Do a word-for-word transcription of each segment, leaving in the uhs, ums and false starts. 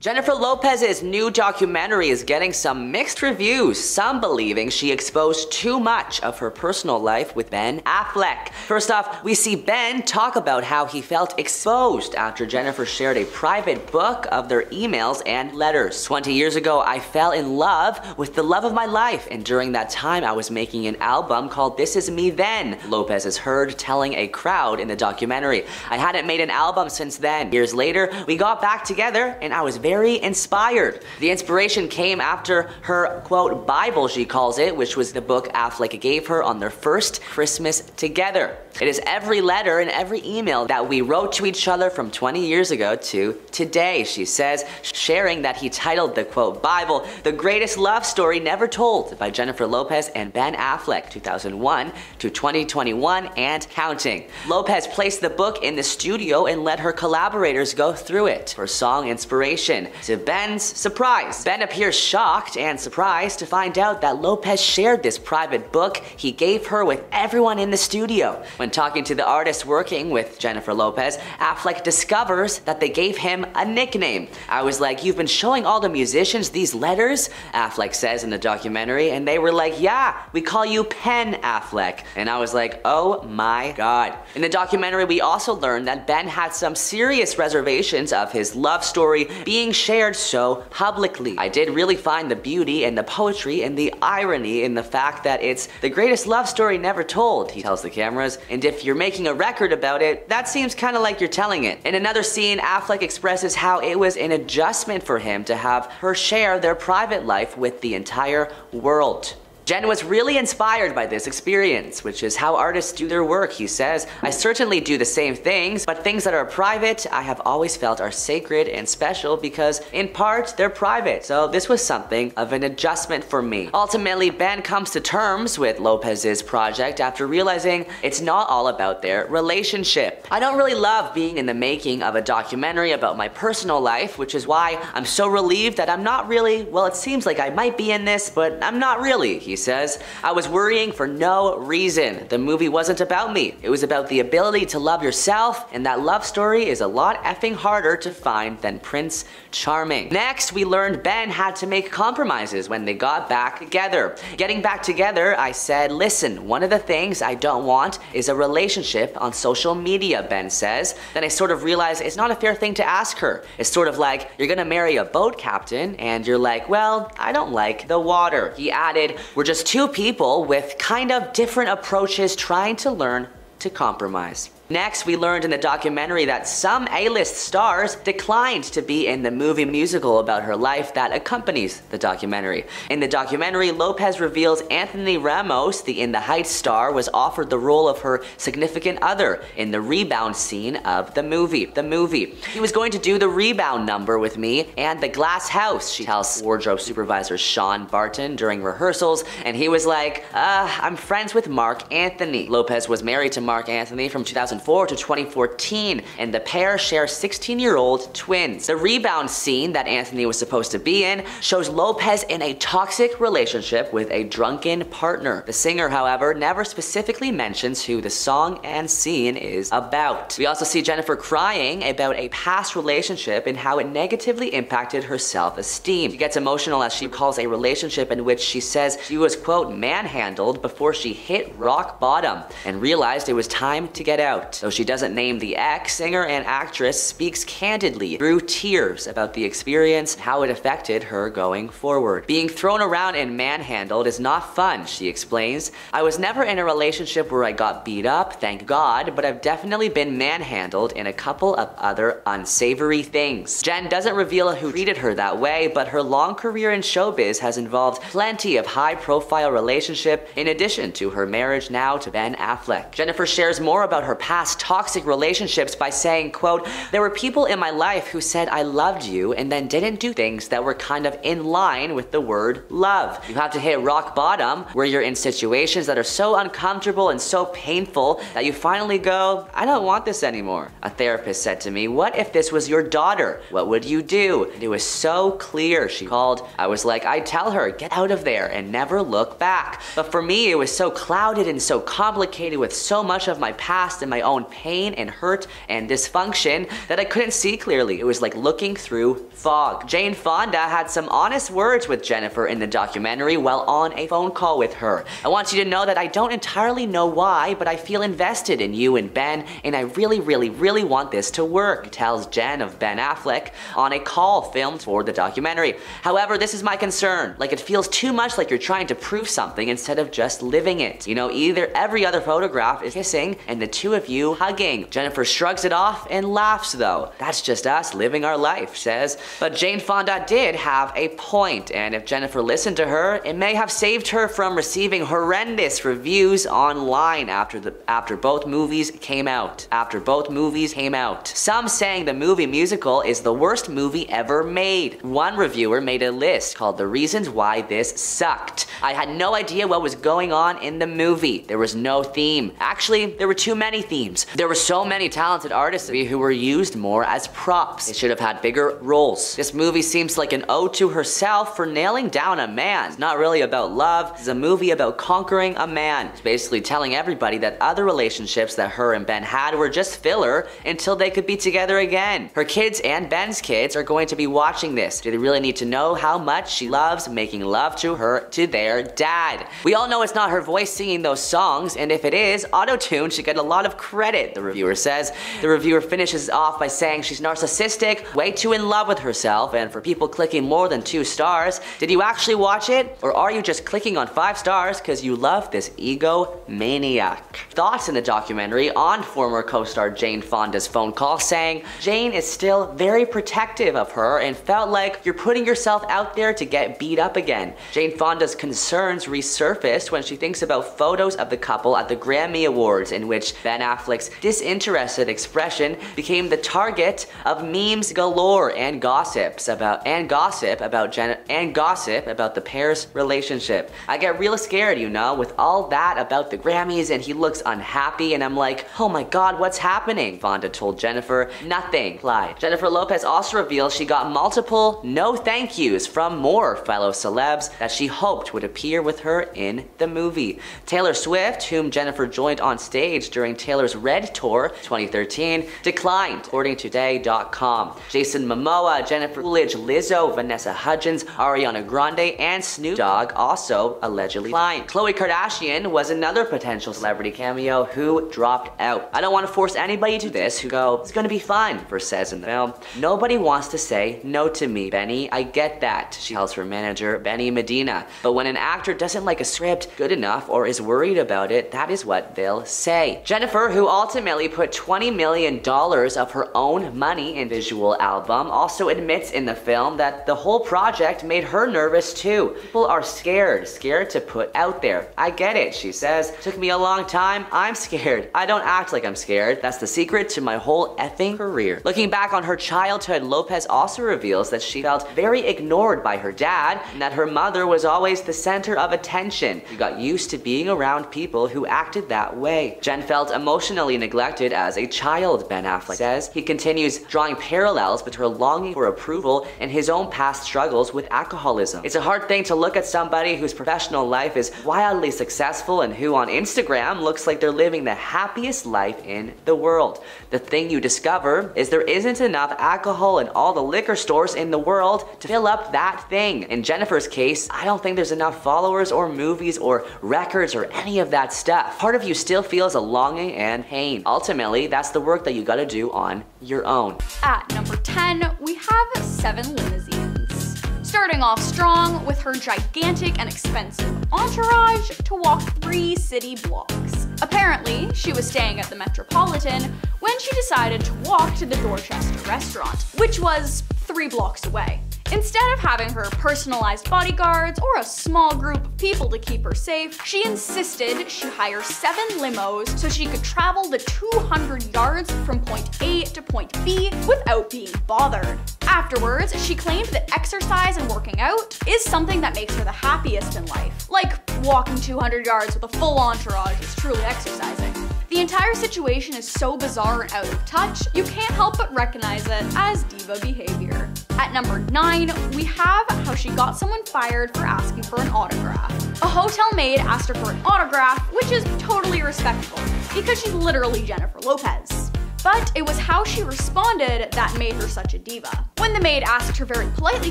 Jennifer Lopez's new documentary is getting some mixed reviews, some believing she exposed too much of her personal life with Ben Affleck. First off, we see Ben talk about how he felt exposed after Jennifer shared a private book of their emails and letters. twenty years ago, I fell in love with the love of my life, and during that time I was making an album called This Is Me Then, Lopez is heard telling a crowd in the documentary. I hadn't made an album since then. Years later, we got back together and I was very Very inspired. The inspiration came after her, quote, Bible she calls it, which was the book Affleck gave her on their first Christmas together. It is every letter and every email that we wrote to each other from twenty years ago to today, she says, sharing that he titled the, quote, Bible, The Greatest Love Story Never Told by Jennifer Lopez and Ben Affleck, two thousand one to twenty twenty-one and counting. Lopez placed the book in the studio and let her collaborators go through it for song inspiration. To Ben's surprise, Ben appears shocked and surprised to find out that Lopez shared this private book he gave her with everyone in the studio. When talking to the artist working with Jennifer Lopez, Affleck discovers that they gave him a nickname. I was like, you've been showing all the musicians these letters? Affleck says in the documentary, and they were like, yeah, we call you Pen Affleck. And I was like, oh my god. In the documentary, we also learned that Ben had some serious reservations of his love story being shared so publicly. I did really find the beauty and the poetry and the irony in the fact that it's the greatest love story never told, he tells the cameras, and if you're making a record about it, that seems kind of like you're telling it. In another scene, Affleck expresses how it was an adjustment for him to have her share their private life with the entire world. Jen was really inspired by this experience, which is how artists do their work, he says. I certainly do the same things, but things that are private I have always felt are sacred and special because, in part, they're private. So this was something of an adjustment for me. Ultimately, Ben comes to terms with Lopez's project after realizing it's not all about their relationship. I don't really love being in the making of a documentary about my personal life, which is why I'm so relieved that I'm not really, well, it seems like I might be in this, but I'm not really, he says. I was worrying for no reason. The movie wasn't about me. It was about the ability to love yourself, and that love story is a lot effing harder to find than Prince Charming. Next, we learned Ben had to make compromises when they got back together. Getting back together, I said, listen, one of the things I don't want is a relationship on social media, Ben says. Then I sort of realized it's not a fair thing to ask her. It's sort of like, you're gonna marry a boat captain, and you're like, well, I don't like the water. He added, we're just two people with kind of different approaches trying to learn to compromise. Next, we learned in the documentary that some A-list stars declined to be in the movie musical about her life that accompanies the documentary. In the documentary, Lopez reveals Anthony Ramos, the In the Heights star, was offered the role of her significant other in the rebound scene of the movie. The movie. He was going to do the rebound number with me and the glass house, she tells wardrobe supervisor Sean Barton during rehearsals, and he was like, uh, I'm friends with Mark Anthony. Lopez was married to Mark Anthony from two thousand four to twenty fourteen, and the pair share sixteen-year-old twins. The rebound scene that Anthony was supposed to be in shows Lopez in a toxic relationship with a drunken partner. The singer, however, never specifically mentions who the song and scene is about. We also see Jennifer crying about a past relationship and how it negatively impacted her self-esteem. She gets emotional as she recalls a relationship in which she says she was, quote, manhandled before she hit rock bottom and realized it was time to get out. Though she doesn't name the ex, singer and actress speaks candidly through tears about the experience and how it affected her going forward. Being thrown around and manhandled is not fun, she explains. I was never in a relationship where I got beat up, thank God, but I've definitely been manhandled in a couple of other unsavory things. Jen doesn't reveal who treated her that way, but her long career in showbiz has involved plenty of high-profile relationships in addition to her marriage now to Ben Affleck. Jennifer shares more about her past Past toxic relationships by saying, quote, there were people in my life who said I loved you and then didn't do things that were kind of in line with the word love. You have to hit rock bottom where you're in situations that are so uncomfortable and so painful that you finally go, I don't want this anymore. A therapist said to me, what if this was your daughter? What would you do? And it was so clear, she called. I was like, I tell her, get out of there and never look back. But for me, it was so clouded and so complicated with so much of my past and my own pain and hurt and dysfunction that I couldn't see clearly. It was like looking through fog. Jane Fonda had some honest words with Jennifer in the documentary while on a phone call with her. I want you to know that I don't entirely know why, but I feel invested in you and Ben, and I really, really, really want this to work, tells Jen of Ben Affleck on a call filmed for the documentary. However, this is my concern. Like, it feels too much like you're trying to prove something instead of just living it. You know, either every other photograph is kissing and the two of you hugging. Jennifer shrugs it off and laughs though. That's just us living our life, says. But Jane Fonda did have a point, and if Jennifer listened to her, it may have saved her from receiving horrendous reviews online after the after both movies came out. After both movies came out. Some saying the movie musical is the worst movie ever made. One reviewer made a list called The Reasons Why This Sucked. I had no idea what was going on in the movie. There was no theme. Actually, there were too many themes. There were so many talented artists who were used more as props. They should have had bigger roles. This movie seems like an ode to herself for nailing down a man. It's not really about love. It's a movie about conquering a man. It's basically telling everybody that other relationships that her and Ben had were just filler until they could be together again. Her kids and Ben's kids are going to be watching this. Do they really need to know how much she loves making love to her, to their dad? We all know it's not her voice singing those songs, and if it is, auto-tune should get a lot of credit, the reviewer says. The reviewer finishes off by saying she's narcissistic, way too in love with herself, and for people clicking more than two stars, did you actually watch it? Or are you just clicking on five stars because you love this egomaniac? Thoughts in the documentary on former co-star Jane Fonda's phone call, saying Jane is still very protective of her and felt like you're putting yourself out there to get beat up again. Jane Fonda's concerns resurfaced when she thinks about photos of the couple at the Grammy Awards, in which Ben Affleck's disinterested expression became the target of memes galore and gossips about and gossip about Jen and gossip about the pair's relationship. I get real scared, you know, with all that about the Grammys, and he looks unhappy, and I'm like, oh my god, what's happening? Fonda told Jennifer. Nothing, lied. Jennifer Lopez also reveals she got multiple no thank yous from more fellow celebs that she hoped would appear with her in the movie. Taylor Swift, whom Jennifer joined on stage during Taylor's Red Tour twenty thirteen, declined, according to Today dot com. Jason Momoa, Jennifer Coolidge, Lizzo, Vanessa Hudgens, Ariana Grande, and Snoop Dogg also allegedly declined. Khloe Kardashian was another potential celebrity cameo who dropped out. I don't want to force anybody to this, who go, it's gonna be fun, Verse says in the film. Nobody wants to say no to me, Benny. I get that, she tells her manager, Benny Medina. But when an actor doesn't like a script good enough or is worried about it, that is what they'll say. Jennifer, who ultimately put twenty million dollars of her own money in visual album, also admits in the film that the whole project made her nervous too. People are scared, scared to put out there. I get it, she says. Took me a long time. I'm scared. I don't act like I'm scared. That's the secret to my whole effing career. Looking back on her childhood, Lopez also reveals that she felt very ignored by her dad and that her mother was always the center of attention. She got used to being around people who acted that way. Jen felt emotionally neglected as a child, Ben Affleck says. He continues, drawing parallels between her longing for approval and his own past struggles with alcoholism. It's a hard thing to look at somebody whose professional life is wildly successful and who on Instagram looks like they're living the happiest life in the world. The thing you discover is there isn't enough alcohol in all the liquor stores in the world to fill up that thing. In Jennifer's case, I don't think there's enough followers or movies or records or any of that stuff. Part of you still feels a longing and pain. Ultimately, that's the work that you gotta do on your own. At number ten, we have Seven Limousines. Starting off strong with her gigantic and expensive entourage to walk three city blocks. Apparently, she was staying at the Metropolitan when she decided to walk to the Dorchester restaurant, which was three blocks away. Instead of having her personalized bodyguards or a small group of people to keep her safe, she insisted she hire seven limos so she could travel the two hundred yards from point A to point B without being bothered. Afterwards, she claimed that exercise and working out is something that makes her the happiest in life. Like, walking two hundred yards with a full entourage is truly exercising. The entire situation is so bizarre and out of touch, you can't help but recognize it as diva behavior. At number nine, we have how she got someone fired for asking for an autograph. A hotel maid asked her for an autograph, which is totally respectable because she's literally Jennifer Lopez. But it was how she responded that made her such a diva. When the maid asked her very politely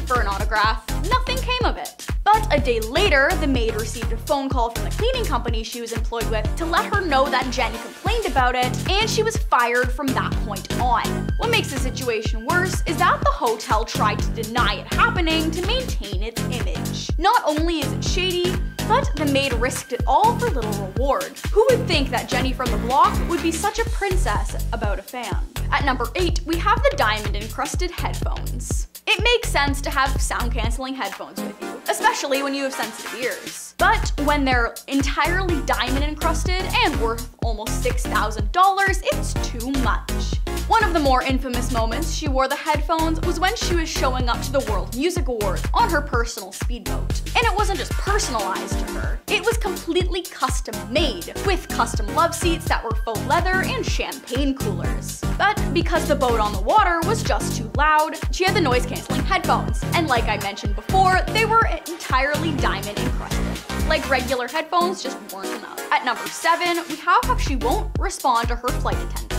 for an autograph, nothing came of it. But a day later, the maid received a phone call from the cleaning company she was employed with to let her know that Jen complained about it, and she was fired from that point on. What makes the situation worse is that the hotel tried to deny it happening to maintain its image. Not only is it shady, but the maid risked it all for little reward. Who would think that Jenny from the block would be such a princess about a fan? At number eight, we have the diamond-encrusted headphones. It makes sense to have sound-canceling headphones with you, especially when you have sensitive ears. But when they're entirely diamond-encrusted and worth almost six thousand dollars, it's too much. One of the more infamous moments she wore the headphones was when she was showing up to the World Music Awards on her personal speedboat. And it wasn't just personalized to her, it was completely custom made, with custom love seats that were faux leather and champagne coolers. But because the boat on the water was just too loud, she had the noise-canceling headphones, and like I mentioned before, they were entirely diamond-encrusted. Like regular headphones just weren't enough. At number seven, we have how she won't respond to her flight attendant.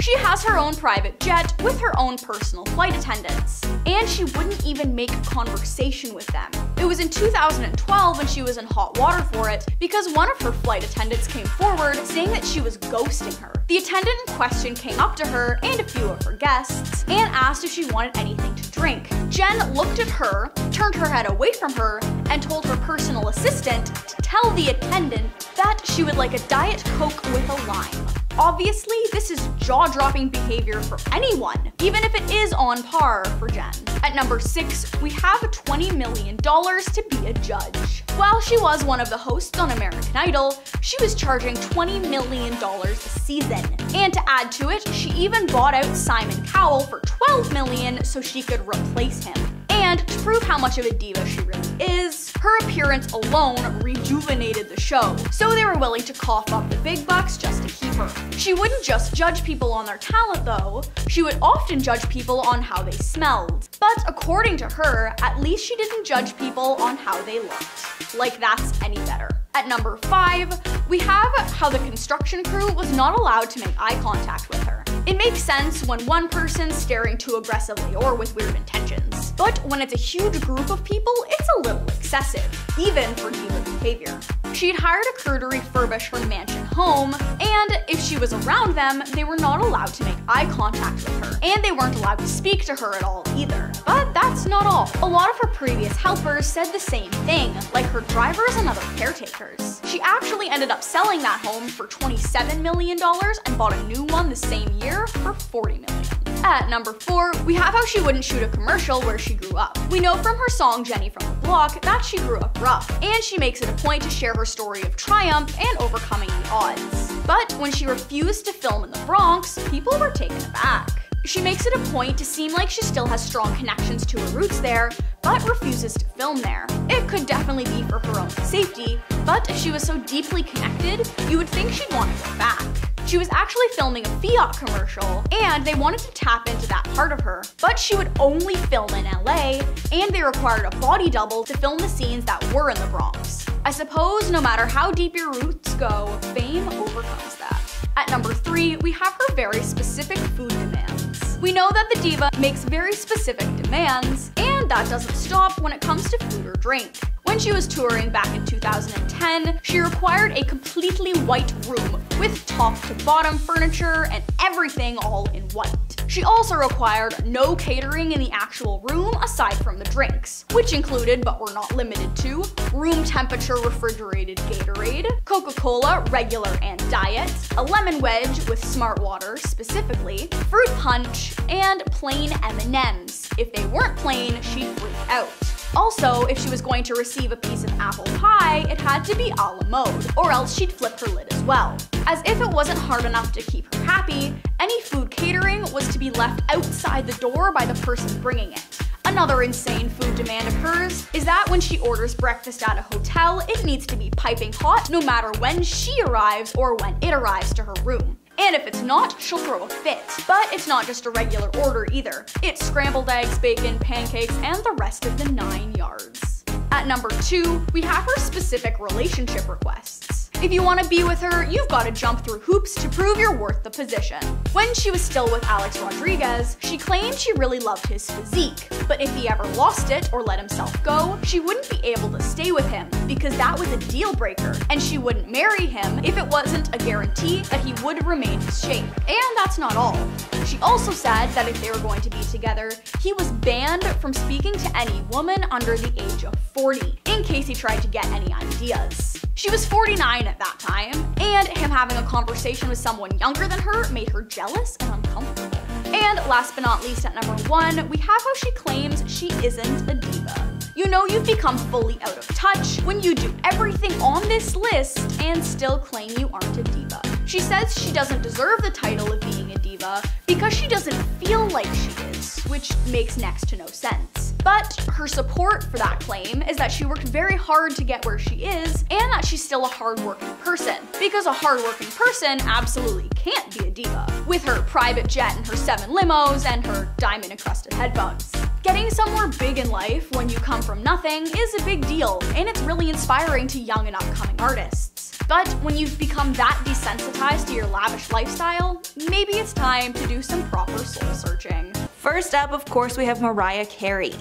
She has her own private jet with her own personal flight attendants, and she wouldn't even make a conversation with them. It was in two thousand twelve when she was in hot water for it because one of her flight attendants came forward saying that she was ghosting her. The attendant in question came up to her and a few of her guests and asked if she wanted anything to drink. Jen looked at her, turned her head away from her, and told her personal assistant to tell the attendant that she would like a Diet Coke with a lime. Obviously, this is jaw-dropping behavior for anyone, even if it is on par for Jen. At number six, we have twenty million dollars to be a judge. While she was one of the hosts on American Idol, she was charging twenty million dollars a season. And to add to it, she even bought out Simon Cowell for twelve million dollars so she could replace him. And to prove how much of a diva she really is, her appearance alone rejuvenated the show, so they were willing to cough up the big bucks just to keep her. She wouldn't just judge people on their talent though, she would often judge people on how they smelled. But according to her, at least she didn't judge people on how they looked. Like that's any better. At number five, we have how the construction crew was not allowed to make eye contact with her. It makes sense when one person's staring too aggressively or with weird intentions, but when it's a huge group of people, it's a little excessive, even for diva behavior. She'd hired a crew to refurbish her mansion home, and if she was around them, they were not allowed to make eye contact with her, and they weren't allowed to speak to her at all either. But that's not all. A lot of her previous helpers said the same thing, like her drivers and other caretakers. She actually ended up selling that home for twenty-seven million dollars and bought a new one the same year for forty million dollars. At number four, we have how she wouldn't shoot a commercial where she grew up. We know from her song Jenny from the Block that she grew up rough, and she makes it a point to share her story of triumph and overcoming the odds. But when she refused to film in the Bronx, people were taken aback. She makes it a point to seem like she still has strong connections to her roots there, but refuses to film there. It could definitely be for her own safety, but if she was so deeply connected, you would think she'd want to go back. She was actually filming a Fiat commercial, and they wanted to tap into that part of her, but she would only film in L A, and they required a body double to film the scenes that were in the Bronx. I suppose no matter how deep your roots go, fame overcomes that. At number three, we have her very specific food demands. We know that the diva makes very specific demands, and that doesn't stop when it comes to food or drink. When she was touring back in two thousand ten, she required a completely white room with top to bottom furniture and everything all in white. She also required no catering in the actual room aside from the drinks, which included, but were not limited to, room temperature refrigerated Gatorade, Coca-Cola regular and diet, a lemon wedge with smart water specifically, fruit punch, and plain M and M's. If they weren't plain, she'd freak out. Also, if she was going to receive a piece of apple pie, it had to be a la mode, or else she'd flip her lid as well. As if it wasn't hard enough to keep her happy, any food catering was to be left outside the door by the person bringing it. Another insane food demand of hers is that when she orders breakfast at a hotel, it needs to be piping hot no matter when she arrives or when it arrives to her room. And if it's not, she'll throw a fit. But it's not just a regular order either. It's scrambled eggs, bacon, pancakes, and the rest of the nine yards. At number two, we have her specific relationship requests. If you want to be with her, you've got to jump through hoops to prove you're worth the position. When she was still with Alex Rodriguez, she claimed she really loved his physique, but if he ever lost it or let himself go, she wouldn't be able to stay with him because that was a deal breaker, and she wouldn't marry him if it wasn't a guarantee that he would remain his shape. And that's not all. She also said that if they were going to be together, he was banned from speaking to any woman under the age of forty, in case he tried to get any ideas. She was forty-nine at that time, and him having a conversation with someone younger than her made her jealous and uncomfortable. And last but not least, at number one, we have how she claims she isn't a diva. You know you've become fully out of touch when you do everything on this list and still claim you aren't a diva. She says she doesn't deserve the title of being a diva because she doesn't feel like she is, which makes next to no sense. But her support for that claim is that she worked very hard to get where she is and that she's still a hardworking person, because a hardworking person absolutely can't be a diva, with her private jet and her seven limos and her diamond-encrusted headphones. Getting somewhere big in life when you come from nothing is a big deal, and it's really inspiring to young and upcoming artists. But when you've become that desensitized to your lavish lifestyle, maybe it's time to do some proper soul searching. First up, of course, we have Mariah Carey.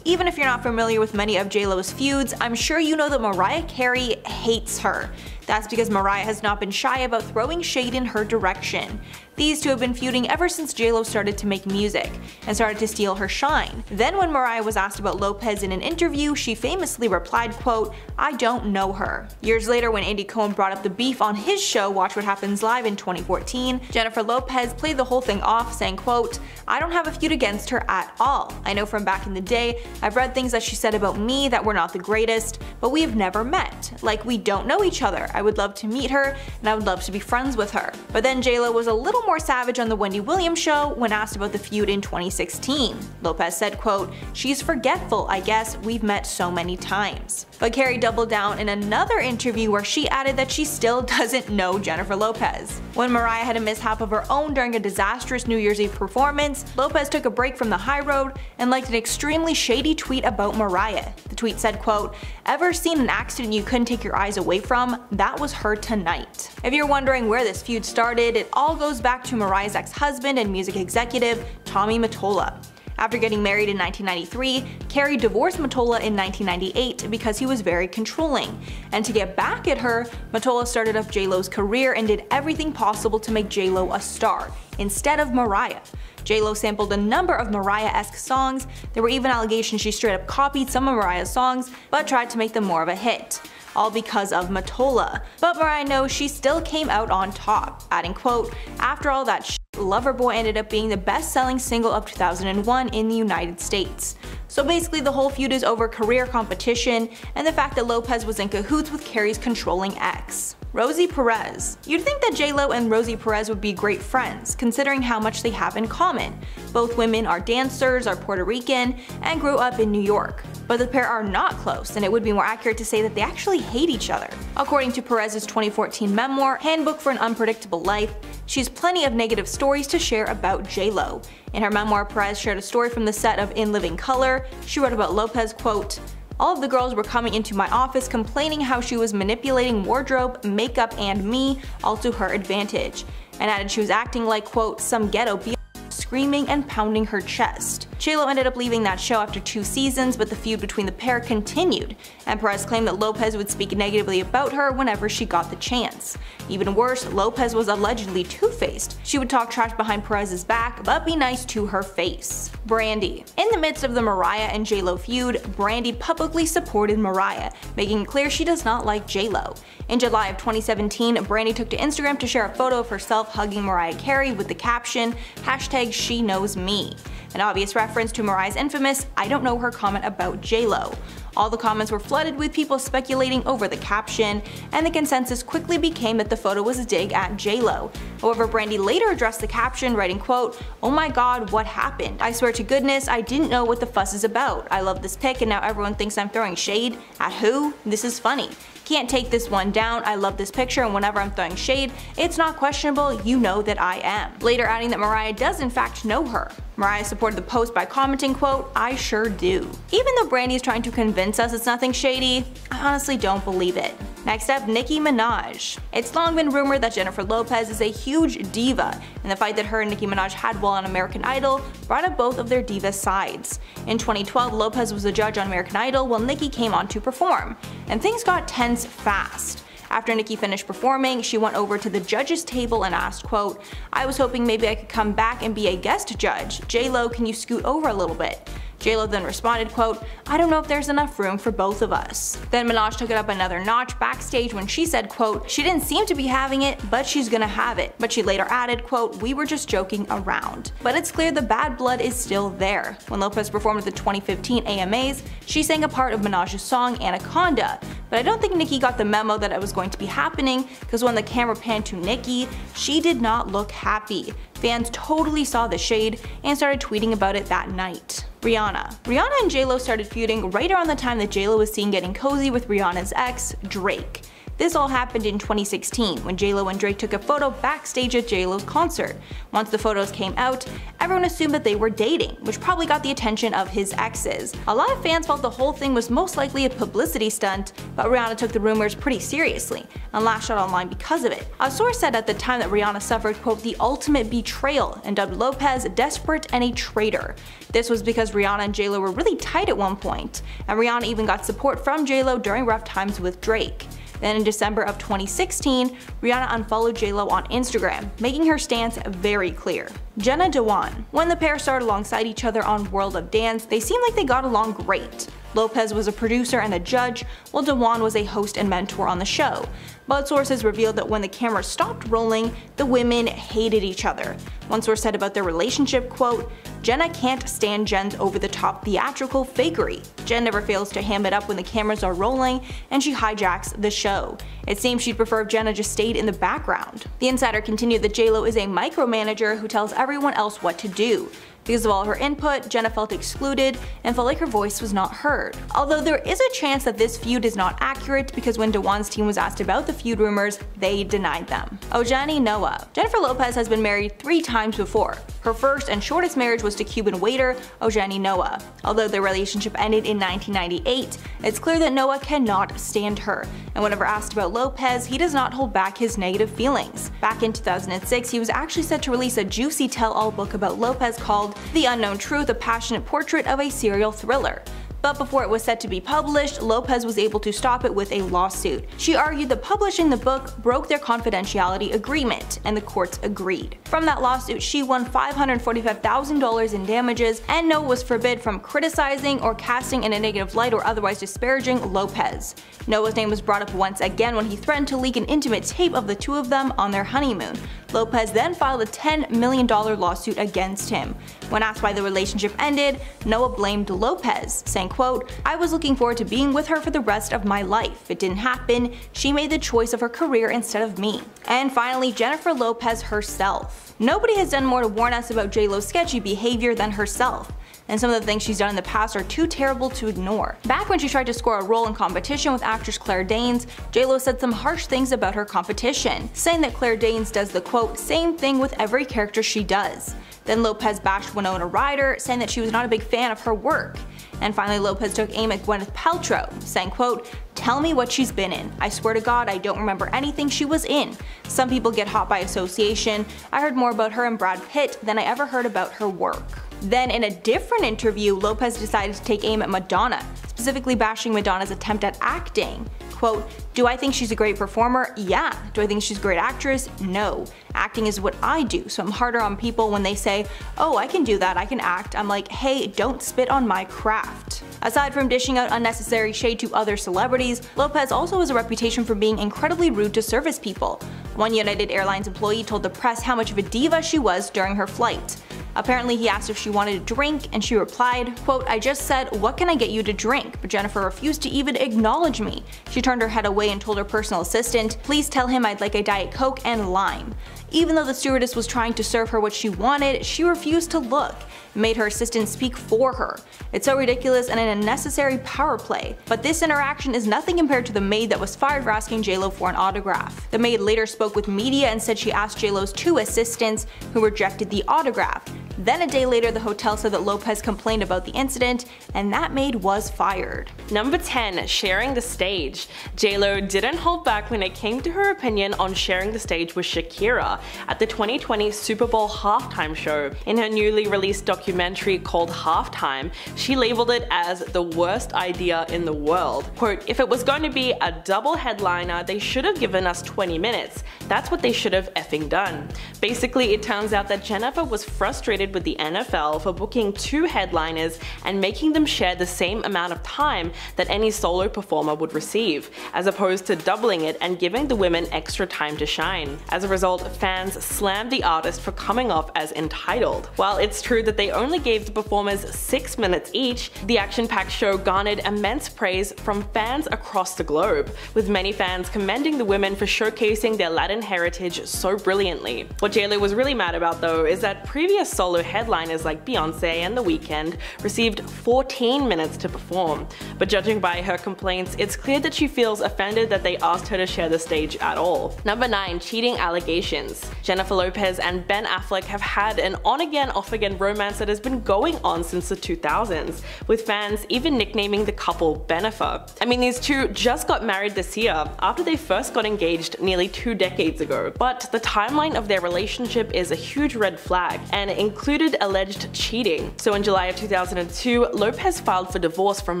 Even if you're not familiar with many of J Lo's feuds, I'm sure you know that Mariah Carey hates her. That's because Mariah has not been shy about throwing shade in her direction. These two have been feuding ever since J Lo started to make music and started to steal her shine. Then when Mariah was asked about Lopez in an interview, she famously replied, quote, "I don't know her." Years later, when Andy Cohen brought up the beef on his show Watch What Happens Live in twenty fourteen, Jennifer Lopez played the whole thing off, saying, quote, "I don't have a feud against her at all. I know from back in the day, I've read things that she said about me that were not the greatest, but we have never met. Like, we don't know each other. I would love to meet her, and I would love to be friends with her." But then J Lo was a little more savage on the Wendy Williams show when asked about the feud in twenty sixteen. Lopez said, quote, "She's forgetful, I guess. We've met so many times." But Carey doubled down in another interview where she added that she still doesn't know Jennifer Lopez. When Mariah had a mishap of her own during a disastrous New Year's Eve performance, Lopez took a break from the high road and liked an extremely shady tweet about Mariah. The tweet said, quote, "Ever seen an accident you couldn't take your eyes away from? That was her tonight." If you're wondering where this feud started, it all goes back to Mariah's ex-husband and music executive, Tommy Mottola. After getting married in nineteen ninety-three, Carey divorced Mottola in nineteen ninety-eight because he was very controlling. And to get back at her, Mottola started up J Lo's career and did everything possible to make J Lo a star, instead of Mariah. J Lo sampled a number of Mariah-esque songs. There were even allegations she straight up copied some of Mariah's songs, but tried to make them more of a hit. All because of Mottola. But Mariah knows she still came out on top, adding, quote, "After all that sh**, Loverboy ended up being the best-selling single of two thousand one in the United States." So basically the whole feud is over career competition and the fact that Lopez was in cahoots with Carey's controlling ex. Rosie Perez. You'd think that J Lo and Rosie Perez would be great friends, considering how much they have in common. Both women are dancers, are Puerto Rican, and grew up in New York. But the pair are not close, and it would be more accurate to say that they actually hate each other. According to Perez's twenty fourteen memoir, Handbook for an Unpredictable Life, she has plenty of negative stories to share about J Lo. In her memoir, Perez shared a story from the set of In Living Color. She wrote about Lopez, quote, "All of the girls were coming into my office complaining how she was manipulating wardrobe, makeup, and me, all to her advantage," and added she was acting like, quote, "some ghetto b****, screaming and pounding her chest." J Lo ended up leaving that show after two seasons, but the feud between the pair continued, and Perez claimed that Lopez would speak negatively about her whenever she got the chance. Even worse, Lopez was allegedly two-faced. She would talk trash behind Perez's back, but be nice to her face. Brandy. In the midst of the Mariah and J Lo feud, Brandy publicly supported Mariah, making it clear she does not like J Lo. In July of twenty seventeen, Brandy took to Instagram to share a photo of herself hugging Mariah Carey with the caption, hashtag she knows me. An obvious reference to Mariah's infamous "I don't know her" comment about J Lo. All the comments were flooded with people speculating over the caption, and the consensus quickly became that the photo was a dig at J Lo. However, Brandy later addressed the caption, writing, quote, "Oh my god, what happened? I swear to goodness, I didn't know what the fuss is about. I love this pic and now everyone thinks I'm throwing shade. At who? This is funny. Can't take this one down. I love this picture, and whenever I'm throwing shade, it's not questionable. You know that I am. Later adding that Mariah does in fact know her. Mariah supported the post by commenting, quote, I sure do. Even though Brandy is trying to convince us it's nothing shady, I honestly don't believe it. Next up, Nicki Minaj. It's long been rumored that Jennifer Lopez is a huge diva, and the fight that her and Nicki Minaj had while on American Idol brought up both of their diva sides. In twenty twelve, Lopez was a judge on American Idol while Nicki came on to perform, and things got tense fast. After Nicki finished performing, she went over to the judges' table and asked, quote, I was hoping maybe I could come back and be a guest judge. J-Lo, can you scoot over a little bit? J-Lo then responded, quote, I don't know if there's enough room for both of us. Then Minaj took it up another notch backstage when she said, quote, she didn't seem to be having it, but she's gonna have it. But she later added, quote, we were just joking around. But it's clear the bad blood is still there. When Lopez performed at the twenty fifteen A M As, she sang a part of Minaj's song Anaconda, but I don't think Nicki got the memo that it was going to be happening, because when the camera panned to Nicki, she did not look happy. Fans totally saw the shade and started tweeting about it that night. Rihanna. Rihanna and J-Lo started feuding right around the time that J-Lo was seen getting cozy with Rihanna's ex, Drake. This all happened in twenty sixteen when J-Lo and Drake took a photo backstage at J-Lo's concert. Once the photos came out, everyone assumed that they were dating, which probably got the attention of his exes. A lot of fans felt the whole thing was most likely a publicity stunt, but Rihanna took the rumors pretty seriously and lashed out online because of it. A source said at the time that Rihanna suffered, quote, the ultimate betrayal, and dubbed Lopez desperate and a traitor. This was because Rihanna and J-Lo were really tight at one point, and Rihanna even got support from J-Lo during rough times with Drake. Then in December of twenty sixteen, Rihanna unfollowed J-Lo on Instagram, making her stance very clear. Jenna Dewan. When the pair starred alongside each other on World of Dance, they seemed like they got along great. Lopez was a producer and a judge, while Dewan was a host and mentor on the show. But sources revealed that when the camera stopped rolling, the women hated each other. One source said about their relationship, quote, Jenna can't stand Jen's over-the-top theatrical fakery. Jen never fails to ham it up when the cameras are rolling, and she hijacks the show. It seems she'd prefer if Jenna just stayed in the background. The insider continued that J-Lo is a micromanager who tells everyone else what to do. Because of all her input, Jenna felt excluded and felt like her voice was not heard. Although there is a chance that this feud is not accurate, because when Dewan's team was asked about the feud rumors, they denied them. Ojani Noa. Jennifer Lopez has been married three times before. Her first and shortest marriage was to Cuban waiter Ojani Noa. Although their relationship ended in nineteen ninety-eight, it's clear that Noah cannot stand her, and whenever asked about Lopez, he does not hold back his negative feelings. Back in two thousand six, he was actually set to release a juicy tell-all book about Lopez called The Unknown Truth, A Passionate Portrait of a Serial Thriller. But before it was set to be published, Lopez was able to stop it with a lawsuit. She argued that publishing the book broke their confidentiality agreement, and the courts agreed. From that lawsuit, she won five hundred forty-five thousand dollars in damages, and Noah was forbid from criticizing or casting in a negative light or otherwise disparaging Lopez. Noah's name was brought up once again when he threatened to leak an intimate tape of the two of them on their honeymoon. Lopez then filed a ten million dollar lawsuit against him. When asked why the relationship ended, Noah blamed Lopez, saying, quote, I was looking forward to being with her for the rest of my life. It didn't happen. She made the choice of her career instead of me. And finally, Jennifer Lopez herself. Nobody has done more to warn us about J-Lo's sketchy behavior than herself, and some of the things she's done in the past are too terrible to ignore. Back when she tried to score a role in competition with actress Claire Danes, J-Lo said some harsh things about her competition, saying that Claire Danes does the, quote, same thing with every character she does. Then Lopez bashed Winona Ryder, saying that she was not a big fan of her work. And finally, Lopez took aim at Gwyneth Paltrow, saying, quote, tell me what she's been in. I swear to God, I don't remember anything she was in. Some people get hot by association. I heard more about her and Brad Pitt than I ever heard about her work. Then in a different interview, Lopez decided to take aim at Madonna, specifically bashing Madonna's attempt at acting. Quote, do I think she's a great performer? Yeah. Do I think she's a great actress? No. Acting is what I do, so I'm harder on people when they say, oh, I can do that, I can act. I'm like, hey, don't spit on my craft. Aside from dishing out unnecessary shade to other celebrities, Lopez also has a reputation for being incredibly rude to service people. One United Airlines employee told the press how much of a diva she was during her flight. Apparently, he asked if she wanted a drink, and she replied, quote, I just said, what can I get you to drink? But Jennifer refused to even acknowledge me. She turned her head away and told her personal assistant, please tell him I'd like a Diet Coke and lime. Even though the stewardess was trying to serve her what she wanted, she refused to look, made her assistant speak for her. It's so ridiculous and an unnecessary power play. But this interaction is nothing compared to the maid that was fired for asking J Lo for an autograph. The maid later spoke with media and said she asked J Lo's two assistants, who rejected the autograph. Then a day later, the hotel said that Lopez complained about the incident, and that maid was fired. Number ten. Sharing the stage. J Lo didn't hold back when it came to her opinion on sharing the stage with Shakira at the twenty twenty Super Bowl halftime show. In her newly released documentary called Halftime, she labeled it as the worst idea in the world. Quote, "If it was going to be a double headliner, they should have given us twenty minutes. That's what they should have effing done." Basically, it turns out that Jennifer was frustrated with the N F L for booking two headliners and making them share the same amount of time that any solo performer would receive, as opposed to doubling it and giving the women extra time to shine. As a result, fans slammed the artist for coming off as entitled. While it's true that they only gave the performers six minutes each, the action-packed show garnered immense praise from fans across the globe, with many fans commending the women for showcasing their Latin heritage so brilliantly. What J Lo was really mad about, though, is that previous solo headliners like Beyonce and The Weeknd received fourteen minutes to perform. But judging by her complaints, it's clear that she feels offended that they asked her to share the stage at all. Number nine. Cheating allegations. Jennifer Lopez and Ben Affleck have had an on-again, off-again romance that has been going on since the two thousands, with fans even nicknaming the couple Bennifer. I mean, these two just got married this year after they first got engaged nearly two decades ago. But the timeline of their relationship is a huge red flag, and including included alleged cheating. So in July of two thousand two, Lopez filed for divorce from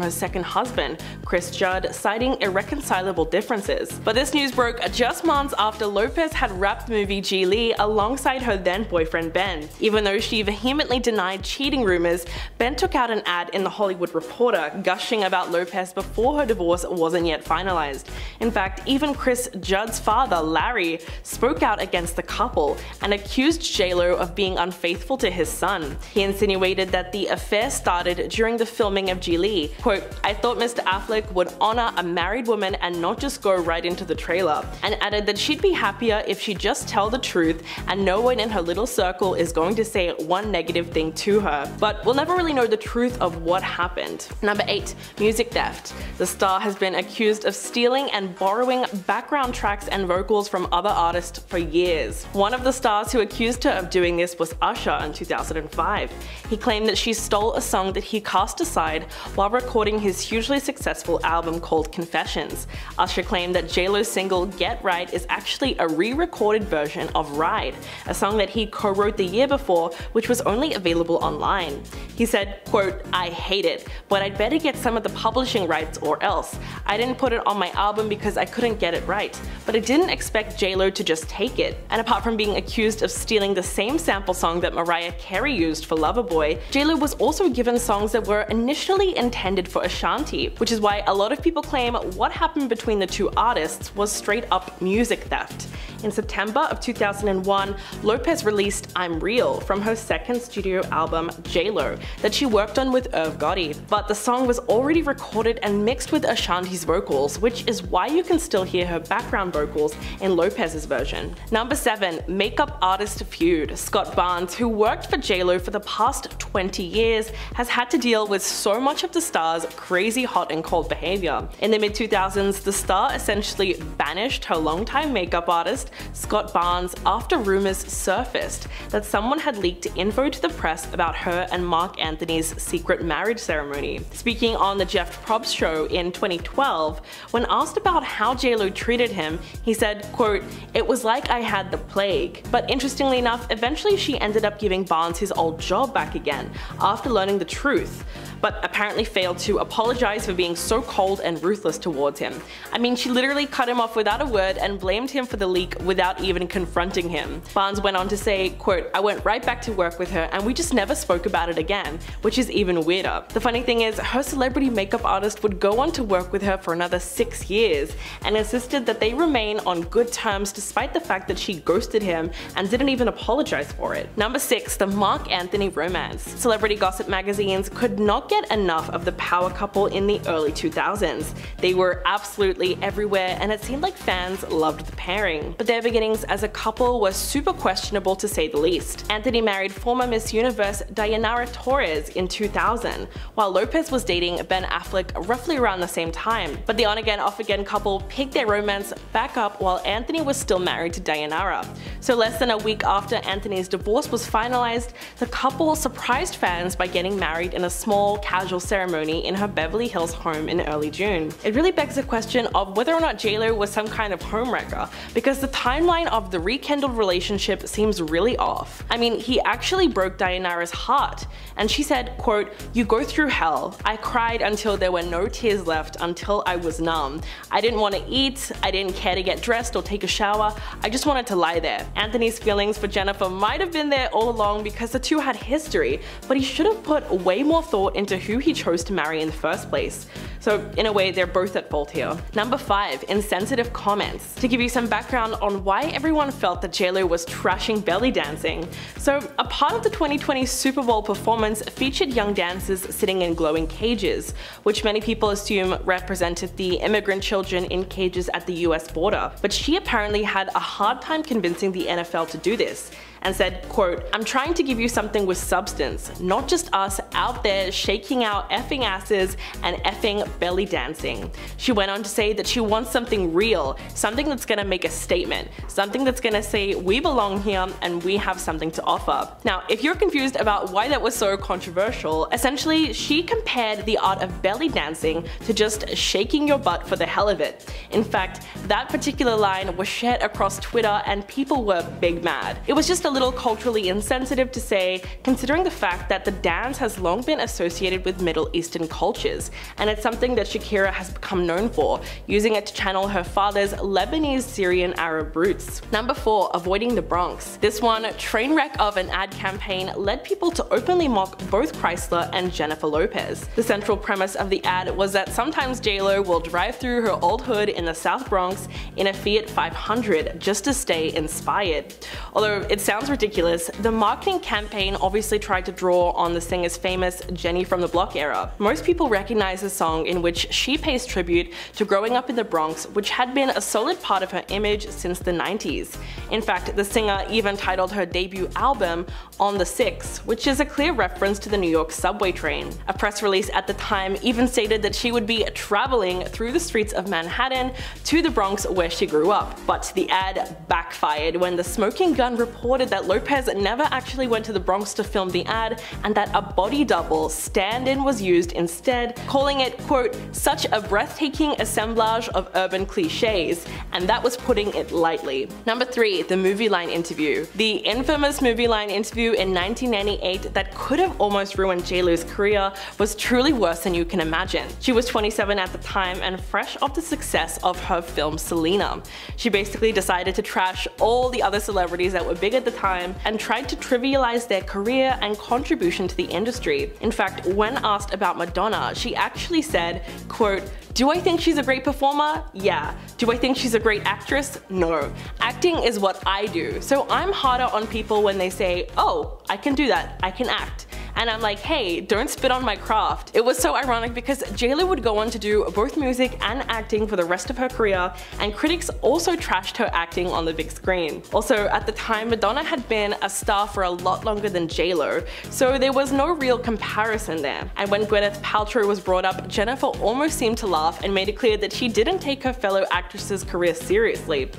her second husband, Chris Judd, citing irreconcilable differences. But this news broke just months after Lopez had wrapped the movie Glee alongside her then boyfriend Ben. Even though she vehemently denied cheating rumors, Ben took out an ad in The Hollywood Reporter gushing about Lopez before her divorce wasn't yet finalized. In fact, even Chris Judd's father, Larry, spoke out against the couple and accused J Lo of being unfaithful to his son. He insinuated that the affair started during the filming of Glee. Quote, "I thought Mister Affleck would honor a married woman and not just go right into the trailer," and added that she'd be happier if she'd just tell the truth and no one in her little circle is going to say one negative thing to her. But we'll never really know the truth of what happened. Number eight. Music theft. The star has been accused of stealing and borrowing background tracks and vocals from other artists for years. One of the stars who accused her of doing this was Usher in two thousand five. He claimed that she stole a song that he cast aside while recording his hugely successful album called Confessions. Usher claimed that J Lo's single Get Right is actually a re-recorded version of Ride, a song that he co-wrote the year before, which was only available online. He said, quote, "I hate it, but I'd better get some of the publishing rights or else. I didn't put it on my album because I couldn't get it right, but I didn't expect J Lo to just take it." And apart from being accused of stealing the same sample song that Mariah Mariah Carey used for Loverboy, J Lo was also given songs that were initially intended for Ashanti, which is why a lot of people claim what happened between the two artists was straight up music theft. In September of two thousand one, Lopez released I'm Real from her second studio album, J Lo, that she worked on with Irv Gotti. But the song was already recorded and mixed with Ashanti's vocals, which is why you can still hear her background vocals in Lopez's version. Number seven. Makeup artist feud. Scott Barnes, who worked for J Lo for the past twenty years, has had to deal with so much of the star's crazy hot and cold behavior. In the mid two thousands, the star essentially banished her longtime makeup artist, Scott Barnes, after rumors surfaced that someone had leaked info to the press about her and Mark Anthony's secret marriage ceremony. Speaking on the Jeff Probst show in twenty twelve, when asked about how J Lo treated him, he said, quote, "It was like I had the plague." But interestingly enough, eventually she ended up giving Barnes his old job back again after learning the truth, but apparently failed to apologize for being so cold and ruthless towards him. I mean, she literally cut him off without a word and blamed him for the leak without even confronting him. Barnes went on to say, quote, "I went right back to work with her and we just never spoke about it again," which is even weirder. The funny thing is, her celebrity makeup artist would go on to work with her for another six years and insisted that they remain on good terms despite the fact that she ghosted him and didn't even apologize for it. Number six. The Mark Anthony romance. Celebrity gossip magazines could not get enough of the power couple in the early two thousands. They were absolutely everywhere and it seemed like fans loved the pairing. But their beginnings as a couple were super questionable to say the least. Anthony married former Miss Universe Dayanara Torres in two thousand, while Lopez was dating Ben Affleck roughly around the same time. But the on-again, off-again couple picked their romance back up while Anthony was still married to Dayanara. So less than a week after Anthony's divorce was finalized, the couple surprised fans by getting married in a small, casual ceremony in her Beverly Hills home in early June. It really begs the question of whether or not J Lo was some kind of homewrecker, because the timeline of the rekindled relationship seems really off. I mean, he actually broke Dayanara's heart, and she said, quote, "You go through hell. I cried until there were no tears left, until I was numb. I didn't want to eat, I didn't care to get dressed or take a shower, I just wanted to lie there." Anthony's feelings for Jennifer might have been there all along because the two had history, but he should have put way more thought into who he chose to marry in the first place. So in a way, they're both at fault here. Number five, insensitive comments. To give you some background on why everyone felt that J Lo was trashing belly dancing. So a part of the twenty twenty Super Bowl performance featured young dancers sitting in glowing cages, which many people assume represented the immigrant children in cages at the U S border. But she apparently had a hard time convincing the N F L to do this, and said, quote, "I'm trying to give you something with substance, not just us out there shaking our effing asses and effing belly dancing." She went on to say that she wants something real, something that's gonna make a statement, something that's gonna say we belong here and we have something to offer. Now, if you're confused about why that was so controversial, essentially she compared the art of belly dancing to just shaking your butt for the hell of it. In fact, that particular line was shared across Twitter and people were big mad. It was just a little culturally insensitive to say, considering the fact that the dance has long been associated with Middle Eastern cultures, and it's something that Shakira has become known for, using it to channel her father's Lebanese Syrian Arab roots. Number four, avoiding the Bronx. This one, train wreck of an ad campaign led people to openly mock both Chrysler and Jennifer Lopez. The central premise of the ad was that sometimes J Lo will drive through her old hood in the South Bronx in a Fiat five hundred just to stay inspired. Although it sounds ridiculous, the marketing campaign obviously tried to draw on the singer's famous Jenny from the Block era. Most people recognize the song in which she pays tribute to growing up in the Bronx, which had been a solid part of her image since the nineties. In fact, the singer even titled her debut album On the Six, which is a clear reference to the New York subway train. A press release at the time even stated that she would be traveling through the streets of Manhattan to the Bronx where she grew up. But the ad backfired when the Smoking Gun reported that Lopez never actually went to the Bronx to film the ad, and that a body double stand-in was used instead, calling it, quote, "such a breathtaking assemblage of urban cliches," and that was putting it lightly. Number three, the movie line interview. The infamous movie line interview in nineteen ninety-eight that could have almost ruined J Lo's career was truly worse than you can imagine. She was twenty-seven at the time and fresh off the success of her film Selena. She basically decided to trash all the other celebrities that were big at the time and tried to trivialize their career and contribution to the industry. In fact, when asked about Madonna, she actually said, quote, "Do I think she's a great performer? Yeah. Do I think she's a great actress? No. Acting is what I do, so I'm harder on people when they say, oh, I can do that, I can act. And I'm like, hey, don't spit on my craft." It was so ironic because J Lo would go on to do both music and acting for the rest of her career, and critics also trashed her acting on the big screen. Also, at the time, Madonna had been a star for a lot longer than J Lo, so there was no real comparison there. And when Gwyneth Paltrow was brought up, Jennifer almost seemed to laugh and made it clear that she didn't take her fellow actress's career seriously.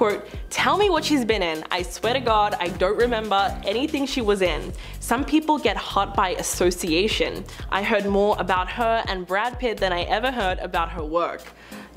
Quote, "Tell me what she's been in. I swear to God, I don't remember anything she was in. Some people get hot by association. I heard more about her and Brad Pitt than I ever heard about her work."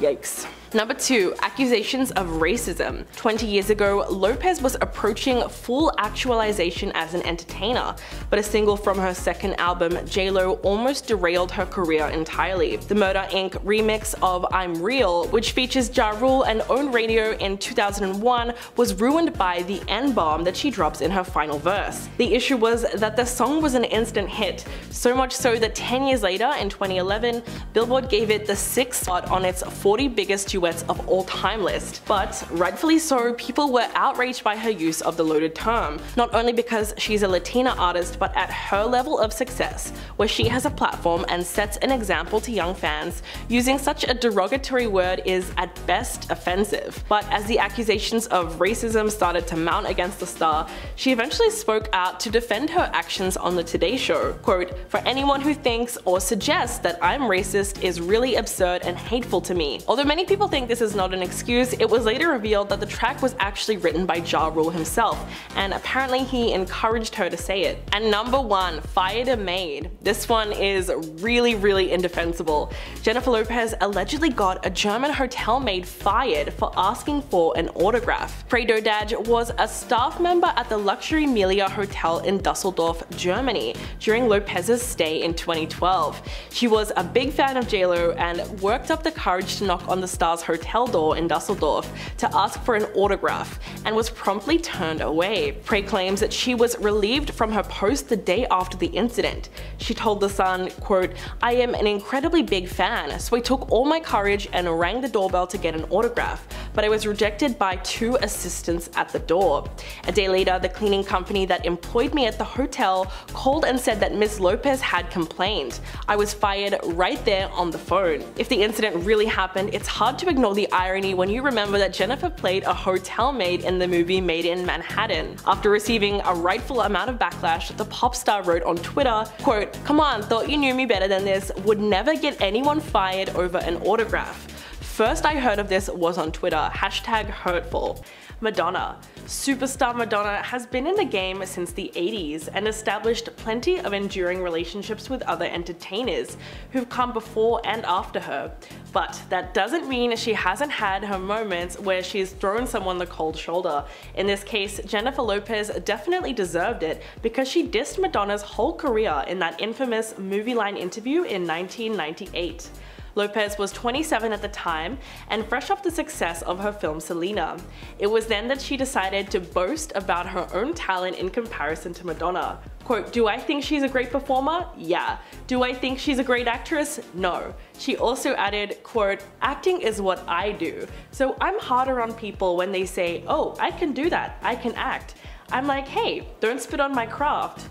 Yikes. Number two, accusations of racism. twenty years ago, Lopez was approaching full actualization as an entertainer, but a single from her second album, J Lo, almost derailed her career entirely. The Murder Incorporated remix of I'm Real, which features Ja Rule and Own Radio in two thousand one, was ruined by the N-bomb that she drops in her final verse. The issue was that the song was an instant hit, so much so that ten years later, in twenty eleven, Billboard gave it the sixth spot on its forty biggest duets of all time list, but rightfully so, people were outraged by her use of the loaded term, not only because she's a Latina artist, but at her level of success, where she has a platform and sets an example to young fans, using such a derogatory word is at best offensive. But as the accusations of racism started to mount against the star, she eventually spoke out to defend her actions on the Today Show. Quote, "For anyone who thinks or suggests that I'm racist is really absurd and hateful to me." Although many people think this is not an excuse, it was later revealed that the track was actually written by Ja Rule himself, and apparently he encouraged her to say it. And number one, Fired a Maid. This one is really, really indefensible. Jennifer Lopez allegedly got a German hotel maid fired for asking for an autograph. Prado Daj was a staff member at the luxury Melia Hotel in Dusseldorf, Germany, during Lopez's stay in twenty twelve. She was a big fan of J Lo and worked up the courage to knock on the star's hotel door in Dusseldorf to ask for an autograph, and was promptly turned away. Prey claims that she was relieved from her post the day after the incident. She told The Sun, quote, "I am an incredibly big fan, so I took all my courage and rang the doorbell to get an autograph, but I was rejected by two assistants at the door. A day later, the cleaning company that employed me at the hotel called and said that Miss Lopez had complained. I was fired right there on the phone." If the incident really happened, it's hard to ignore the irony when you remember that Jennifer played a hotel maid in the movie Made in Manhattan. After receiving a rightful amount of backlash, the pop star wrote on Twitter, quote, "Come on, thought you knew me better than this, would never get anyone fired over an autograph. First I heard of this was on Twitter, hashtag hurtful." Madonna. Superstar Madonna has been in the game since the eighties and established plenty of enduring relationships with other entertainers who've come before and after her. But that doesn't mean she hasn't had her moments where she's thrown someone the cold shoulder. In this case, Jennifer Lopez definitely deserved it because she dissed Madonna's whole career in that infamous Movie Line interview in nineteen ninety-eight. Lopez was twenty-seven at the time and fresh off the success of her film Selena. It was then that she decided to boast about her own talent in comparison to Madonna. Quote, "Do I think she's a great performer? Yeah. Do I think she's a great actress? No." She also added, quote, "Acting is what I do. So I'm harder on people when they say, oh, I can do that, I can act. I'm like, hey, don't spit on my craft."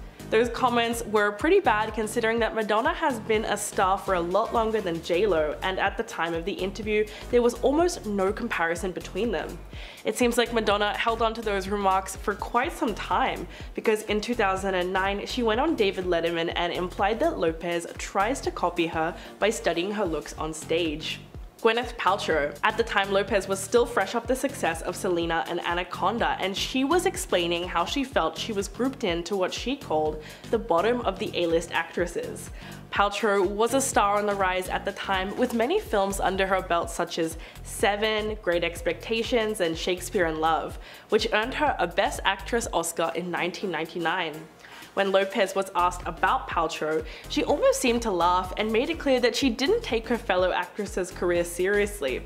Those comments were pretty bad considering that Madonna has been a star for a lot longer than J Lo, and at the time of the interview, there was almost no comparison between them. It seems like Madonna held on to those remarks for quite some time, because in two thousand nine, she went on David Letterman and implied that Lopez tries to copy her by studying her looks on stage. Gwyneth Paltrow. At the time, Lopez was still fresh off the success of Selena and Anaconda, and she was explaining how she felt she was grouped into what she called the bottom of the A-list actresses. Paltrow was a star on the rise at the time, with many films under her belt such as Seven, Great Expectations, and Shakespeare in Love, which earned her a Best Actress Oscar in nineteen ninety-nine. When Lopez was asked about Paltrow, she almost seemed to laugh and made it clear that she didn't take her fellow actress's career seriously.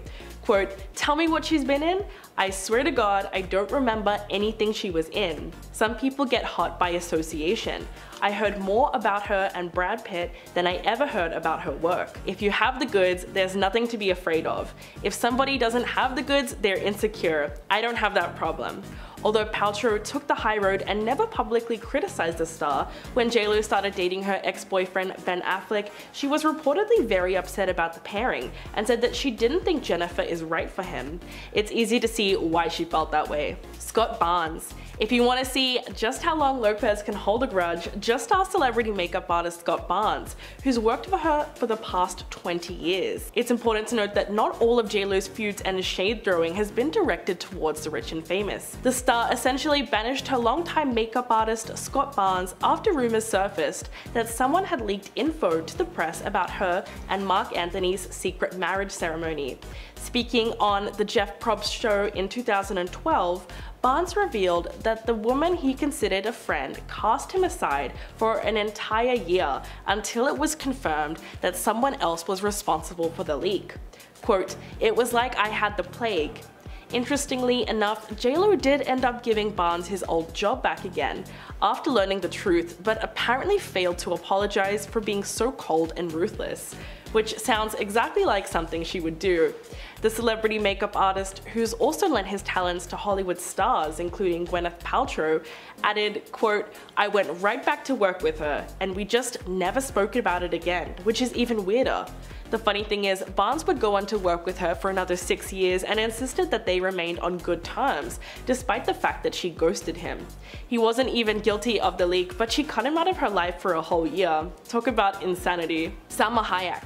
Quote, "Tell me what she's been in? I swear to God, I don't remember anything she was in. Some people get hot by association. I heard more about her and Brad Pitt than I ever heard about her work. If you have the goods, there's nothing to be afraid of. If somebody doesn't have the goods, they're insecure. I don't have that problem." Although Paltrow took the high road and never publicly criticized the star, when J Lo started dating her ex-boyfriend Ben Affleck, she was reportedly very upset about the pairing and said that she didn't think Jennifer is right for him. It's easy to see why she felt that way. Scott Barnes. If you want to see just how long Lopez can hold a grudge, just ask celebrity makeup artist Scott Barnes, who's worked for her for the past twenty years. It's important to note that not all of J Lo's feuds and shade throwing has been directed towards the rich and famous. The star essentially banished her longtime makeup artist Scott Barnes after rumors surfaced that someone had leaked info to the press about her and Mark Anthony's secret marriage ceremony. Speaking on The Jeff Probst Show in two thousand twelve, Barnes revealed that the woman he considered a friend cast him aside for an entire year until it was confirmed that someone else was responsible for the leak. Quote, "It was like I had the plague." Interestingly enough, J Lo did end up giving Barnes his old job back again after learning the truth, but apparently failed to apologize for being so cold and ruthless. which sounds exactly like something she would do. The celebrity makeup artist, who's also lent his talents to Hollywood stars including Gwyneth Paltrow, added, quote, "I went right back to work with her and we just never spoke about it again," which is even weirder. The funny thing is, Barnes would go on to work with her for another six years and insisted that they remained on good terms, despite the fact that she ghosted him. He wasn't even guilty of the leak, but she cut him out of her life for a whole year. Talk about insanity. Salma Hayek.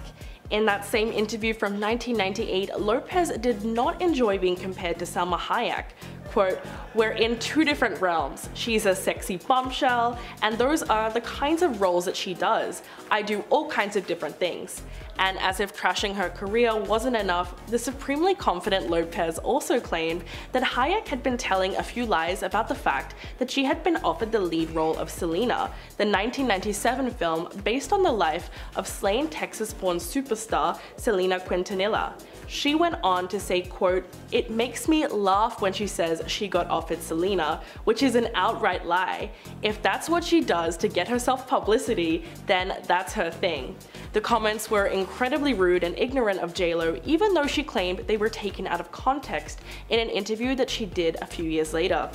In that same interview from nineteen ninety-eight, Lopez did not enjoy being compared to Salma Hayek. Quote, "We're in two different realms. She's a sexy bombshell, and those are the kinds of roles that she does. I do all kinds of different things." And as if trashing her career wasn't enough, the supremely confident Lopez also claimed that Hayek had been telling a few lies about the fact that she had been offered the lead role of Selena, the nineteen ninety-seven film based on the life of slain Texas-born superstar Selena Quintanilla. She went on to say, quote, "It makes me laugh when she says she got offered Selena, which is an outright lie. If that's what she does to get herself publicity, then that's her thing." The comments were incredibly rude and ignorant of J Lo, even though she claimed they were taken out of context in an interview that she did a few years later.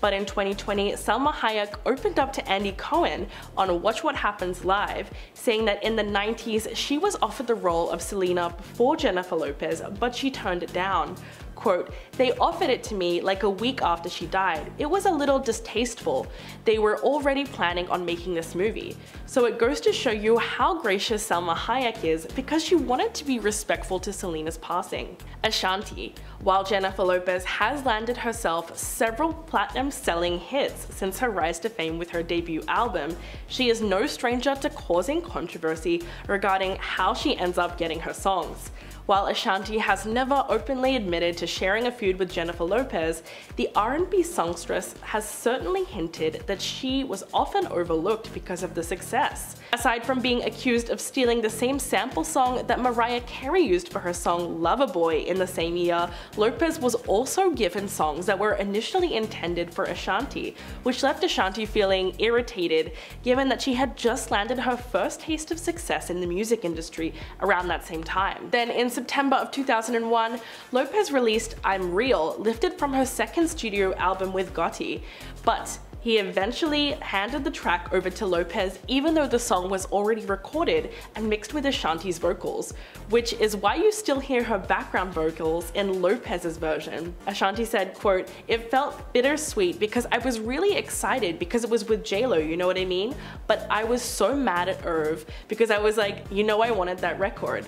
But in twenty twenty, Salma Hayek opened up to Andy Cohen on Watch What Happens Live, saying that in the nineties she was offered the role of Selena before Jennifer Lopez, but she turned it down. Quote, "They offered it to me like a week after she died. It was a little distasteful. They were already planning on making this movie." So it goes to show you how gracious Salma Hayek is, because she wanted to be respectful to Selena's passing. Ashanti. While Jennifer Lopez has landed herself several platinum-selling hits since her rise to fame with her debut album, she is no stranger to causing controversy regarding how she ends up getting her songs. While Ashanti has never openly admitted to sharing a feud with Jennifer Lopez, the R and B songstress has certainly hinted that she was often overlooked because of the success. Aside from being accused of stealing the same sample song that Mariah Carey used for her song Loverboy in the same year, Lopez was also given songs that were initially intended for Ashanti, which left Ashanti feeling irritated given that she had just landed her first taste of success in the music industry around that same time. Then in September of two thousand one, Lopez released I'm Real, lifted from her second studio album with Gotti, but he eventually handed the track over to Lopez even though the song was already recorded and mixed with Ashanti's vocals, which is why you still hear her background vocals in Lopez's version. Ashanti said, quote, "It felt bittersweet because I was really excited because it was with J Lo, you know what I mean? But I was so mad at Irv because I was like, you know I wanted that record."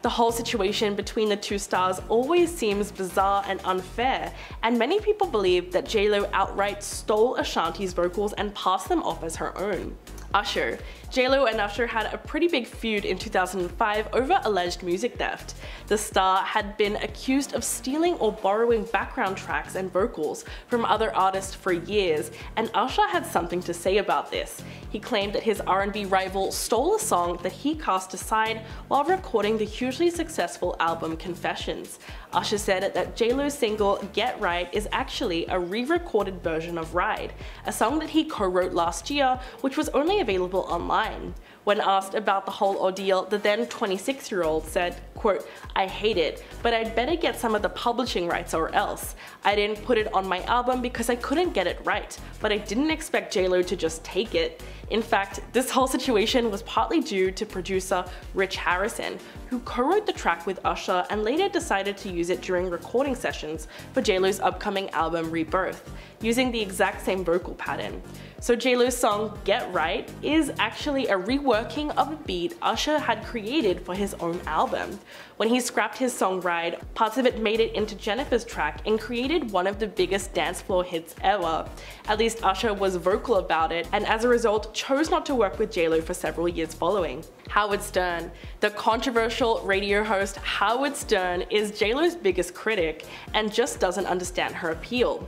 The whole situation between the two stars always seems bizarre and unfair, and many people believe that J Lo outright stole Ashanti's vocals and passed them off as her own. Usher. J Lo and Usher had a pretty big feud in two thousand five over alleged music theft. The star had been accused of stealing or borrowing background tracks and vocals from other artists for years, and Usher had something to say about this. He claimed that his R and B rival stole a song that he cast aside while recording the hugely successful album Confessions. Usher said that J Lo's single Get Right is actually a re-recorded version of Ride, a song that he co-wrote last year, which was only available online. When asked about the whole ordeal, the then twenty-six-year-old said, quote, "I hate it, but I'd better get some of the publishing rights or else. I didn't put it on my album because I couldn't get it right, but I didn't expect J Lo to just take it." In fact, this whole situation was partly due to producer Rich Harrison, who co-wrote the track with Usher and later decided to use it during recording sessions for J Lo's upcoming album Rebirth, using the exact same vocal pattern. So J Lo's song Get Right is actually a reworking of a beat Usher had created for his own album. When he scrapped his song Ride, parts of it made it into Jennifer's track and created one of the biggest dance floor hits ever. At least Usher was vocal about it, and as a result chose not to work with J Lo for several years following. Howard Stern. The controversial radio host Howard Stern is J Lo's biggest critic and just doesn't understand her appeal.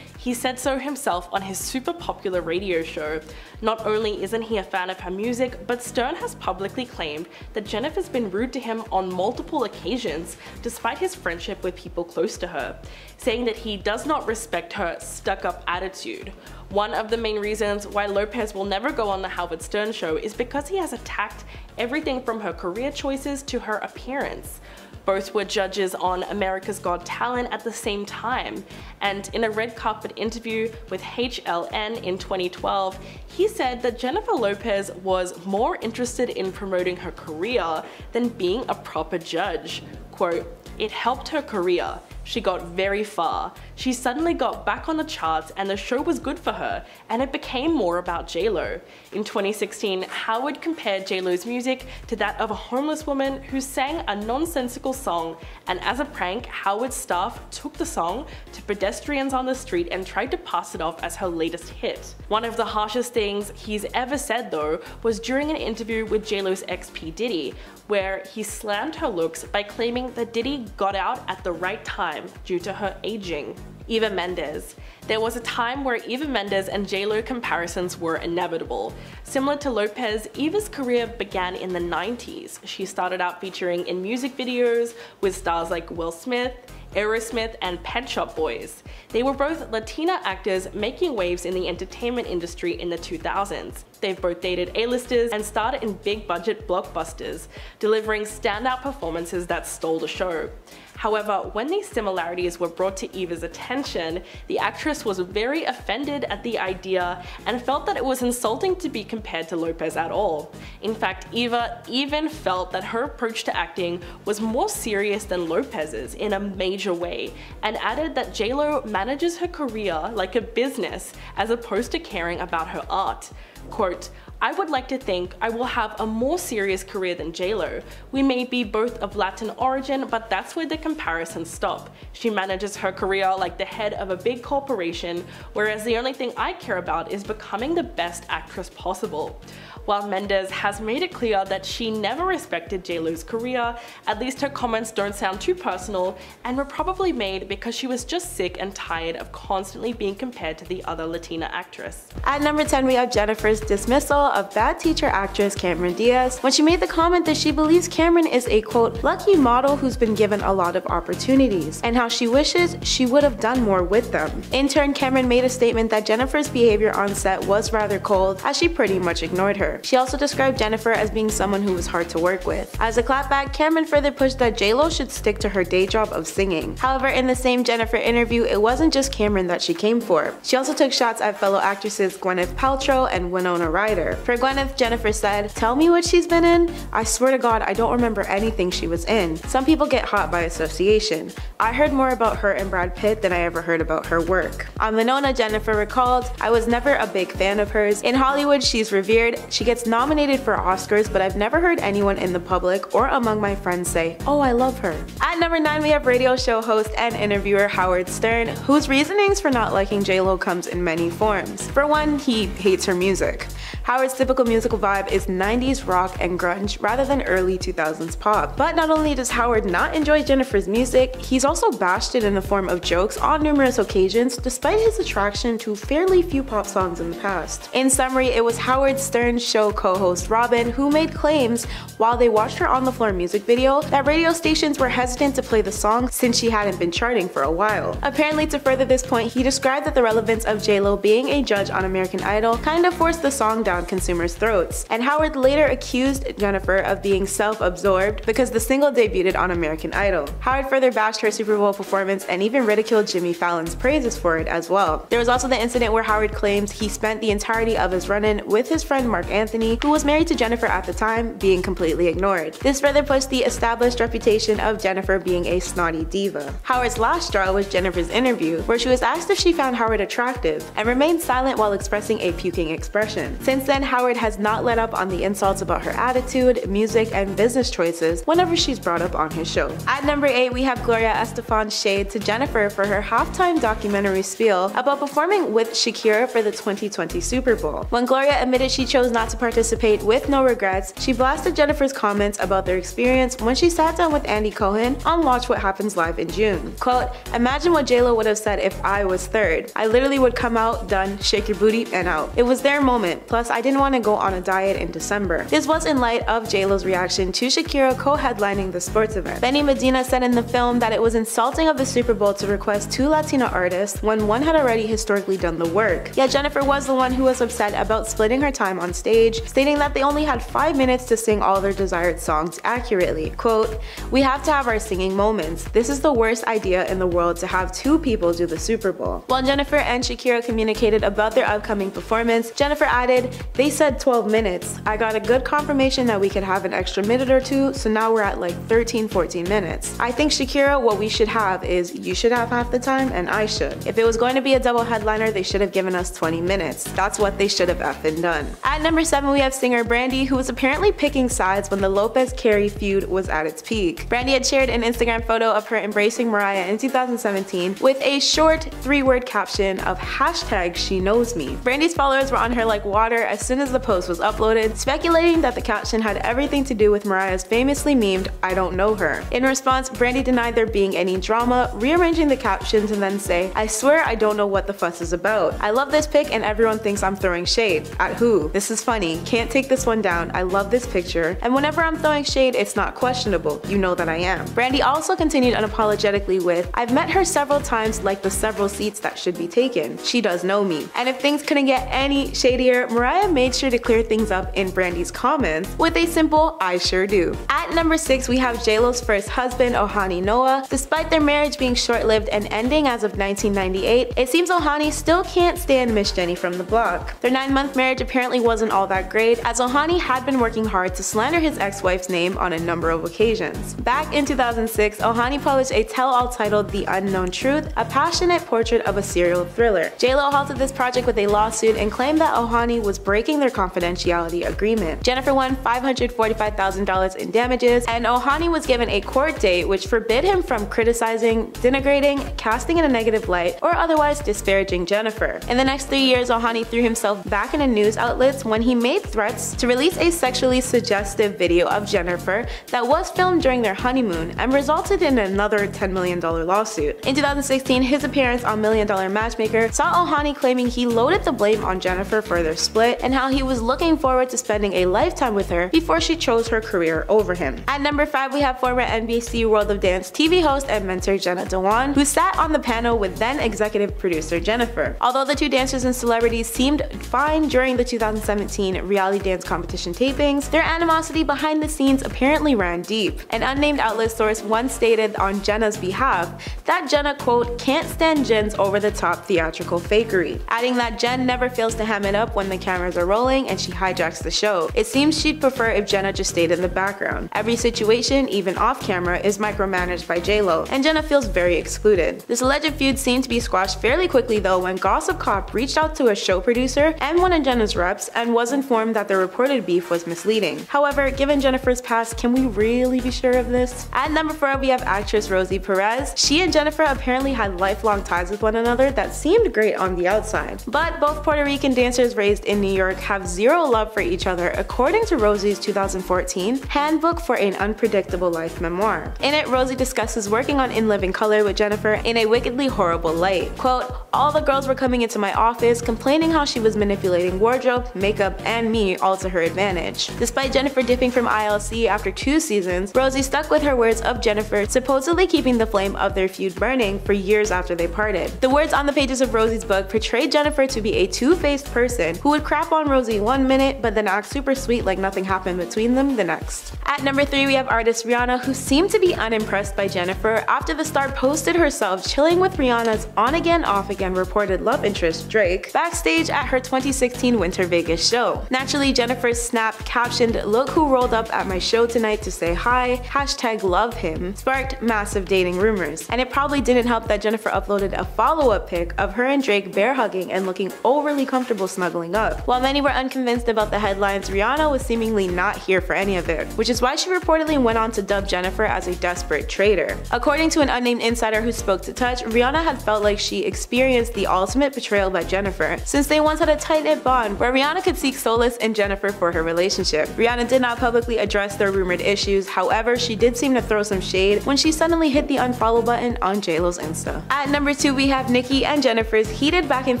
He said so himself on his super popular radio show. Not only isn't he a fan of her music, but Stern has publicly claimed that Jennifer's been rude to him on multiple occasions despite his friendship with people close to her, saying that he does not respect her stuck-up attitude. One of the main reasons why Lopez will never go on the Howard Stern show is because he has attacked everything from her career choices to her appearance. Both were judges on America's Got Talent at the same time, and in a red carpet interview with H L N in twenty twelve, he said that Jennifer Lopez was more interested in promoting her career than being a proper judge. Quote, "It helped her career. She got very far. She suddenly got back on the charts and the show was good for her, and it became more about J Lo. In twenty sixteen, Howard compared J Lo's music to that of a homeless woman who sang a nonsensical song, and as a prank, Howard's staff took the song to pedestrians on the street and tried to pass it off as her latest hit. One of the harshest things he's ever said, though, was during an interview with J Lo's ex P. Diddy, where he slammed her looks by claiming that Diddy got out at the right time due to her aging. Eva Mendes. There was a time where Eva Mendes and J Lo comparisons were inevitable. Similar to Lopez, Eva's career began in the nineties. She started out featuring in music videos with stars like Will Smith, Aerosmith, and Pet Shop Boys. They were both Latina actors making waves in the entertainment industry in the two thousands. They've both dated A-listers and starred in big-budget blockbusters, delivering standout performances that stole the show. However, when these similarities were brought to Eva's attention, the actress was very offended at the idea and felt that it was insulting to be compared to Lopez at all. In fact, Eva even felt that her approach to acting was more serious than Lopez's in a major way, and added that J Lo manages her career like a business as opposed to caring about her art. Quote, "I would like to think I will have a more serious career than J Lo. We may be both of Latin origin, but that's where the comparisons stop. She manages her career like the head of a big corporation, whereas the only thing I care about is becoming the best actress possible." While Mendes has made it clear that she never respected J Lo's career, at least her comments don't sound too personal and were probably made because she was just sick and tired of constantly being compared to the other Latina actress. At number ten, we have Jennifer's dismissal of Bad Teacher actress Cameron Diaz when she made the comment that she believes Cameron is a quote lucky model who's been given a lot of opportunities and how she wishes she would have done more with them. In turn, Cameron made a statement that Jennifer's behavior on set was rather cold as she pretty much ignored her. She also described Jennifer as being someone who was hard to work with. As a clapback, Cameron further pushed that J Lo should stick to her day job of singing. However, in the same Jennifer interview, it wasn't just Cameron that she came for. She also took shots at fellow actresses Gwyneth Paltrow and Winona Ryder. For Gwyneth, Jennifer said, "Tell me what she's been in? I swear to God, I don't remember anything she was in. Some people get hot by association. I heard more about her and Brad Pitt than I ever heard about her work." On Winona, Jennifer recalled, "I was never a big fan of hers. In Hollywood, she's revered. She gets nominated for Oscars, but I've never heard anyone in the public or among my friends say, oh, I love her." At number nine, we have radio show host and interviewer Howard Stern, whose reasonings for not liking J Lo comes in many forms. For one, he hates her music. Howard's typical musical vibe is nineties rock and grunge rather than early two thousands pop. But not only does Howard not enjoy Jennifer's music, he's also bashed it in the form of jokes on numerous occasions despite his attraction to fairly few pop songs in the past. In summary, it was Howard Stern's show co-host Robin who made claims while they watched her on the floor music video that radio stations were hesitant to play the song since she hadn't been charting for a while. Apparently, to further this point, he described that the relevance of J Lo being a judge on American Idol kind of forced the song down consumers' throats, and Howard later accused Jennifer of being self-absorbed because the single debuted on American Idol. Howard further bashed her Super Bowl performance and even ridiculed Jimmy Fallon's praises for it as well. There was also the incident where Howard claims he spent the entirety of his run-in with his friend Mark Anthony, who was married to Jennifer at the time, being completely ignored. This further pushed the established reputation of Jennifer being a snotty diva. Howard's last straw was Jennifer's interview, where she was asked if she found Howard attractive, and remained silent while expressing a puking expression. Since Since then, Howard has not let up on the insults about her attitude, music, and business choices whenever she's brought up on his show. At number eight, we have Gloria Estefan's shade to Jennifer for her halftime documentary spiel about performing with Shakira for the twenty twenty Super Bowl. When Gloria admitted she chose not to participate with no regrets, she blasted Jennifer's comments about their experience when she sat down with Andy Cohen on Watch What Happens Live in June. Quote, "Imagine what J Lo would have said if I was third. I literally would come out, done, shake your booty, and out. It was their moment, plus I didn't want to go on a diet in December." This was in light of J Lo's reaction to Shakira co-headlining the sports event. Benny Medina said in the film that it was insulting of the Super Bowl to request two Latina artists when one had already historically done the work. Yet Jennifer was the one who was upset about splitting her time on stage, stating that they only had five minutes to sing all their desired songs accurately. Quote, "We have to have our singing moments. This is the worst idea in the world to have two people do the Super Bowl." While Jennifer and Shakira communicated about their upcoming performance, Jennifer added, "They said twelve minutes. I got a good confirmation that we could have an extra minute or two, so now we're at like thirteen, fourteen minutes. I think Shakira, what we should have is you should have half the time and I should. If it was going to be a double headliner, they should have given us twenty minutes. That's what they should have effing done." At number seven, we have singer Brandy, who was apparently picking sides when the Lopez-Carey feud was at its peak. Brandy had shared an Instagram photo of her embracing Mariah in two thousand seventeen with a short three-word caption of hashtag she knows me. Brandy's followers were on her like water as soon as the post was uploaded, speculating that the caption had everything to do with Mariah's famously memed I don't know her. In response, Brandy denied there being any drama, rearranging the captions and then say, "I swear I don't know what the fuss is about. I love this pic and everyone thinks I'm throwing shade. At who? This is funny. Can't take this one down. I love this picture. And whenever I'm throwing shade, it's not questionable. You know that I am." Brandy also continued unapologetically with, "I've met her several times like the several seats that should be taken. She does know me." And if things couldn't get any shadier, Mariah made sure to clear things up in Brandy's comments with a simple "I sure do." At number six, we have J Lo's first husband, Ojani Noa. Despite their marriage being short-lived and ending as of nineteen ninety-eight, it seems Ojani still can't stand Miss Jenny from the block. Their nine-month marriage apparently wasn't all that great, as Ojani had been working hard to slander his ex-wife's name on a number of occasions. Back in two thousand six, Ojani published a tell-all titled The Unknown Truth, a passionate portrait of a serial thriller. J Lo halted this project with a lawsuit and claimed that Ojani was breaking their confidentiality agreement. Jennifer won five hundred forty-five thousand dollars in damages, and Ojani was given a court date which forbid him from criticizing, denigrating, casting in a negative light, or otherwise disparaging Jennifer. In the next three years, Ojani threw himself back into news outlets when he made threats to release a sexually suggestive video of Jennifer that was filmed during their honeymoon and resulted in another ten million dollar lawsuit. In two thousand sixteen, his appearance on Million Dollar Matchmaker saw Ojani claiming he loaded the blame on Jennifer for their split and how he was looking forward to spending a lifetime with her before she chose her career over him. At number five, we have former N B C World of Dance T V host and mentor Jenna Dewan, who sat on the panel with then executive producer Jennifer. Although the two dancers and celebrities seemed fine during the two thousand seventeen reality dance competition tapings, their animosity behind the scenes apparently ran deep. An unnamed outlet source once stated on Jenna's behalf that Jenna, quote, "can't stand Jen's over-the-top theatrical fakery," adding that Jen never fails to ham it up when the cameras are rolling and she hijacks the show. It seems she'd prefer if Jenna just stayed in the background. Every situation, even off-camera, is micromanaged by J Lo, and Jenna feels very excluded. This alleged feud seemed to be squashed fairly quickly though when Gossip Cop reached out to a show producer and one of Jenna's reps and was informed that the reported beef was misleading. However, given Jennifer's past, can we really be sure of this? At number four, we have actress Rosie Perez. She and Jennifer apparently had lifelong ties with one another that seemed great on the outside, but both Puerto Rican dancers raised in New York have zero love for each other according to Rosie's two thousand fourteen Handbook for an Unpredictable Life memoir. In it, Rosie discusses working on In Living Color with Jennifer in a wickedly horrible light. Quote, "All the girls were coming into my office complaining how she was manipulating wardrobe, makeup, and me all to her advantage." Despite Jennifer dipping from I L C after two seasons, Rosie stuck with her words of Jennifer supposedly keeping the flame of their feud burning for years after they parted. The words on the pages of Rosie's book portrayed Jennifer to be a two-faced person who would crap on Rosie one minute but then act super sweet like nothing happened between them the next. At number three, we have artist Rihanna, who seemed to be unimpressed by Jennifer after the star posted herself chilling with Rihanna's on-again, off-again reported love interest Drake backstage at her twenty sixteen Winter Vegas show. Naturally, Jennifer's snap captioned, "Look who rolled up at my show tonight to say hi, hashtag love him," sparked massive dating rumors. And it probably didn't help that Jennifer uploaded a follow-up pic of her and Drake bear hugging and looking overly comfortable snuggling up. While many were unconvinced about the headlines, Rihanna was seemingly not here for any of it, which is why she reportedly went on to dub Jennifer as a desperate traitor. According to an unnamed insider who spoke to Touch, Rihanna had felt like she experienced the ultimate betrayal by Jennifer, since they once had a tight-knit bond where Rihanna could seek solace in Jennifer for her relationship. Rihanna did not publicly address their rumored issues, however, she did seem to throw some shade when she suddenly hit the unfollow button on JLo's Insta. At number two, we have Nicki and Jennifer's heated back and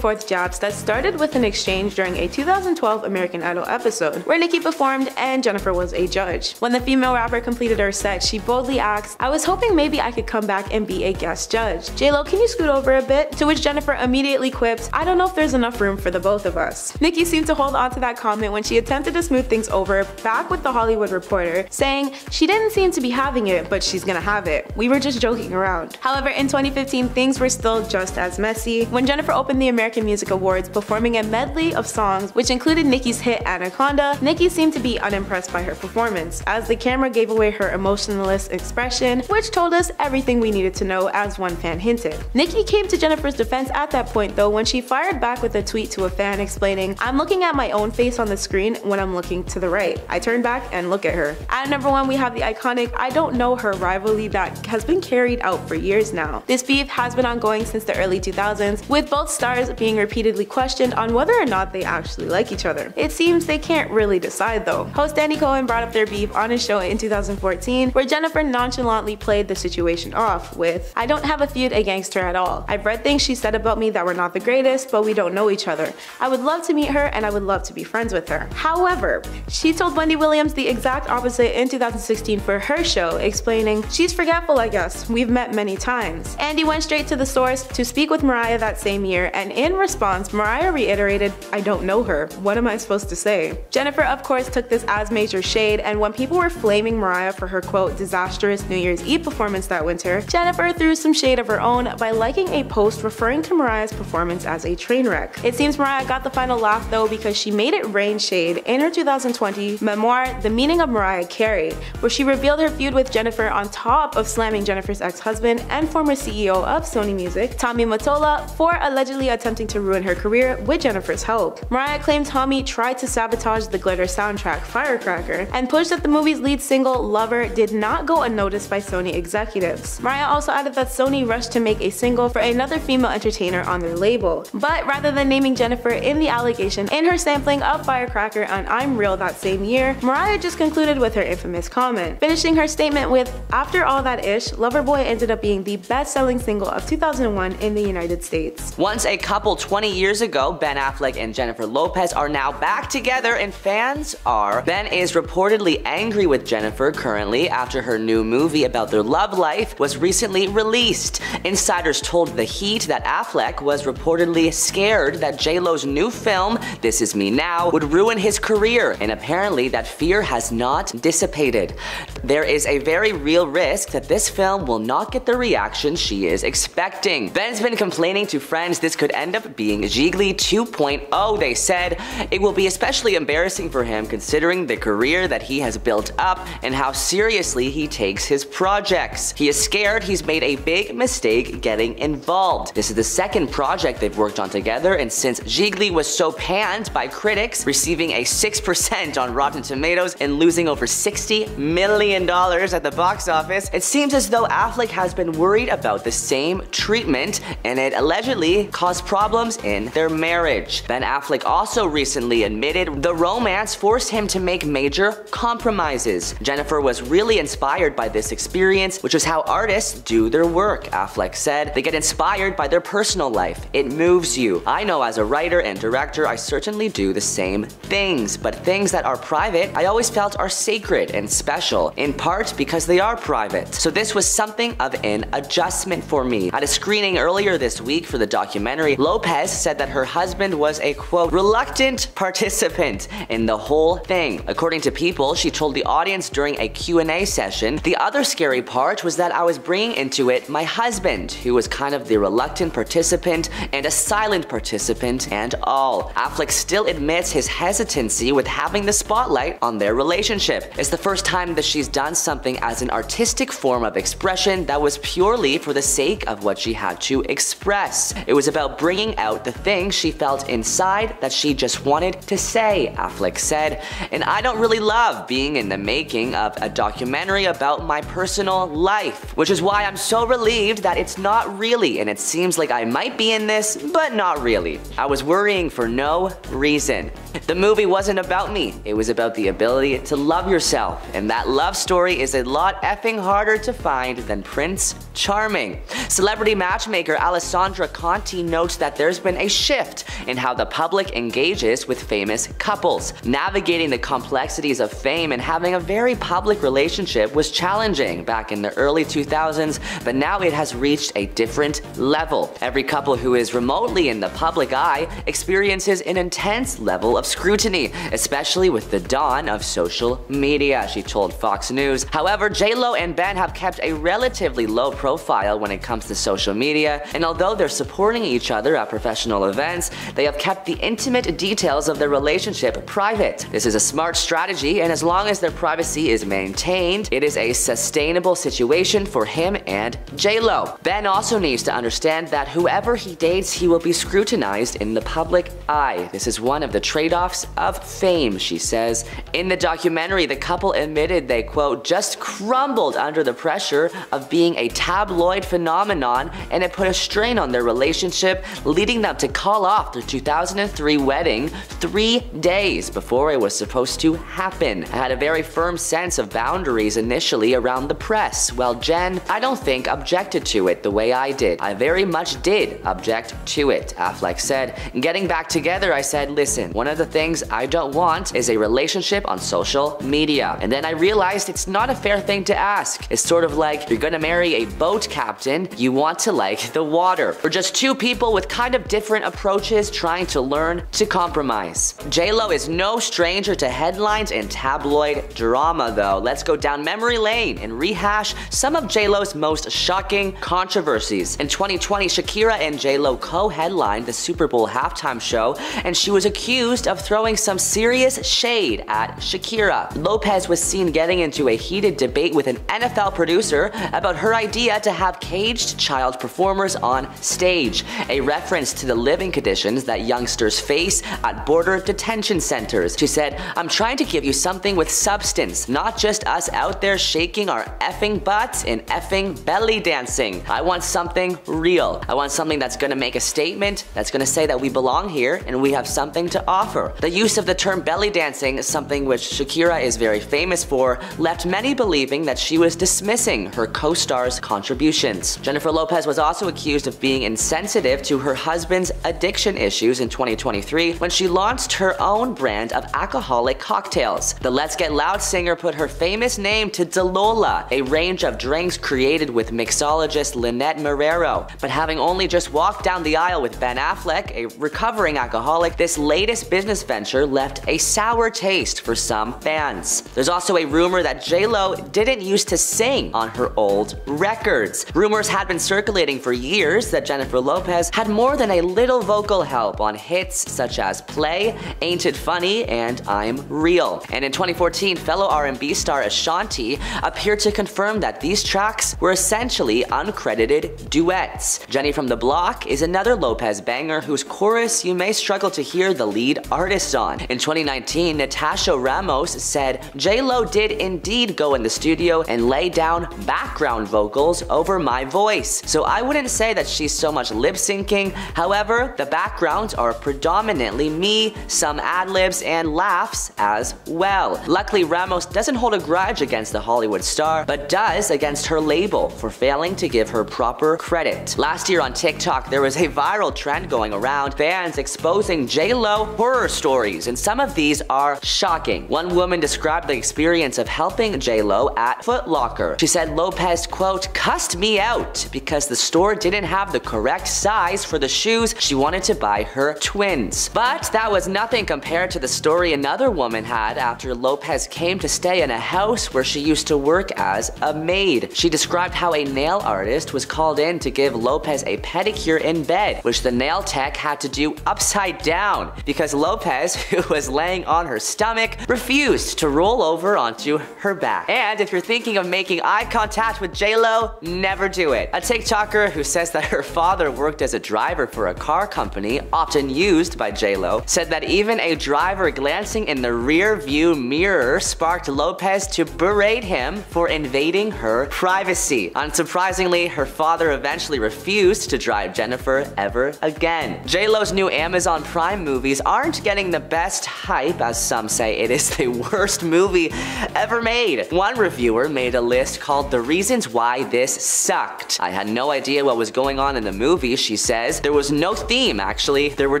forth jabs that started with an exchange during a two thousand twelve American Idol episode, where Nicki performed and Jennifer was a judge. When the female rapper completed her set, she boldly asked, "I was hoping maybe I could come back and be a guest judge. JLo, can you scoot over a bit?" To which Jennifer immediately quips, "I don't know if there's enough room for the both of us." Nicki seemed to hold on to that comment when she attempted to smooth things over back with The Hollywood Reporter, saying, "She didn't seem to be having it, but she's gonna have it. We were just joking around." However, in twenty fifteen, things were still just as messy when Jennifer opened the American Music Awards performing a medley of songs which included Nicki's hit Anaconda. Nicki seemed to be unimpressed by her performance, as the camera gave away her emotionless expression, which told us everything we needed to know, as one fan hinted. Nicki came to Jennifer's defense at that point though, when she fired back with a tweet to a fan explaining, "I'm looking at my own face on the screen when I'm looking to the right. I turn back and look at her." At number one, we have the iconic I Don't Know Her rivalry that has been carried out for years now. This beef has been ongoing since the early two thousands, with both stars being repeatedly questioned on whether or not they actually like each other. It seems they can't really decide though. Host Andy Cohen brought up their beef on his show in two thousand fourteen, where Jennifer nonchalantly played the situation off with, "I don't have a feud against her at all. I've read things she said about me that were not the greatest, but we don't know each other. I would love to meet her and I would love to be friends with her." However, she told Wendy Williams the exact opposite in two thousand sixteen for her show, explaining, "She's forgetful, I guess. We've met many times." Andy went straight to the source to speak with Mariah that same year, and in response, Mariah reiterated, "I don't know her. What am I supposed to say?" Jennifer, of course, took this as major shade, and when people were flaming Mariah for her quote disastrous New Year's Eve performance that winter, Jennifer threw some shade of her own by liking a post referring to Mariah's performance as a train wreck. It seems Mariah got the final laugh though, because she made it rain shade in her two thousand twenty memoir, The Meaning of Mariah Carey, where she revealed her feud with Jennifer on top of slamming Jennifer's ex-husband and former C E O of Sony Music, Tommy Mottola, for allegedly attempting to ruin her career with Jennifer's help. Mariah claimed Tommy tried to sabotage the Glitter soundtrack, Firecracker, and pushed that the movie's lead single, Lover, did not go unnoticed by Sony executives. Mariah also added that Sony rushed to make a single for another female entertainer on their label, but rather than naming Jennifer in the allegation in her sampling of Firecracker on I'm Real that same year, Mariah just concluded with her infamous comment, finishing her statement with, "After all that ish, Loverboy ended up being the best-selling single of two thousand one in the United States." Once a couple twenty years ago, Ben Affleck and Jennifer Lopez are now back together, and fans are. Ben is reportedly angry with Jennifer currently after her new movie about their love life was recently released. Insiders told The Heat that Affleck was reportedly scared that JLo's new film, This Is Me Now, would ruin his career, and apparently that fear has not dissipated. There is a very real risk that this film will not get the reaction she is expecting. Ben's been complaining to friends this could end up being Gigli two point oh, they said. It will be especially embarrassing for him considering the career that he has built up and how seriously he takes his projects. He is scared he's made a big mistake getting involved. This is the second project they've worked on together, and since Gigli was so panned by critics, receiving a six percent on Rotten Tomatoes and losing over sixty million dollars at the box office, it seems as though Affleck has been worried about the same treatment, and it allegedly caused problems in their marriage. Ben Affleck also recently admitted the romance forced him to make major compromises. Jennifer was really inspired by this experience, which is how artists do their work, Affleck said. They get inspired by their personal life. It moves you. I know as a writer and director, I certainly do the same things, but things that are private, I always felt are sacred and special, in part because they are private. So this was something of an adjustment for me. At a screening earlier this week for the documentary, Lopez said that her husband was a quote, reluctant participant in the whole thing. According to People, she told the audience during a Q and A session, "The other scary part was that I was bringing into it my husband, who was kind of the reluctant participant and a silent participant and all." Affleck still admits his hesitancy with having the spotlight on their relationship. "It's the first time that she's done something as an artistic form of expression that was purely for the sake of what she had to express. It was about bringing out the things she felt inside that she just wanted to say, Affleck said. And I don't really love being in the making of a documentary about my personal life, which is why I'm so relieved that it's not really, and it seems like I might be in this, but not really. I was worrying for no reason. The movie wasn't about me, it was about the ability to love yourself, and that love story is a lot effing harder to find than Prince Charming. Celebrity matchmaker Alessandra Conti notes that there's been a shift in how the public engages with famous couples. Navigating the complexities of fame and having a very public relationship was challenging back in the early two thousands, but now it has reached a different level. Every couple who is remotely in the public eye experiences an intense level of scrutiny, especially with the dawn of social media, she told Fox News. However, J Lo and Ben have kept a relatively low profile when it comes to social media, and although they're supporting each other at professional events, they have kept the intimate details of their relationship private. This is a smart strategy, and as long as their privacy is maintained, it is a sustainable situation for him and J Lo. Ben also needs to understand that whoever he dates, he will be scrutinized in the public eye. This is one of the trade-offs of fame, she says. In the documentary, the couple admitted they, quote, just crumbled under the pressure of being a tabloid phenomenon, and it put a strain on their relationship, leading them to call off their two thousand three wedding three days before it was supposed to happen. I had a very firm sense of boundaries initially around the press. Well, Jen, I don't think objected to it the way I did. I very much did object to it, Affleck said. Getting back together, I said, listen, one of the things I don't want is a relationship on social media. And then I realized it's not a fair thing to ask. It's sort of like you're gonna marry a boat captain, you want to like the water. We're just two people with kind of different approaches trying to learn to compromise. J Lo is no stranger to headlines and tabloid drama though. Let's go down memory lane and rehash some of J Lo's most shocking controversies. In twenty twenty, Shakira and J Lo co-headlined the Super Bowl halftime show, and she was accused of throwing some serious shade at Shakira. Lopez was seen getting into a heated debate with an N F L producer about her idea to have caged child performers on stage, a reference to the living conditions that youngsters face at border detention centers. She said, I'm trying to give you something with substance, not just us out there shaking our effing butts and effing belly dancing. I want something real. I want something that's gonna make a statement, that's gonna say that we belong here and we have something to offer. The use of the term belly dancing, something which Shakira is very famous for, left many believing that she was dismissing her co-star's contributions. Jennifer Lopez was also accused of being insensitive to her husband's addiction issues in twenty twenty-three when she launched her own brand of alcoholic cocktails. The Let's Get Loud singer put her famous name to Delola, a range of drinks created with mixologist Lynette Marrero. But having only just walked down the aisle with Ben Affleck, a recovering alcoholic, this latest business venture left a sour taste for some fans. There's also a rumor that J Lo didn't used to sing on her old records. Rumors had been circulating for years that Jennifer Lopez had more than a little vocal help on hits such as Play, Ain't It Funny, and I'm Real. And in twenty fourteen, fellow R and B star Ashanti appeared to confirm that these tracks were essentially uncredited duets. Jenny from the Block is another Lopez banger whose chorus you may struggle to hear the lead artist on. In twenty nineteen, Natasha Ramos said, J Lo did indeed go in the studio and lay down background vocals over my voice. So I wouldn't say that she's so much lip syncing. However, the backgrounds are predominantly me, some ad-libs and laughs as well. Luckily, Ramos doesn't hold a grudge against the Hollywood star, but does against her label for failing to give her proper credit. Last year on TikTok, there was a viral trend going around, fans exposing J Lo horror stories, and some of these are shocking. One woman described the experience of helping J Lo at Foot Locker. She said Lopez, quote, cussed me out because the store didn't have the correct size for the shoes she wanted to buy her twins. But that was nothing compared to the story another woman had after Lopez came to stay in a house where she used to work as a maid. She described how a nail artist was called in to give Lopez a pedicure in bed, which the nail tech had to do upside down because Lopez, who was laying on her stomach, refused to roll over onto her her back. And if you're thinking of making eye contact with J Lo, never do it. A TikToker who says that her father worked as a driver for a car company, often used by J Lo, said that even a driver glancing in the rear view mirror sparked Lopez to berate him for invading her privacy. Unsurprisingly, her father eventually refused to drive Jennifer ever again. J Lo's new Amazon Prime movies aren't getting the best hype, as some say it is the worst movie ever made. One reviewer made a list called The Reasons Why This Sucked. I had no idea what was going on in the movie, she says. There was no theme, actually. There were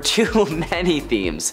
too many themes.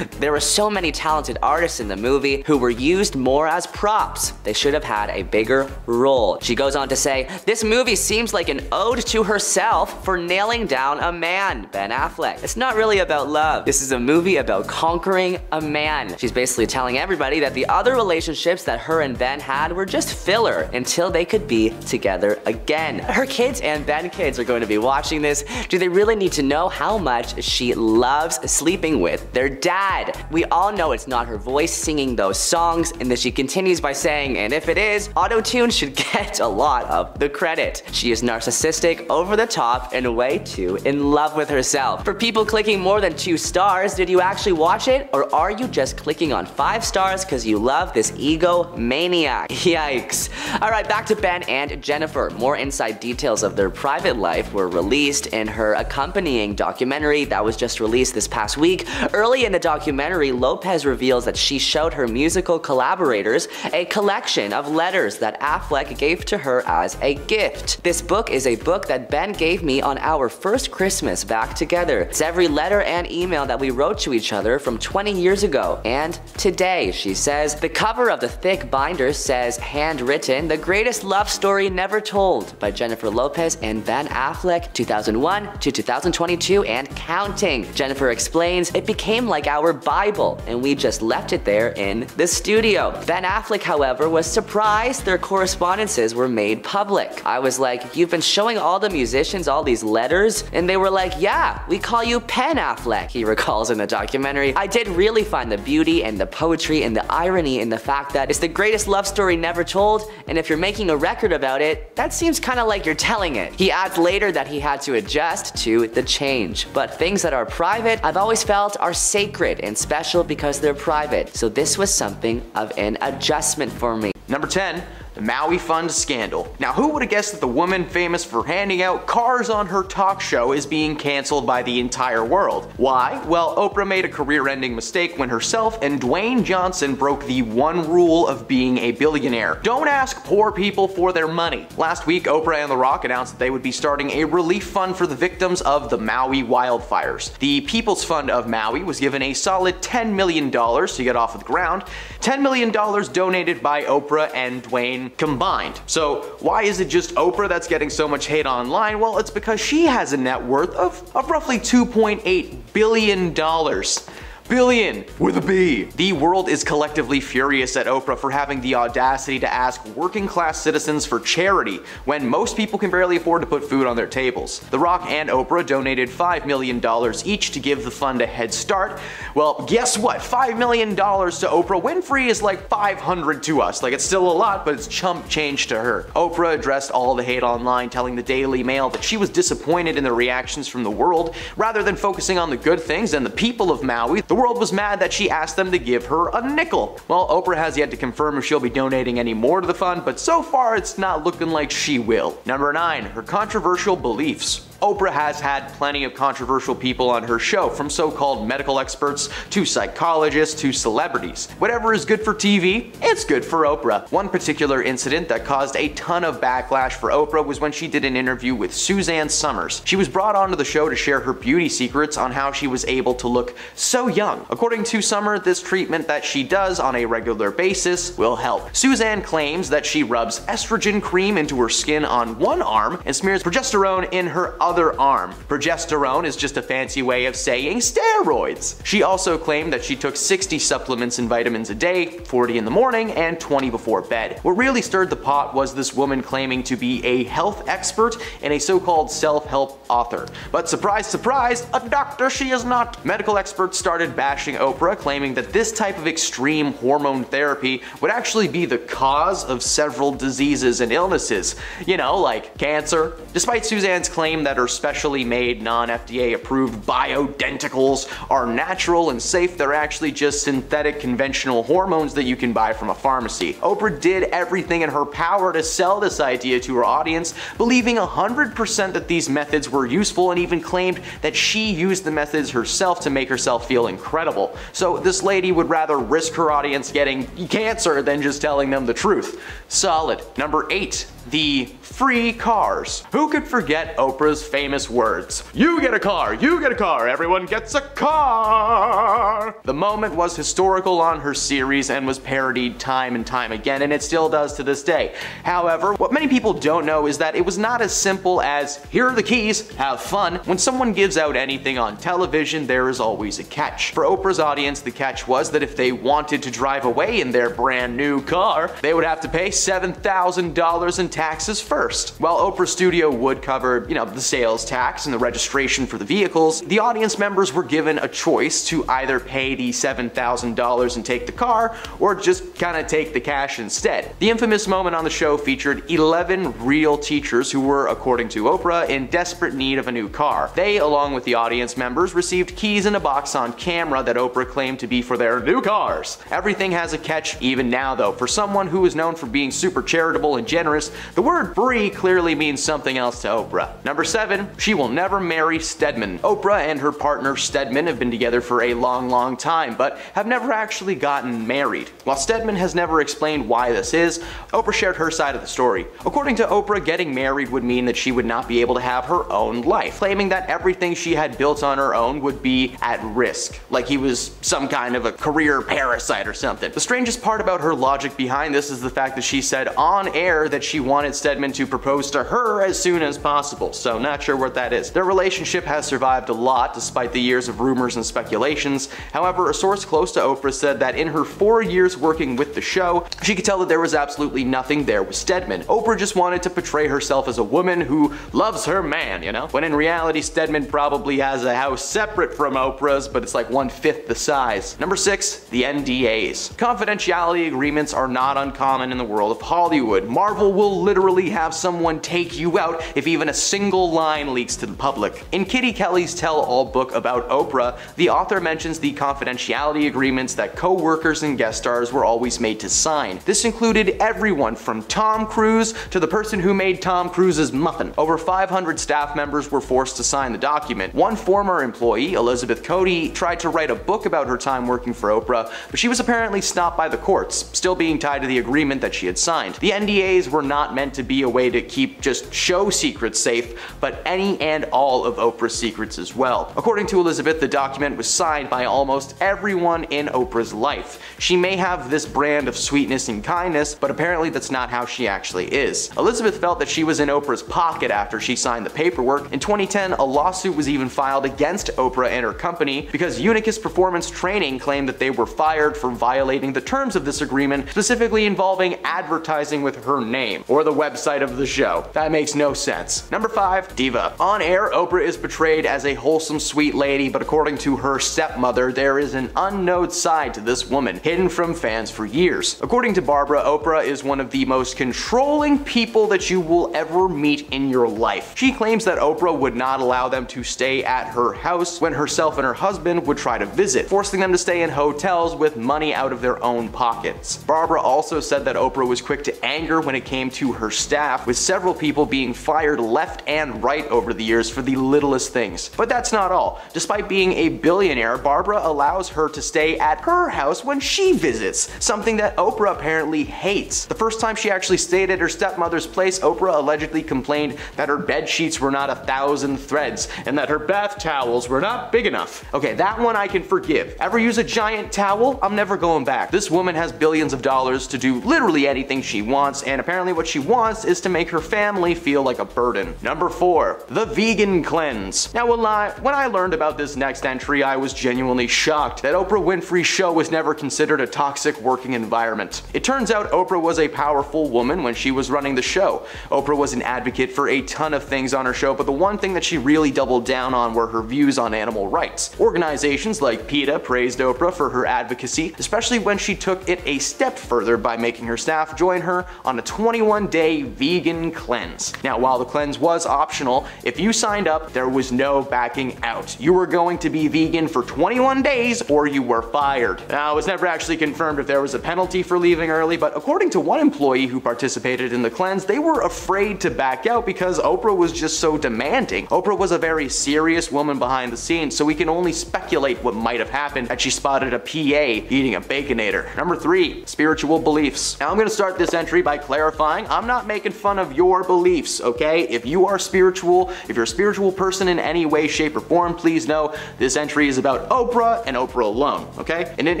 There were so many talented artists in the movie who were used more as props. They should have had a bigger role. She goes on to say, this movie seems like an ode to herself for nailing down a man, Ben Affleck. It's not really about love. This is a movie about conquering a man. She's basically telling everybody that the other relationships that her and Ben had were just filler until they could be together again. Her kids and Ben kids are going to be watching this. Do they really need to know how much she loves sleeping with their dad? We all know it's not her voice singing those songs, and then she continues by saying, and if it is, auto-tune should get a lot of the credit. She is narcissistic, over the top, and way too in love with herself. For people clicking more than two stars, did you actually watch it, or are you just clicking on five stars because you love this egomaniac? Yikes. Alright, back to Ben and Jennifer. More inside details of their private life were released in her accompanying documentary that was just released this past week. Early in the documentary, Lopez reveals that she showed her musical collaborators a collection of letters that Affleck gave to her as a gift. This book is a book that Ben gave me on our first Christmas back together. It's every letter and email that we wrote to each other from twenty years ago and today, she says. The cover of the thick binder says, handwritten, the greatest love story never told by Jennifer Lopez and Ben Affleck, two thousand one to two thousand twenty-two and counting. Jennifer explains, it became like our Bible and we just left it there in the studio. Ben Affleck, however, was surprised their correspondences were made public. I was like, you've been showing all the musicians all these letters? And they were like, yeah, we call you Pen Affleck, he recalls in the documentary. I did really find the beauty and the poetry and the irony in the fact that it's the greatest love story never told, and if you're making a record about it, that seems kinda like you're telling it. He adds later that he had to adjust to the change. But things that are private, I've always felt are sacred and special because they're private. So this was something of an adjustment for me. Number ten. The Maui Fund scandal. Now, who would have guessed that the woman famous for handing out cars on her talk show is being canceled by the entire world? Why? Well, Oprah made a career-ending mistake when herself and Dwayne Johnson broke the one rule of being a billionaire. Don't ask poor people for their money. Last week, Oprah and The Rock announced that they would be starting a relief fund for the victims of the Maui wildfires. The People's Fund of Maui was given a solid ten million dollars to get off the ground, ten million dollars donated by Oprah and Dwayne combined. So why is it just Oprah that's getting so much hate online? Well, it's because she has a net worth of, of roughly two point eight billion dollars. Billion with a B. The world is collectively furious at Oprah for having the audacity to ask working class citizens for charity when most people can barely afford to put food on their tables. The Rock and Oprah donated five million dollars each to give the fund a head start. Well, guess what? five million dollars to Oprah Winfrey is like five hundred to us. Like, it's still a lot, but it's chump change to her. Oprah addressed all the hate online, telling the Daily Mail that she was disappointed in the reactions from the world rather than focusing on the good things and the people of Maui. The The world was mad that she asked them to give her a nickel. Well, Oprah has yet to confirm if she'll be donating any more to the fund, but so far it's not looking like she will. Number nine. Her controversial beliefs. Oprah has had plenty of controversial people on her show, from so-called medical experts to psychologists to celebrities. Whatever is good for T V, it's good for Oprah. One particular incident that caused a ton of backlash for Oprah was when she did an interview with Suzanne Summers. She was brought onto the show to share her beauty secrets on how she was able to look so young. According to Summers, this treatment that she does on a regular basis will help. Suzanne claims that she rubs estrogen cream into her skin on one arm and smears progesterone in her other other arm. Progesterone is just a fancy way of saying steroids. She also claimed that she took sixty supplements and vitamins a day, forty in the morning and twenty before bed. What really stirred the pot was this woman claiming to be a health expert and a so-called self-help author. But surprise, surprise, a doctor she is not. Medical experts started bashing Oprah, claiming that this type of extreme hormone therapy would actually be the cause of several diseases and illnesses, you know, like cancer. Despite Suzanne's claim that her specially made, non-F D A approved bioidenticals are natural and safe, they're actually just synthetic conventional hormones that you can buy from a pharmacy. Oprah did everything in her power to sell this idea to her audience, believing one hundred percent that these methods were useful, and even claimed that she used the methods herself to make herself feel incredible. So this lady would rather risk her audience getting cancer than just telling them the truth. Solid. Number eight, the free cars. Who could forget Oprah's famous words? You get a car, you get a car, everyone gets a car. The moment was historical on her series and was parodied time and time again, and it still does to this day. However, what many people don't know is that it was not as simple as, here are the keys, have fun. When someone gives out anything on television, there is always a catch. For Oprah's audience, the catch was that if they wanted to drive away in their brand new car, they would have to pay seven thousand dollars in taxes first. While Oprah's studio would cover, you know, the sales tax and the registration for the vehicles, the audience members were given a choice to either pay the seven thousand dollars and take the car, or just kind of take the cash instead. The infamous moment on the show featured eleven real teachers who were, according to Oprah, in desperate need of a new car. They, along with the audience members, received keys in a box on camera that Oprah claimed to be for their new cars. Everything has a catch even now, though. For someone who is known for being super charitable and generous, the word free clearly means something else to Oprah. Number seven, she will never marry Stedman. Oprah and her partner Stedman have been together for a long, long time, but have never actually gotten married. While Stedman has never explained why this is, Oprah shared her side of the story. According to Oprah, getting married would mean that she would not be able to have her own life, claiming that everything she had built on her own would be at risk, like he was some kind of a career parasite or something. The strangest part about her logic behind this is the fact that she said on air that she wanted Stedman to propose to her as soon as possible, so not sure what that is. Their relationship has survived a lot despite the years of rumors and speculations. However, a source close to Oprah said that in her four years working with the show, she could tell that there was absolutely nothing there with Stedman. Oprah just wanted to portray herself as a woman who loves her man, you know? When in reality, Stedman probably has a house separate from Oprah's, but it's like one-fifth the size. Number six, the N D As. Confidentiality agreements are not uncommon in the world of Hollywood. Marvel will literally have someone take you out if even a single line leaks to the public. In Kitty Kelly's tell-all book about Oprah, the author mentions the confidentiality agreements that co-workers and guest stars were always made to sign. This included everyone from Tom Cruise to the person who made Tom Cruise's muffin. Over five hundred staff members were forced to sign the document. One former employee, Elizabeth Cody, tried to write a book about her time working for Oprah, but she was apparently stopped by the courts, still being tied to the agreement that she had signed. The N D As were not meant to be a way to keep just show secrets safe, but any and all of Oprah's secrets as well. According to Elizabeth, the document was signed by almost everyone in Oprah's life. She may have this brand of sweetness and kindness, but apparently that's not how she actually is. Elizabeth felt that she was in Oprah's pocket after she signed the paperwork. In twenty ten, a lawsuit was even filed against Oprah and her company because Unicus Performance Training claimed that they were fired for violating the terms of this agreement, specifically involving advertising with her name or the website of the show. That makes no sense. Number five, diva. On air, Oprah is portrayed as a wholesome, sweet lady, but according to her stepmother, there is an unknown side to this woman, hidden from fans for years. According to Barbara, Oprah is one of the most controlling people that you will ever meet in your life. She claims that Oprah would not allow them to stay at her house when herself and her husband would try to visit, forcing them to stay in hotels with money out of their own pockets. Barbara also said that Oprah was quick to anger when it came to her staff, with several people being fired left and right over the years for the littlest things. But that's not all. Despite being a billionaire, Barbara allows her to stay at her house when she visits, something that Oprah apparently hates. The first time she actually stayed at her stepmother's place, Oprah allegedly complained that her bed sheets were not a thousand threads and that her bath towels were not big enough. Okay, that one I can forgive. Ever use a giant towel? I'm never going back. This woman has billions of dollars to do literally anything she wants, and apparently what she wants is to make her family feel like a burden. Number four, the vegan cleanse. Now, when I, when I learned about this next entry, I was genuinely shocked that Oprah Winfrey's show was never considered a toxic working environment. It turns out Oprah was a powerful woman when she was running the show. Oprah was an advocate for a ton of things on her show, but the one thing that she really doubled down on were her views on animal rights. Organizations like PETA praised Oprah for her advocacy, especially when she took it a step further by making her staff join her on a twenty-one day vegan cleanse. Now, while the cleanse was optional, if you signed up, there was no backing out. You were going to be vegan for twenty-one days or you were fired. Now, it was never actually confirmed if there was a penalty for leaving early, but according to one employee who participated in the cleanse, they were afraid to back out because Oprah was just so demanding. Oprah was a very serious woman behind the scenes, so we can only speculate what might have happened that she spotted a P A eating a Baconator. Number three, spiritual beliefs. Now, I'm gonna start this entry by clarifying, I'm not making fun of your beliefs, okay? If you are spiritual, if you're a spiritual person in any way, shape, or form, please know this entry is about Oprah and Oprah alone, okay? In an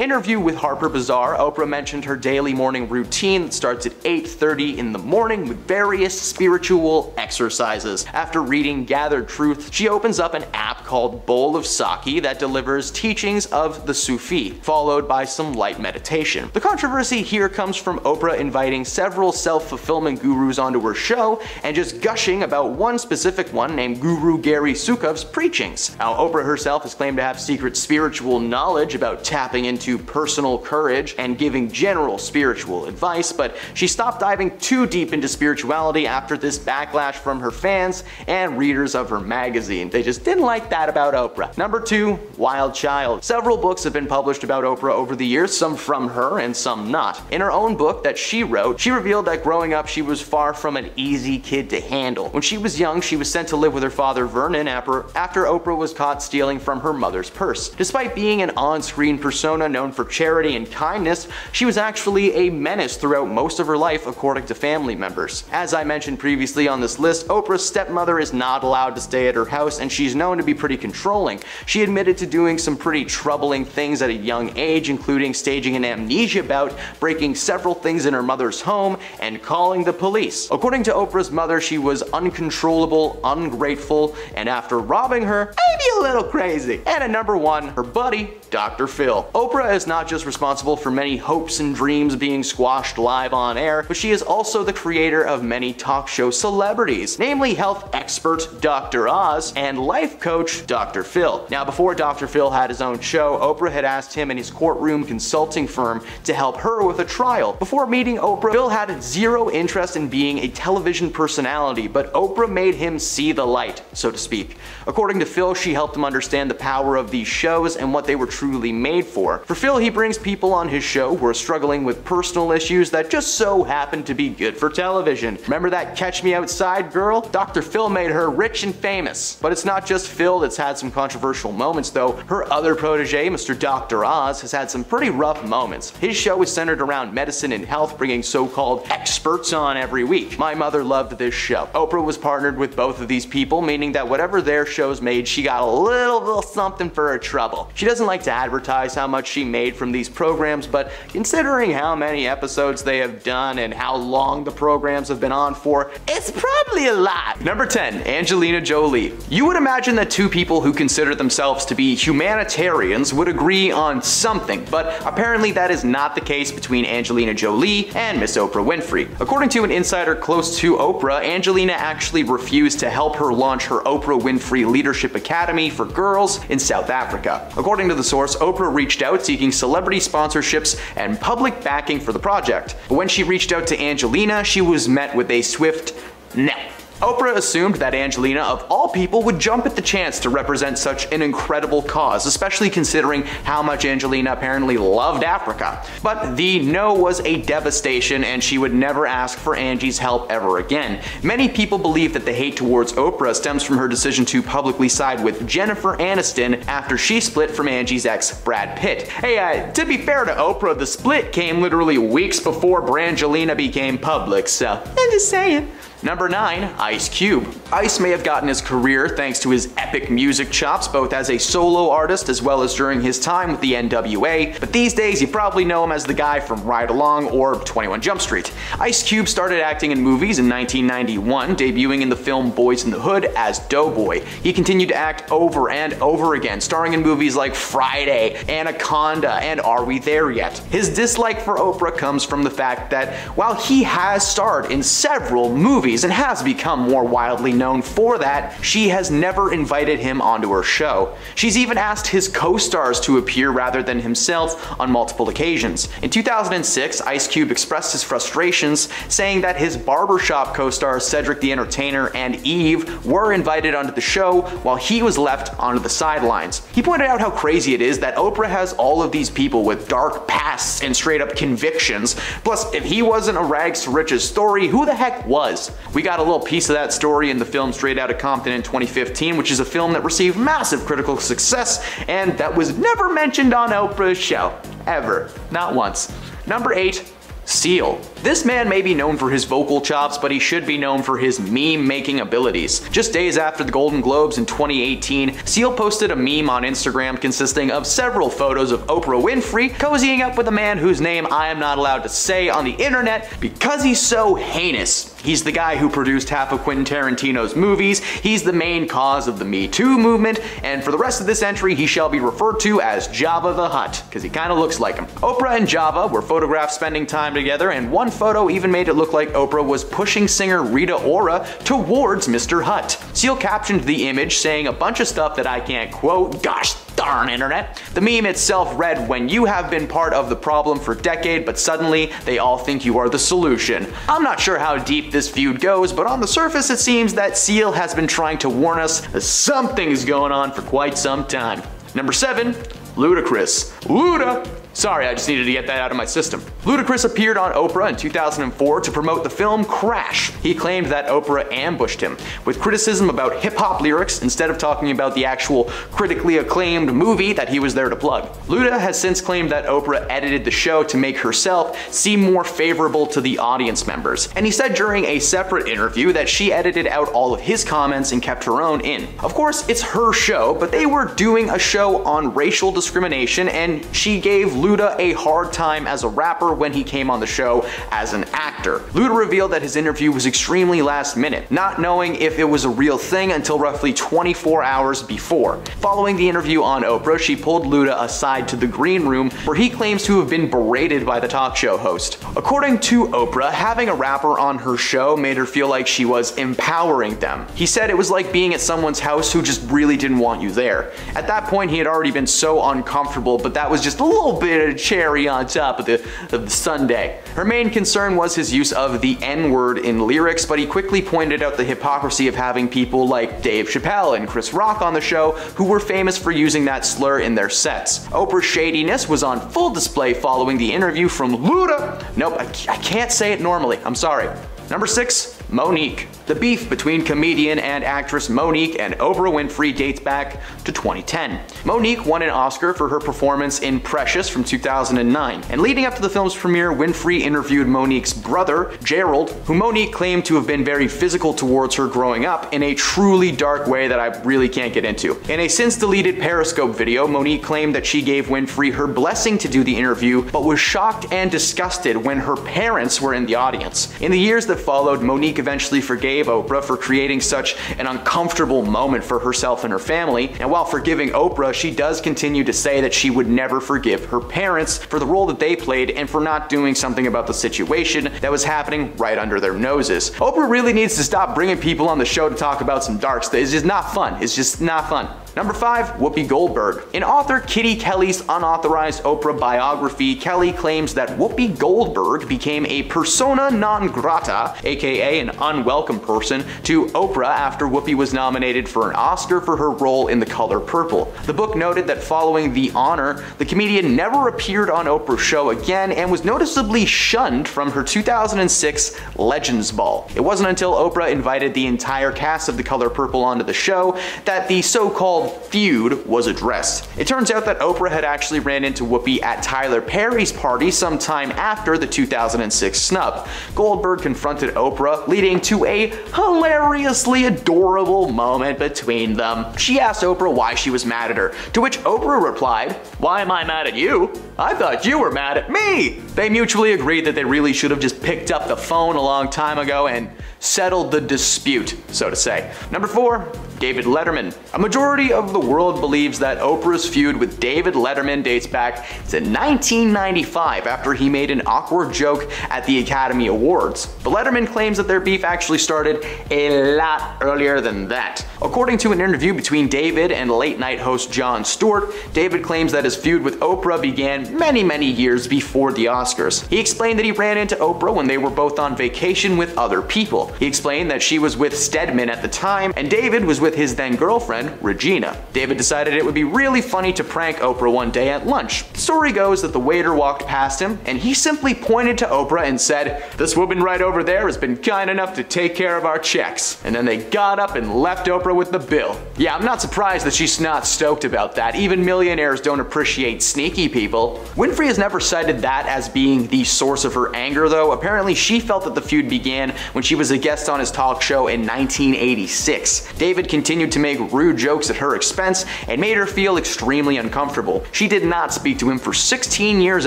interview with Harper Bazaar, Oprah mentioned her daily morning routine that starts at eight thirty in the morning with various spiritual exercises. After reading Gathered Truth, she opens up an app called Bowl of Sake that delivers teachings of the Sufi, followed by some light meditation. The controversy here comes from Oprah inviting several self-fulfillment gurus onto her show and just gushing about one specific one named Guru Gary Sukov's preachings. Now, Oprah herself has claimed to have secret spiritual knowledge about tapping into personal courage and giving general spiritual advice, but she stopped diving too deep into spirituality after this backlash from her fans and readers of her magazine. They just didn't like that about Oprah. Number two, Wild Child. Several books have been published about Oprah over the years, some from her and some not. In her own book that she wrote, she revealed that growing up she was far from an easy kid to handle. When she was young, she was sent to live with her father Vernon after Oprah was caught stealing from her mother's purse. Despite being an on-screen persona known for charity and kindness, she was actually a menace throughout most of her life, according to family members. As I mentioned previously on this list, Oprah's stepmother is not allowed to stay at her house, and she's known to be pretty controlling. She admitted to doing some pretty troubling things at a young age, including staging an amnesia bout, breaking several things in her mother's home, and calling the police. According to Oprah's mother, she was uncontrollable, ungrateful, and after robbing her, maybe a little crazy. And at number one, her buddy, Doctor Phil. Oprah is not just responsible for many hopes and dreams being squashed live on air, but she is also the creator of many talk show celebrities, namely health expert Doctor Oz and life coach Doctor Phil. Now, before Doctor Phil had his own show, Oprah had asked him and his courtroom consulting firm to help her with a trial. Before meeting Oprah, Phil had zero interest in being a television personality, but Oprah made him see the light, so to speak. According to Phil, she helped him understand the power of these shows and what they were truly made for. For Phil, he brings people on his show who are struggling with personal issues that just so happen to be good for television. Remember that Catch Me Outside girl? Doctor Phil made her rich and famous. But it's not just Phil that's had some controversial moments though. Her other protege, Mister Doctor Oz, has had some pretty rough moments. His show is centered around medicine and health, bringing so-called experts on every week. My mother loved this show. Oprah was partnered with both of these people, meaning that whatever their shows made, she got a little, little something for her trouble. She doesn't like to advertise how much she made from these programs, but considering how many episodes they have done and how long the programs have been on for, it's probably a lot. Number ten, Angelina Jolie. You would imagine that two people who consider themselves to be humanitarians would agree on something, but apparently that is not the case between Angelina Jolie and Miss Oprah Winfrey. According to an insider close to Oprah, Angelina actually refused to help her launch her Oprah Winfrey Leadership Academy for Girls in South Africa. According to the source, Oprah reached out seeking celebrity sponsorships and public backing for the project. But when she reached out to Angelina, she was met with a swift no. Oprah assumed that Angelina, of all people, would jump at the chance to represent such an incredible cause, especially considering how much Angelina apparently loved Africa. But the no was a devastation, and she would never ask for Angie's help ever again. Many people believe that the hate towards Oprah stems from her decision to publicly side with Jennifer Aniston after she split from Angie's ex, Brad Pitt. Hey, uh, to be fair to Oprah, the split came literally weeks before Brangelina became public, so I'm just saying. Number nine, Ice Cube. Ice may have gotten his career thanks to his epic music chops, both as a solo artist as well as during his time with the N W A, but these days you probably know him as the guy from Ride Along or twenty-one Jump Street. Ice Cube started acting in movies in nineteen ninety-one, debuting in the film Boys in the Hood as Doughboy. He continued to act over and over again, starring in movies like Friday, Anaconda, and Are We There Yet? His dislike for Oprah comes from the fact that while he has starred in several movies and has become more wildly known for that, she has never invited him onto her show. She's even asked his co-stars to appear rather than himself on multiple occasions. In two thousand six, Ice Cube expressed his frustrations, saying that his barbershop co-stars Cedric the Entertainer and Eve were invited onto the show while he was left onto the sidelines. He pointed out how crazy it is that Oprah has all of these people with dark pasts and straight up convictions. Plus, if he wasn't a rags to riches story, who the heck was? We got a little piece of that story in the film Straight Outta Compton in twenty fifteen, which is a film that received massive critical success and that was never mentioned on Oprah's show. Ever. Not once. Number eight, Seal. This man may be known for his vocal chops, but he should be known for his meme-making abilities. Just days after the Golden Globes in twenty eighteen, Seal posted a meme on Instagram consisting of several photos of Oprah Winfrey cozying up with a man whose name I am not allowed to say on the internet because he's so heinous. He's the guy who produced half of Quentin Tarantino's movies, he's the main cause of the Me Too movement, and for the rest of this entry he shall be referred to as Jabba the Hutt, because he kinda looks like him. Oprah and Jabba were photographed spending time together, and one photo even made it look like Oprah was pushing singer Rita Ora towards Mister Hutt. Seal captioned the image saying a bunch of stuff that I can't quote, gosh darn internet. The meme itself read, when you have been part of the problem for a decade but suddenly they all think you are the solution. I'm not sure how deep this feud goes, but on the surface it seems that Seal has been trying to warn us that something's going on for quite some time. Number seven, Ludacris. Luda. Sorry, I just needed to get that out of my system. Ludacris appeared on Oprah in two thousand four to promote the film Crash. He claimed that Oprah ambushed him with criticism about hip-hop lyrics instead of talking about the actual critically acclaimed movie that he was there to plug. Luda has since claimed that Oprah edited the show to make herself seem more favorable to the audience members, and he said during a separate interview that she edited out all of his comments and kept her own in. Of course, it's her show, but they were doing a show on racial discrimination, and she gave Luda Luda a hard time as a rapper when he came on the show as an actor. Luda revealed that his interview was extremely last minute, not knowing if it was a real thing until roughly twenty-four hours before. Following the interview on Oprah, she pulled Luda aside to the green room where he claims to have been berated by the talk show host. According to Oprah, having a rapper on her show made her feel like she was empowering them. He said it was like being at someone's house who just really didn't want you there. At that point, he had already been so uncomfortable, but that was just a little bit a cherry on top of the, of the sundae. Her main concern was his use of the N-word in lyrics, but he quickly pointed out the hypocrisy of having people like Dave Chappelle and Chris Rock on the show who were famous for using that slur in their sets. Oprah's shadiness was on full display following the interview from Luda. Nope, I, I can't say it normally, I'm sorry. Number six, Monique. The beef between comedian and actress Monique and Oprah Winfrey dates back to twenty ten. Monique won an Oscar for her performance in Precious from two thousand nine, and leading up to the film's premiere, Winfrey interviewed Monique's brother, Gerald, who Monique claimed to have been very physical towards her growing up in a truly dark way that I really can't get into. In a since-deleted Periscope video, Monique claimed that she gave Winfrey her blessing to do the interview, but was shocked and disgusted when her parents were in the audience. In the years that followed, Monique eventually forgave Oprah for creating such an uncomfortable moment for herself and her family, and while forgiving Oprah, she does continue to say that she would never forgive her parents for the role that they played and for not doing something about the situation that was happening right under their noses. Oprah really needs to stop bringing people on the show to talk about some dark stuff. It's just not fun. It's just not fun. Number five, Whoopi Goldberg. In author Kitty Kelly's unauthorized Oprah biography, Kelly claims that Whoopi Goldberg became a persona non grata, aka an unwelcome person, to Oprah after Whoopi was nominated for an Oscar for her role in The Color Purple. The book noted that following the honor, the comedian never appeared on Oprah's show again and was noticeably shunned from her two thousand six Legends Ball. It wasn't until Oprah invited the entire cast of The Color Purple onto the show that the so-called feud was addressed. It turns out that Oprah had actually ran into Whoopi at Tyler Perry's party sometime after the two thousand six snub. Goldberg confronted Oprah, leaving leading to a hilariously adorable moment between them. She asked Oprah why she was mad at her, to which Oprah replied, "Why am I mad at you? I thought you were mad at me." They mutually agreed that they really should have just picked up the phone a long time ago and settled the dispute, so to say. Number four, David Letterman. A majority of the world believes that Oprah's feud with David Letterman dates back to nineteen ninety-five after he made an awkward joke at the Academy Awards. But Letterman claims that their beef actually started a lot earlier than that. According to an interview between David and late night host Jon Stewart, David claims that his feud with Oprah began many, many years before the Oscars. He explained that he ran into Oprah when they were both on vacation with other people. He explained that she was with Stedman at the time, and David was with his then girlfriend, Regina. David decided it would be really funny to prank Oprah one day at lunch. The story goes that the waiter walked past him, and he simply pointed to Oprah and said, "This woman right over there has been kind enough to take care of our checks." And then they got up and left Oprah with the bill. Yeah, I'm not surprised that she's not stoked about that. Even millionaires don't appreciate sneaky people. Winfrey has never cited that as being the source of her anger, though. Apparently, she felt that the feud began when she was a guest on his talk show in nineteen eighty-six. David continued to make rude jokes at her expense and made her feel extremely uncomfortable. She did not speak to him for sixteen years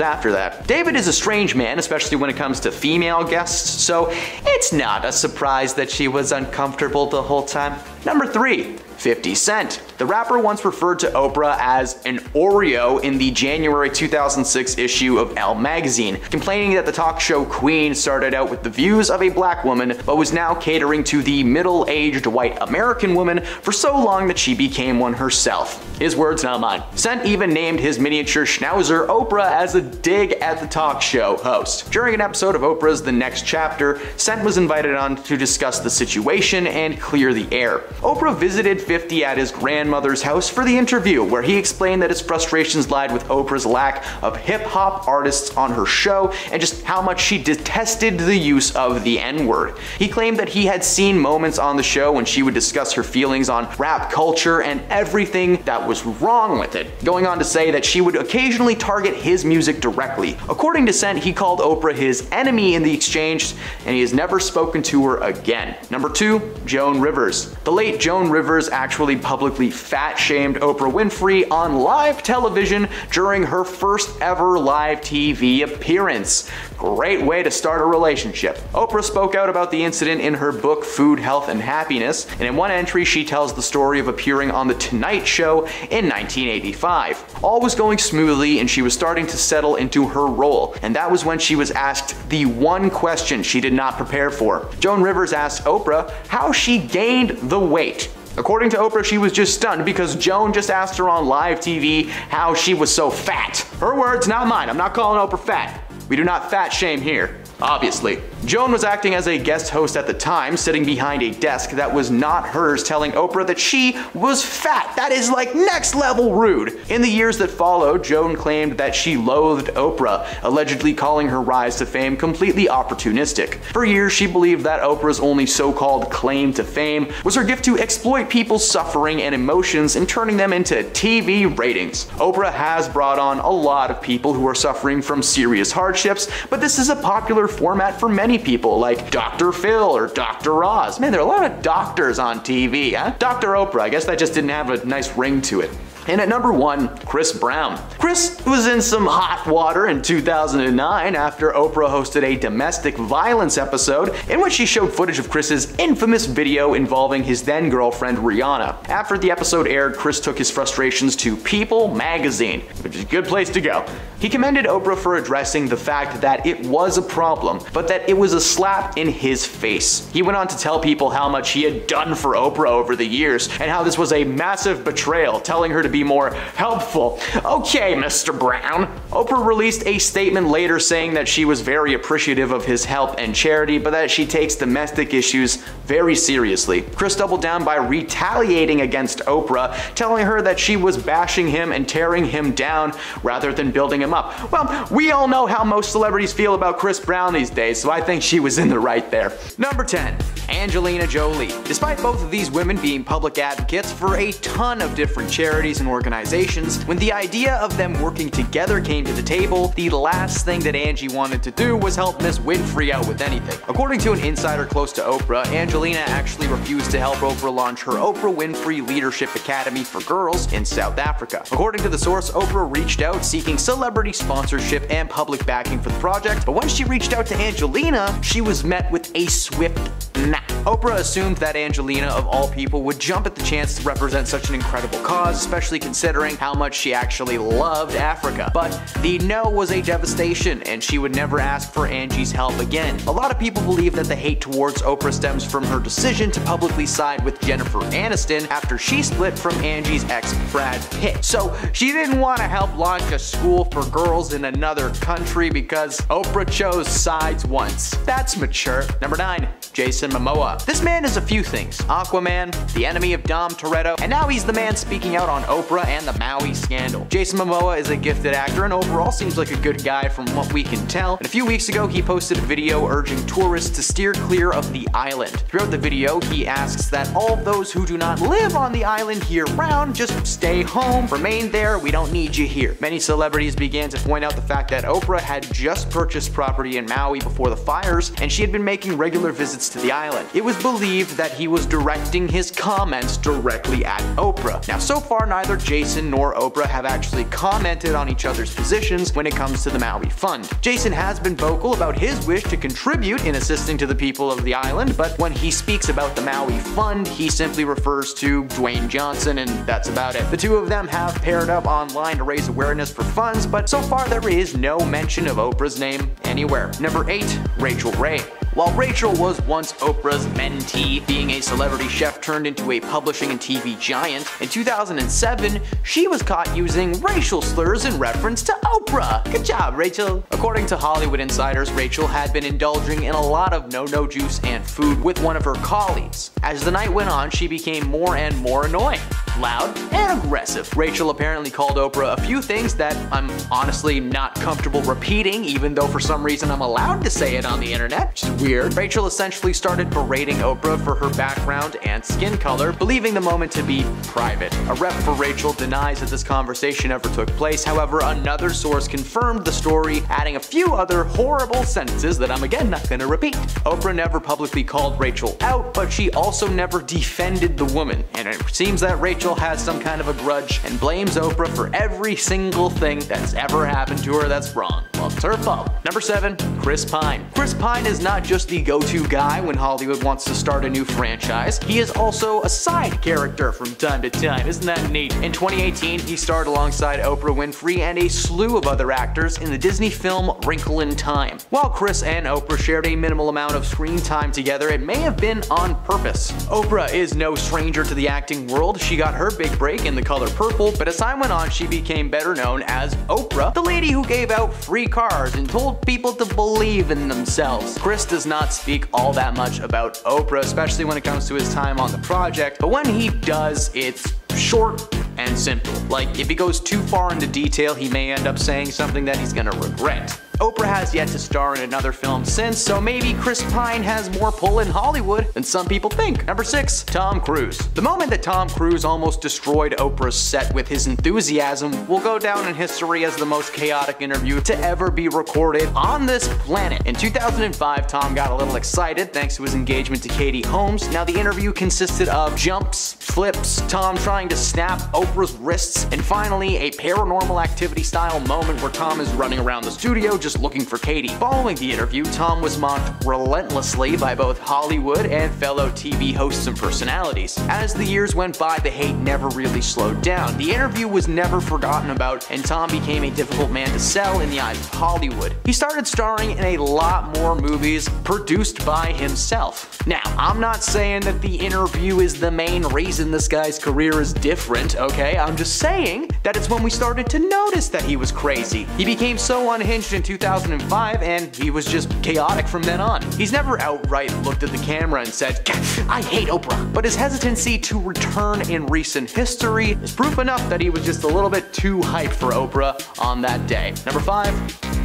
after that. David is a strange man, especially when it comes to female guests, so it's not a surprise that she was uncomfortable the whole time. Number three, fifty cent. The rapper once referred to Oprah as an Oreo in the January two thousand six issue of Elle magazine, complaining that the talk show queen started out with the views of a black woman but was now catering to the middle-aged white American woman for so long that she became one herself. His words, not mine. Cent even named his miniature schnauzer Oprah as a dig at the talk show host. During an episode of Oprah's The Next Chapter, Cent was invited on to discuss the situation and clear the air. Oprah visited fifty at his grandmother's house for the interview, where he explained that his frustrations lied with Oprah's lack of hip-hop artists on her show and just how much she detested the use of the N-word. He claimed that he had seen moments on the show when she would discuss her feelings on rap culture and everything that was wrong with it, going on to say that she would occasionally target his music directly. According to Cent, he called Oprah his enemy in the exchange, and he has never spoken to her again. Number two, Joan Rivers. The late Joan Rivers actually publicly fat-shamed Oprah Winfrey on live television during her first ever live T V appearance. Great way to start a relationship. Oprah spoke out about the incident in her book Food, Health, and Happiness, and in one entry she tells the story of appearing on The Tonight Show in nineteen eighty-five. All was going smoothly and she was starting to settle into her role, and that was when she was asked the one question she did not prepare for. Joan Rivers asked Oprah how she gained the weight. According to Oprah, she was just stunned because Joan just asked her on live T V how she was so fat. Her words, not mine. I'm not calling Oprah fat. We do not fat shame here, obviously. Joan was acting as a guest host at the time, sitting behind a desk that was not hers, telling Oprah that she was fat. That is like next level rude. In the years that followed, Joan claimed that she loathed Oprah, allegedly calling her rise to fame completely opportunistic. For years, she believed that Oprah's only so-called claim to fame was her gift to exploit people's suffering and emotions and turning them into T V ratings. Oprah has brought on a lot of people who are suffering from serious hardships, but this is a popular format for many people, like Doctor Phil or Doctor Oz. Man, there are a lot of doctors on T V, huh? Doctor Oprah, I guess that just didn't have a nice ring to it. And at number one, Chris Brown. Chris was in some hot water in two thousand nine after Oprah hosted a domestic violence episode in which she showed footage of Chris's infamous video involving his then girlfriend Rihanna. After the episode aired, Chris took his frustrations to People magazine, which is a good place to go. He commended Oprah for addressing the fact that it was a problem, but that it was a slap in his face. He went on to tell people how much he had done for Oprah over the years and how this was a massive betrayal, telling her to be more helpful. Okay, Mister Brown. Oprah released a statement later saying that she was very appreciative of his help and charity, but that she takes domestic issues very seriously. Chris doubled down by retaliating against Oprah, telling her that she was bashing him and tearing him down rather than building him up. Well, we all know how most celebrities feel about Chris Brown. around these days, so I think she was in the right there. Number ten. Angelina Jolie. Despite both of these women being public advocates for a ton of different charities and organizations, when the idea of them working together came to the table, the last thing that Angie wanted to do was help Miss Winfrey out with anything. According to an insider close to Oprah, Angelina actually refused to help Oprah launch her Oprah Winfrey Leadership Academy for Girls in South Africa. According to the source, Oprah reached out seeking celebrity sponsorship and public backing for the project, but when she reached out to Angelina, she was met with a swift nah. Oprah assumed that Angelina, of all people, would jump at the chance to represent such an incredible cause, especially considering how much she actually loved Africa. But the no was a devastation, and she would never ask for Angie's help again. A lot of people believe that the hate towards Oprah stems from her decision to publicly side with Jennifer Aniston after she split from Angie's ex Brad Pitt. So she didn't want to help launch a school for girls in another country because Oprah chose sides once. That's mature. Number nine. Jason Momoa. This man is a few things: Aquaman, the enemy of Dom Toretto, and now he's the man speaking out on Oprah and the Maui scandal. Jason Momoa is a gifted actor and overall seems like a good guy from what we can tell, and a few weeks ago he posted a video urging tourists to steer clear of the island. Throughout the video, he asks that all those who do not live on the island year-round just stay home, remain there, we don't need you here. Many celebrities began to point out the fact that Oprah had just purchased property in Maui before the fires, and she had been making regular visits to the island. It was believed that he was directing his comments directly at Oprah. Now, so far, neither Jason nor Oprah have actually commented on each other's positions when it comes to the Maui Fund. Jason has been vocal about his wish to contribute in assisting to the people of the island, but when he speaks about the Maui Fund, he simply refers to Dwayne Johnson, and that's about it. The two of them have paired up online to raise awareness for funds, but so far there is no mention of Oprah's name anywhere. Number eight. Rachel Ray. While Rachel was once Oprah's mentee, being a celebrity chef turned into a publishing and T V giant, in two thousand seven, she was caught using racial slurs in reference to Oprah. Good job, Rachel. According to Hollywood insiders, Rachel had been indulging in a lot of no-no juice and food with one of her colleagues. As the night went on, she became more and more annoying, loud, and aggressive. Rachel apparently called Oprah a few things that I'm honestly not comfortable repeating, even though for some reason I'm allowed to say it on the internet, which is weird. Rachel essentially started berating Oprah for her background and skin color, believing the moment to be private. A rep for Rachel denies that this conversation ever took place. However, another source confirmed the story, adding a few other horrible sentences that I'm again not gonna repeat. Oprah never publicly called Rachel out, but she also never defended the woman, and it seems that Rachel has some kind of a grudge and blames Oprah for every single thing that's ever happened to her that's wrong. Well, it's her fault. Number seven. Chris Pine. Chris Pine is not just the go-to guy when Hollywood wants to start a new franchise, he is also a side character from time to time. Isn't that neat? In twenty eighteen, he starred alongside Oprah Winfrey and a slew of other actors in the Disney film Wrinkle in Time. While Chris and Oprah shared a minimal amount of screen time together, it may have been on purpose. Oprah is no stranger to the acting world. She got her big break in The Color Purple, but as time went on, she became better known as Oprah, the lady who gave out free cars and told people to believe in themselves. Chris does not speak all that much about Oprah, especially when it comes to his time on the project, but when he does, it's short and simple. Like, if he goes too far into detail, he may end up saying something that he's gonna regret. Oprah has yet to star in another film since, so maybe Chris Pine has more pull in Hollywood than some people think. Number six. Tom Cruise. The moment that Tom Cruise almost destroyed Oprah's set with his enthusiasm will go down in history as the most chaotic interview to ever be recorded on this planet. In two thousand five, Tom got a little excited thanks to his engagement to Katie Holmes. Now, the interview consisted of jumps, flips, Tom trying to snap Oprah's wrists, and finally a Paranormal Activity style moment where Tom is running around the studio just looking for Katie. Following the interview, Tom was mocked relentlessly by both Hollywood and fellow T V hosts and personalities. As the years went by, the hate never really slowed down. The interview was never forgotten about, and Tom became a difficult man to sell in the eyes of Hollywood. He started starring in a lot more movies produced by himself. Now, I'm not saying that the interview is the main reason this guy's career is different, okay? I'm just saying that it's when we started to notice that he was crazy. He became so unhinged in two thousand five, and he was just chaotic from then on. He's never outright looked at the camera and said, I hate Oprah, but his hesitancy to return in recent history is proof enough that he was just a little bit too hyped for Oprah on that day. Number five.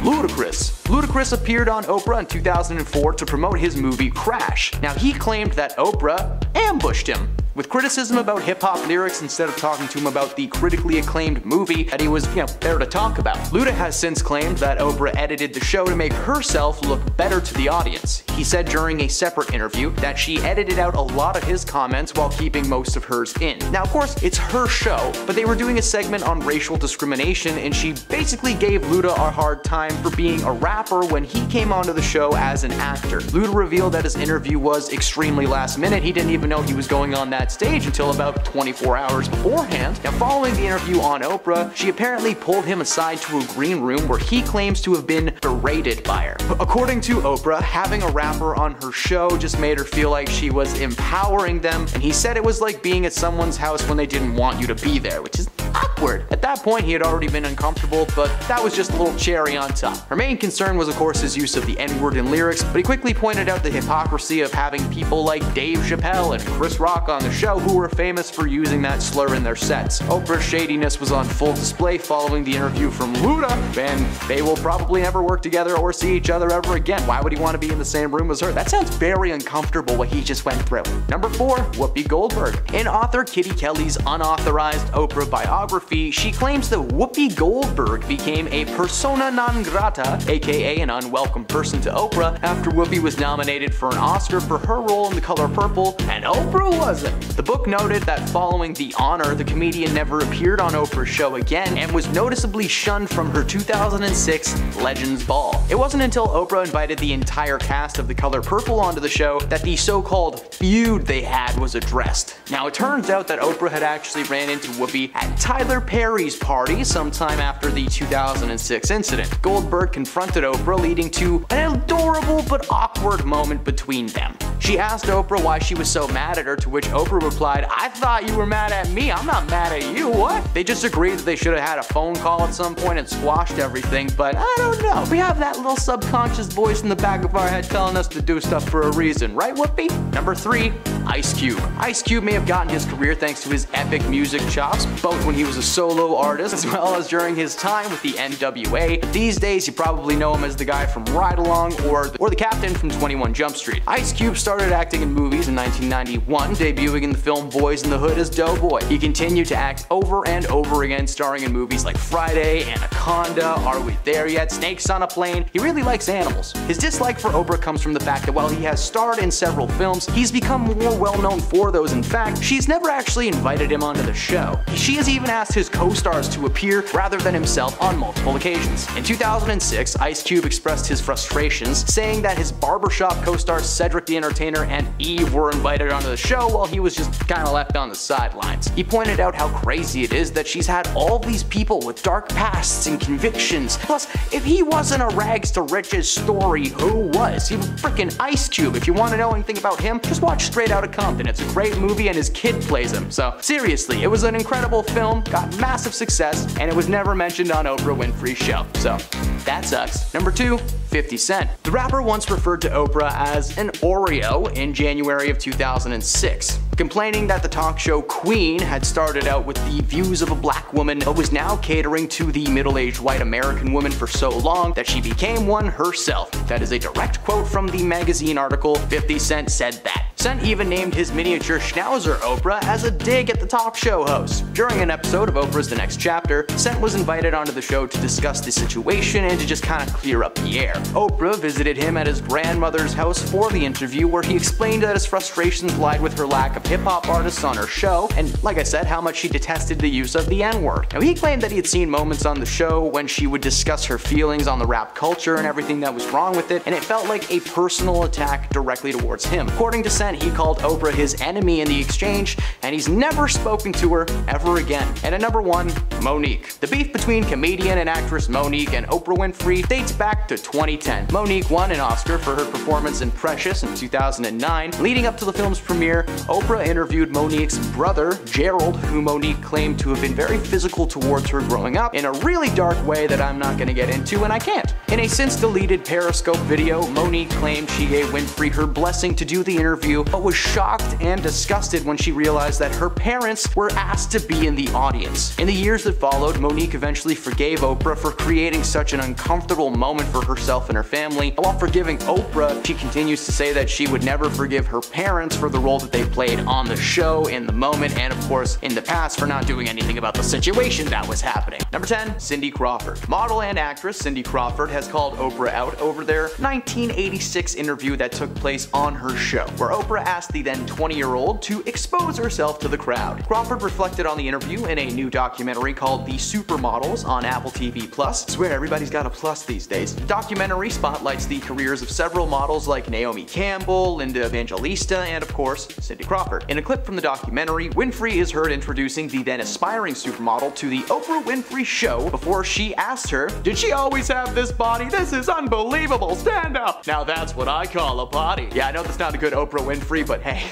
Ludacris. Ludacris appeared on Oprah in two thousand four to promote his movie Crash. Now, he claimed that Oprah ambushed him with criticism about hip-hop lyrics instead of talking to him about the critically acclaimed movie that he was, you know, there to talk about. Luda has since claimed that Oprah edited the show to make herself look better to the audience. He said during a separate interview that she edited out a lot of his comments while keeping most of hers in. Now, of course, it's her show, but they were doing a segment on racial discrimination, and she basically gave Luda a hard time for being a rapper when he came onto the show as an actor. Luda revealed that his interview was extremely last minute. He didn't even know he was going on that stage until about twenty-four hours beforehand. Now, following the interview on Oprah, she apparently pulled him aside to a green room where he claims to have been berated by her. According to Oprah, having a rapper on her show just made her feel like she was empowering them, and he said it was like being at someone's house when they didn't want you to be there, which is awkward. At that point, he had already been uncomfortable, but that was just a little cherry on top. Her main concern was, of course, his use of the N-word in lyrics, but he quickly pointed out the hypocrisy of having people like Dave Chappelle and Chris Rock on the show who were famous for using that slur in their sets. Oprah's shadiness was on full display following the interview from Luda, and they will probably never work together or see each other ever again. Why would he want to be in the same room as her? That sounds very uncomfortable, what he just went through. Number four, Whoopi Goldberg. In author Kitty Kelly's unauthorized Oprah biography, she claims that Whoopi Goldberg became a persona non grata, aka an unwelcome person to Oprah, after Whoopi was nominated for an Oscar for her role in The Color Purple, and Oprah wasn't. The book noted that following the honor, the comedian never appeared on Oprah's show again and was noticeably shunned from her two thousand six Legends Ball. It wasn't until Oprah invited the entire cast of The Color Purple onto the show that the so-called feud they had was addressed. Now, it turns out that Oprah had actually ran into Whoopi at Tyler Perry's party sometime after the two thousand six incident. Goldberg confronted Oprah, leading to an adorable but awkward moment between them. She asked Oprah why she was so mad at her, to which Oprah replied, "I thought you were mad at me. I'm not mad at you. What?" They just agreed that they should have had a phone call at some point and squashed everything, but I don't know. We have that little subconscious voice in the back of our head telling us to do stuff for a reason, right, Whoopi? Number three, Ice Cube. Ice Cube may have gotten his career thanks to his epic music chops, both when he was a solo artist as well as during his time with the N W A. These days, you probably know him as the guy from Ride Along or the, or the captain from twenty-one Jump Street. Ice Cube started acting in movies in nineteen ninety-one, debuting in the film Boys in the Hood as Doughboy. He continued to act over and over again, starring in movies like Friday, Anaconda, Are We There Yet?, Snakes on a Plane. He really likes animals. His dislike for Oprah comes from the fact that while he has starred in several films, he's become more well known for those. In fact, she's never actually invited him onto the show. She has even asked his co-stars to appear rather than himself on multiple occasions. In two thousand six, Ice Cube expressed his frustrations, saying that his barbershop co-stars Cedric the Entertainer and Eve were invited onto the show while he was just kind of left on the sidelines. He pointed out how crazy it is that she's had all these people with dark pasts and convictions. Plus, if he wasn't a rags to riches story, who was? He was freaking Ice Cube. If you want to know anything about him, just watch Straight Outta Compton. It's a great movie and his kid plays him. So seriously, it was an incredible film, got massive success, and it was never mentioned on Oprah Winfrey's show. So that sucks. Number two, fifty cent. The rapper once referred to Oprah as an Oreo in January of two thousand six. Complaining that the talk show Queen had started out with the views of a black woman but was now catering to the middle-aged white American woman for so long that she became one herself. That is a direct quote from the magazine article. fifty cent said that. Cent even named his miniature schnauzer Oprah as a dig at the talk show host. During an episode of Oprah's The Next Chapter, Cent was invited onto the show to discuss the situation and to just kind of clear up the air. Oprah visited him at his grandmother's house for the interview, where he explained that his frustrations lied with her lack of hip-hop artists on her show, and like I said, how much she detested the use of the N-word. Now, he claimed that he had seen moments on the show when she would discuss her feelings on the rap culture and everything that was wrong with it, and it felt like a personal attack directly towards him. According to Cent, he called Oprah his enemy in the exchange, and he's never spoken to her ever again. And at number one, Monique. The beef between comedian and actress Monique and Oprah Winfrey dates back to twenty ten. Monique won an Oscar for her performance in Precious in two thousand nine. Leading up to the film's premiere, Oprah interviewed Monique's brother, Gerald, who Monique claimed to have been very physical towards her growing up in a really dark way that I'm not going to get into, and I can't. In a since deleted Periscope video, Monique claimed she gave Winfrey her blessing to do the interview interview, but was shocked and disgusted when she realized that her parents were asked to be in the audience. In the years that followed, Monique eventually forgave Oprah for creating such an uncomfortable moment for herself and her family. While forgiving Oprah, she continues to say that she would never forgive her parents for the role that they played on the show, in the moment, and of course in the past for not doing anything about the situation that was happening. Number ten. Cindy Crawford. Model and actress Cindy Crawford has called Oprah out over their nineteen eighty-six interview that took place on her show, where Oprah asked the then twenty-year-old to expose herself to the crowd. Crawford reflected on the interview in a new documentary called The Supermodels on Apple T V Plus. Swear everybody's got a plus these days. The documentary spotlights the careers of several models like Naomi Campbell, Linda Evangelista, and of course Cindy Crawford. In a clip from the documentary, Winfrey is heard introducing the then aspiring supermodel to the Oprah Winfrey Show before she asked her, "Did she always have this body? This is unbelievable. Stand up." Now that's what I call a body. Yeah, I know that's not a good Oprah Winfrey, but hey,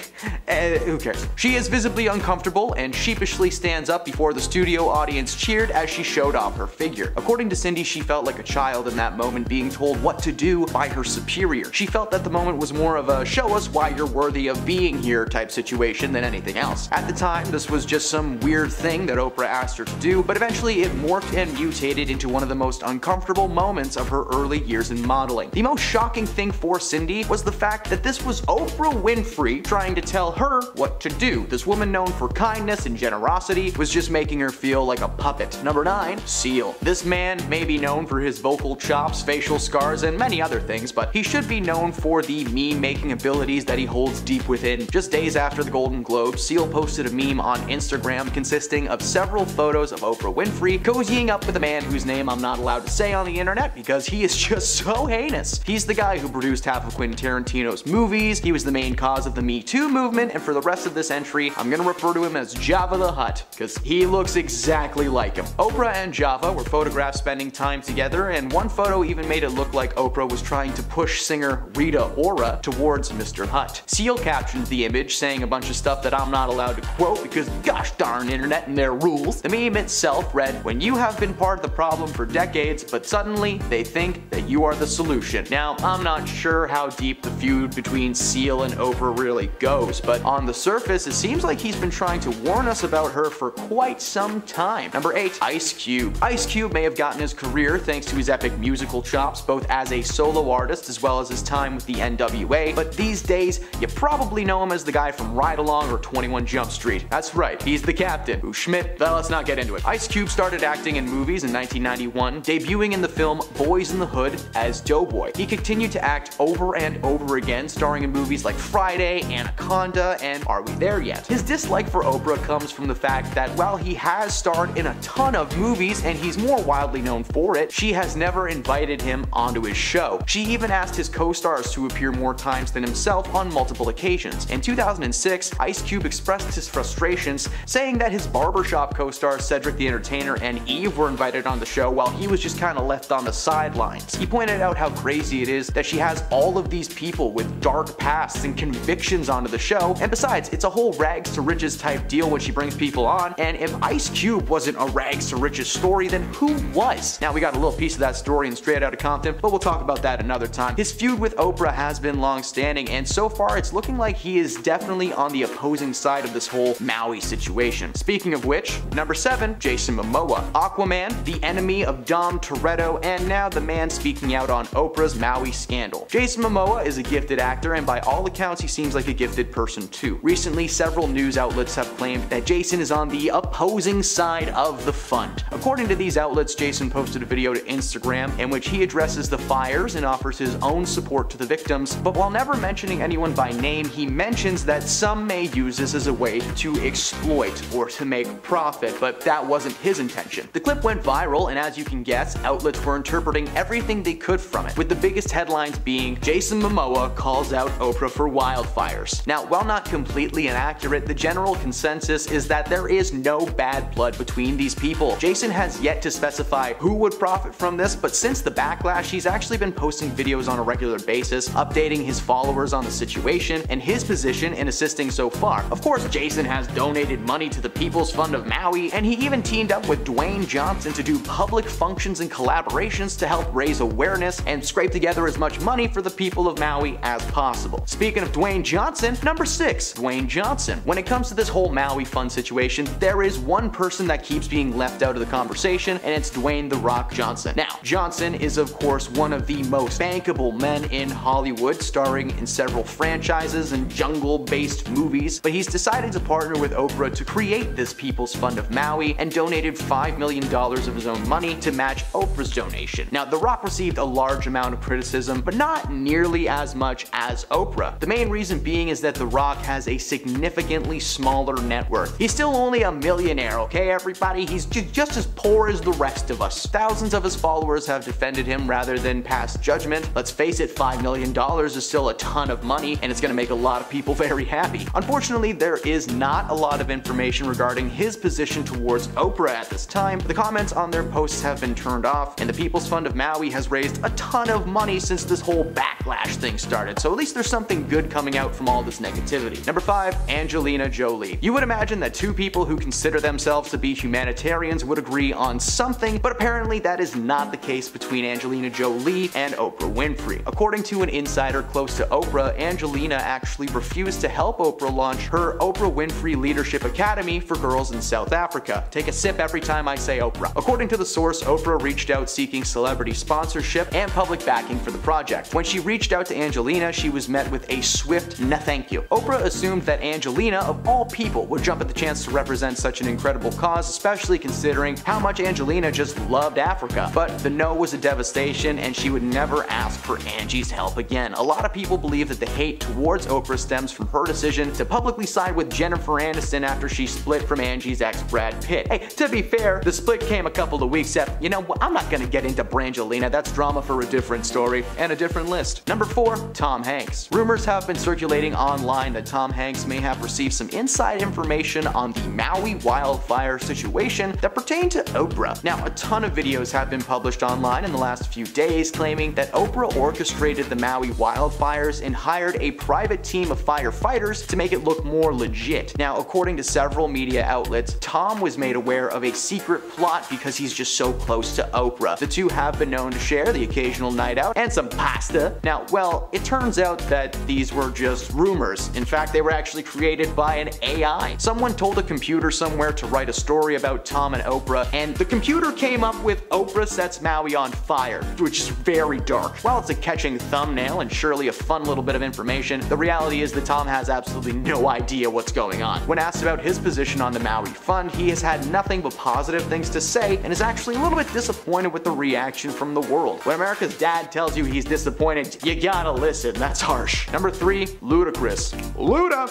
uh, who cares? She is visibly uncomfortable and sheepishly stands up before the studio audience cheered as she showed off her figure. According to Cindy, she felt like a child in that moment, being told what to do by her superior. She felt that the moment was more of a show us why you're worthy of being here type situation than anything else. At the time, this was just some weird thing that Oprah asked her to do, but eventually it morphed and mutated into one of the most uncomfortable moments of her early years in modeling. The most shocking thing for Cindy was the fact that this was Oprah Winfrey trying to tell her what to do. This woman, known for kindness and generosity, was just making her feel like a puppet. Number nine. Seal. This man may be known for his vocal chops, facial scars, and many other things, but he should be known for the meme-making abilities that he holds deep within. Just days after the Golden Globe, Seal posted a meme on Instagram consisting of several photos of Oprah Winfrey cozying up with a man whose name I'm not allowed to say on the internet because he is just so heinous. He's the guy who produced half of Quentin Tarantino's movies, he was the main cause of the Me Too movement, and for the rest of this entry, I'm gonna refer to him as Java the Hutt, because he looks exactly like him. Oprah and Java were photographed spending time together, and one photo even made it look like Oprah was trying to push singer Rita Ora towards Mister Hutt. Seal captioned the image, saying a bunch of stuff that I'm not allowed to quote because gosh darn internet and their rules. The meme itself read, "When you have been part of the problem for decades, but suddenly they think that you are the solution." Now, I'm not sure how deep the feud between Seal and Oprah really goes, but on the surface, it seems like he's been trying to warn us about her for quite some time. Number eight. Ice Cube. Ice Cube may have gotten his career thanks to his epic musical chops, both as a solo artist as well as his time with the N W A, but these days, you probably know him as the guy from Ride Along or twenty-one Jump Street. That's right, he's the captain. Who Schmidt? Well, let's not get into it. Ice Cube started acting in movies in nineteen ninety-one, debuting in the film Boys in the Hood as Doughboy. He continued to act over and over again, starring in movies like Friday, Anaconda, and Are We There Yet? His dislike for Oprah comes from the fact that while he has starred in a ton of movies and he's more widely known for it, she has never invited him onto his show. She even asked his co-stars to appear more times than himself on multiple occasions. In two thousand six, Ice Cube expressed his frustrations, saying that his barbershop co-stars Cedric the Entertainer and Eve were invited on the show while he was just kind of left on the sidelines. He pointed out how crazy it is that she has all of these people with dark pasts and convictions onto the show, and besides, it's a whole rags to riches type deal when she brings people on, and if Ice Cube wasn't a rags to riches story, then who was? Now, we got a little piece of that story in Straight Outta Compton, but we'll talk about that another time. His feud with Oprah has been long-standing, and so far it's looking like he is definitely on the opposing side of this whole Maui situation. Speaking of which, number seven, Jason Momoa. Aquaman, the enemy of Dom Toretto, and now the man speaking out on Oprah's Maui scandal. Jason Momoa is a gifted actor, and by all accounts he seems like a gifted person too. Recently, several news outlets have claimed that Jason is on the opposing side of the fund. According to these outlets, Jason posted a video to Instagram in which he addresses the fires and offers his own support to the victims, but while never mentioning anyone by name, he mentions that some may use this as a way to exploit or to make profit, but that wasn't his intention. The clip went viral, and as you can guess, outlets were interpreting everything they could from it, with the biggest headlines being, "Jason Momoa calls out Oprah for wildfires." Now, while not completely inaccurate, the general consensus is that there is no bad blood between these people. Jason has yet to specify who would profit from this, but since the backlash, he's actually been posting videos on a regular basis, updating his followers on the situation and his position in assisting so far. Of course, Jason has donated money to the People's Fund of Maui, and he even teamed up with Dwayne Johnson to do public functions and collaborations to help raise awareness and scrape together as much money for the people of Maui as possible. Speaking of Dwayne Johnson. Number six, Dwayne Johnson. When it comes to this whole Maui fund situation, there is one person that keeps being left out of the conversation, and it's Dwayne The Rock Johnson. Now, Johnson is of course one of the most bankable men in Hollywood, starring in several franchises and jungle-based movies, but he's decided to partner with Oprah to create this People's Fund of Maui and donated five million dollars of his own money to match Oprah's donation. Now, The Rock received a large amount of criticism, but not nearly as much as Oprah. The main reason being is that The Rock has a significantly smaller net worth. He's still only a millionaire, okay everybody? He's ju just as poor as the rest of us. Thousands of his followers have defended him rather than pass judgment. Let's face it, five million dollars is still a ton of money, and it's gonna make a lot of people very happy. Unfortunately, there is not a lot of information regarding his position towards Oprah at this time. The comments on their posts have been turned off, and the People's Fund of Maui has raised a ton of money since this whole backlash thing started, so at least there's something good coming out from all this negativity. Number five, Angelina Jolie. You would imagine that two people who consider themselves to be humanitarians would agree on something, but apparently that is not the case between Angelina Jolie and Oprah Winfrey. According to an insider close to Oprah, Angelina actually refused to help Oprah launch her Oprah Winfrey Leadership Academy for girls in South Africa. Take a sip every time I say Oprah. According to the source, Oprah reached out seeking celebrity sponsorship and public backing for the project. When she reached out to Angelina, she was met with a swift "no thank you." Oprah assumed that Angelina, of all people, would jump at the chance to represent such an incredible cause, especially considering how much Angelina just loved Africa. But the no was a devastation, and she would never ask for Angie's help again. A lot of people believe that the hate towards Oprah stems from her decision to publicly side with Jennifer Aniston after she split from Angie's ex Brad Pitt. Hey, to be fair, the split came a couple of weeks after. You know what? I'm not gonna get into Brangelina. That's drama for a different story and a different list. Number four, Tom Hanks. Rumors have been circulating online that Tom Hanks may have received some inside information on the Maui wildfire situation that pertained to Oprah. Now, a ton of videos have been published online in the last few days claiming that Oprah orchestrated the Maui wildfires and hired a private team of firefighters to make it look more legit. Now, according to several media outlets, Tom was made aware of a secret plot because he's just so close to Oprah. The two have been known to share the occasional night out and some pasta. Now, well, it turns out that these were just rumors. In fact, they were actually created by an A I. Someone told a computer somewhere to write a story about Tom and Oprah, and the computer came up with "Oprah sets Maui on fire," which is very dark. While it's a catching thumbnail and surely a fun little bit of information, the reality is that Tom has absolutely no idea what's going on. When asked about his position on the Maui fund, he has had nothing but positive things to say and is actually a little bit disappointed with the reaction from the world. When America's dad tells you he's disappointed, you gotta listen. That's harsh. Number three, Ludacris. Luda!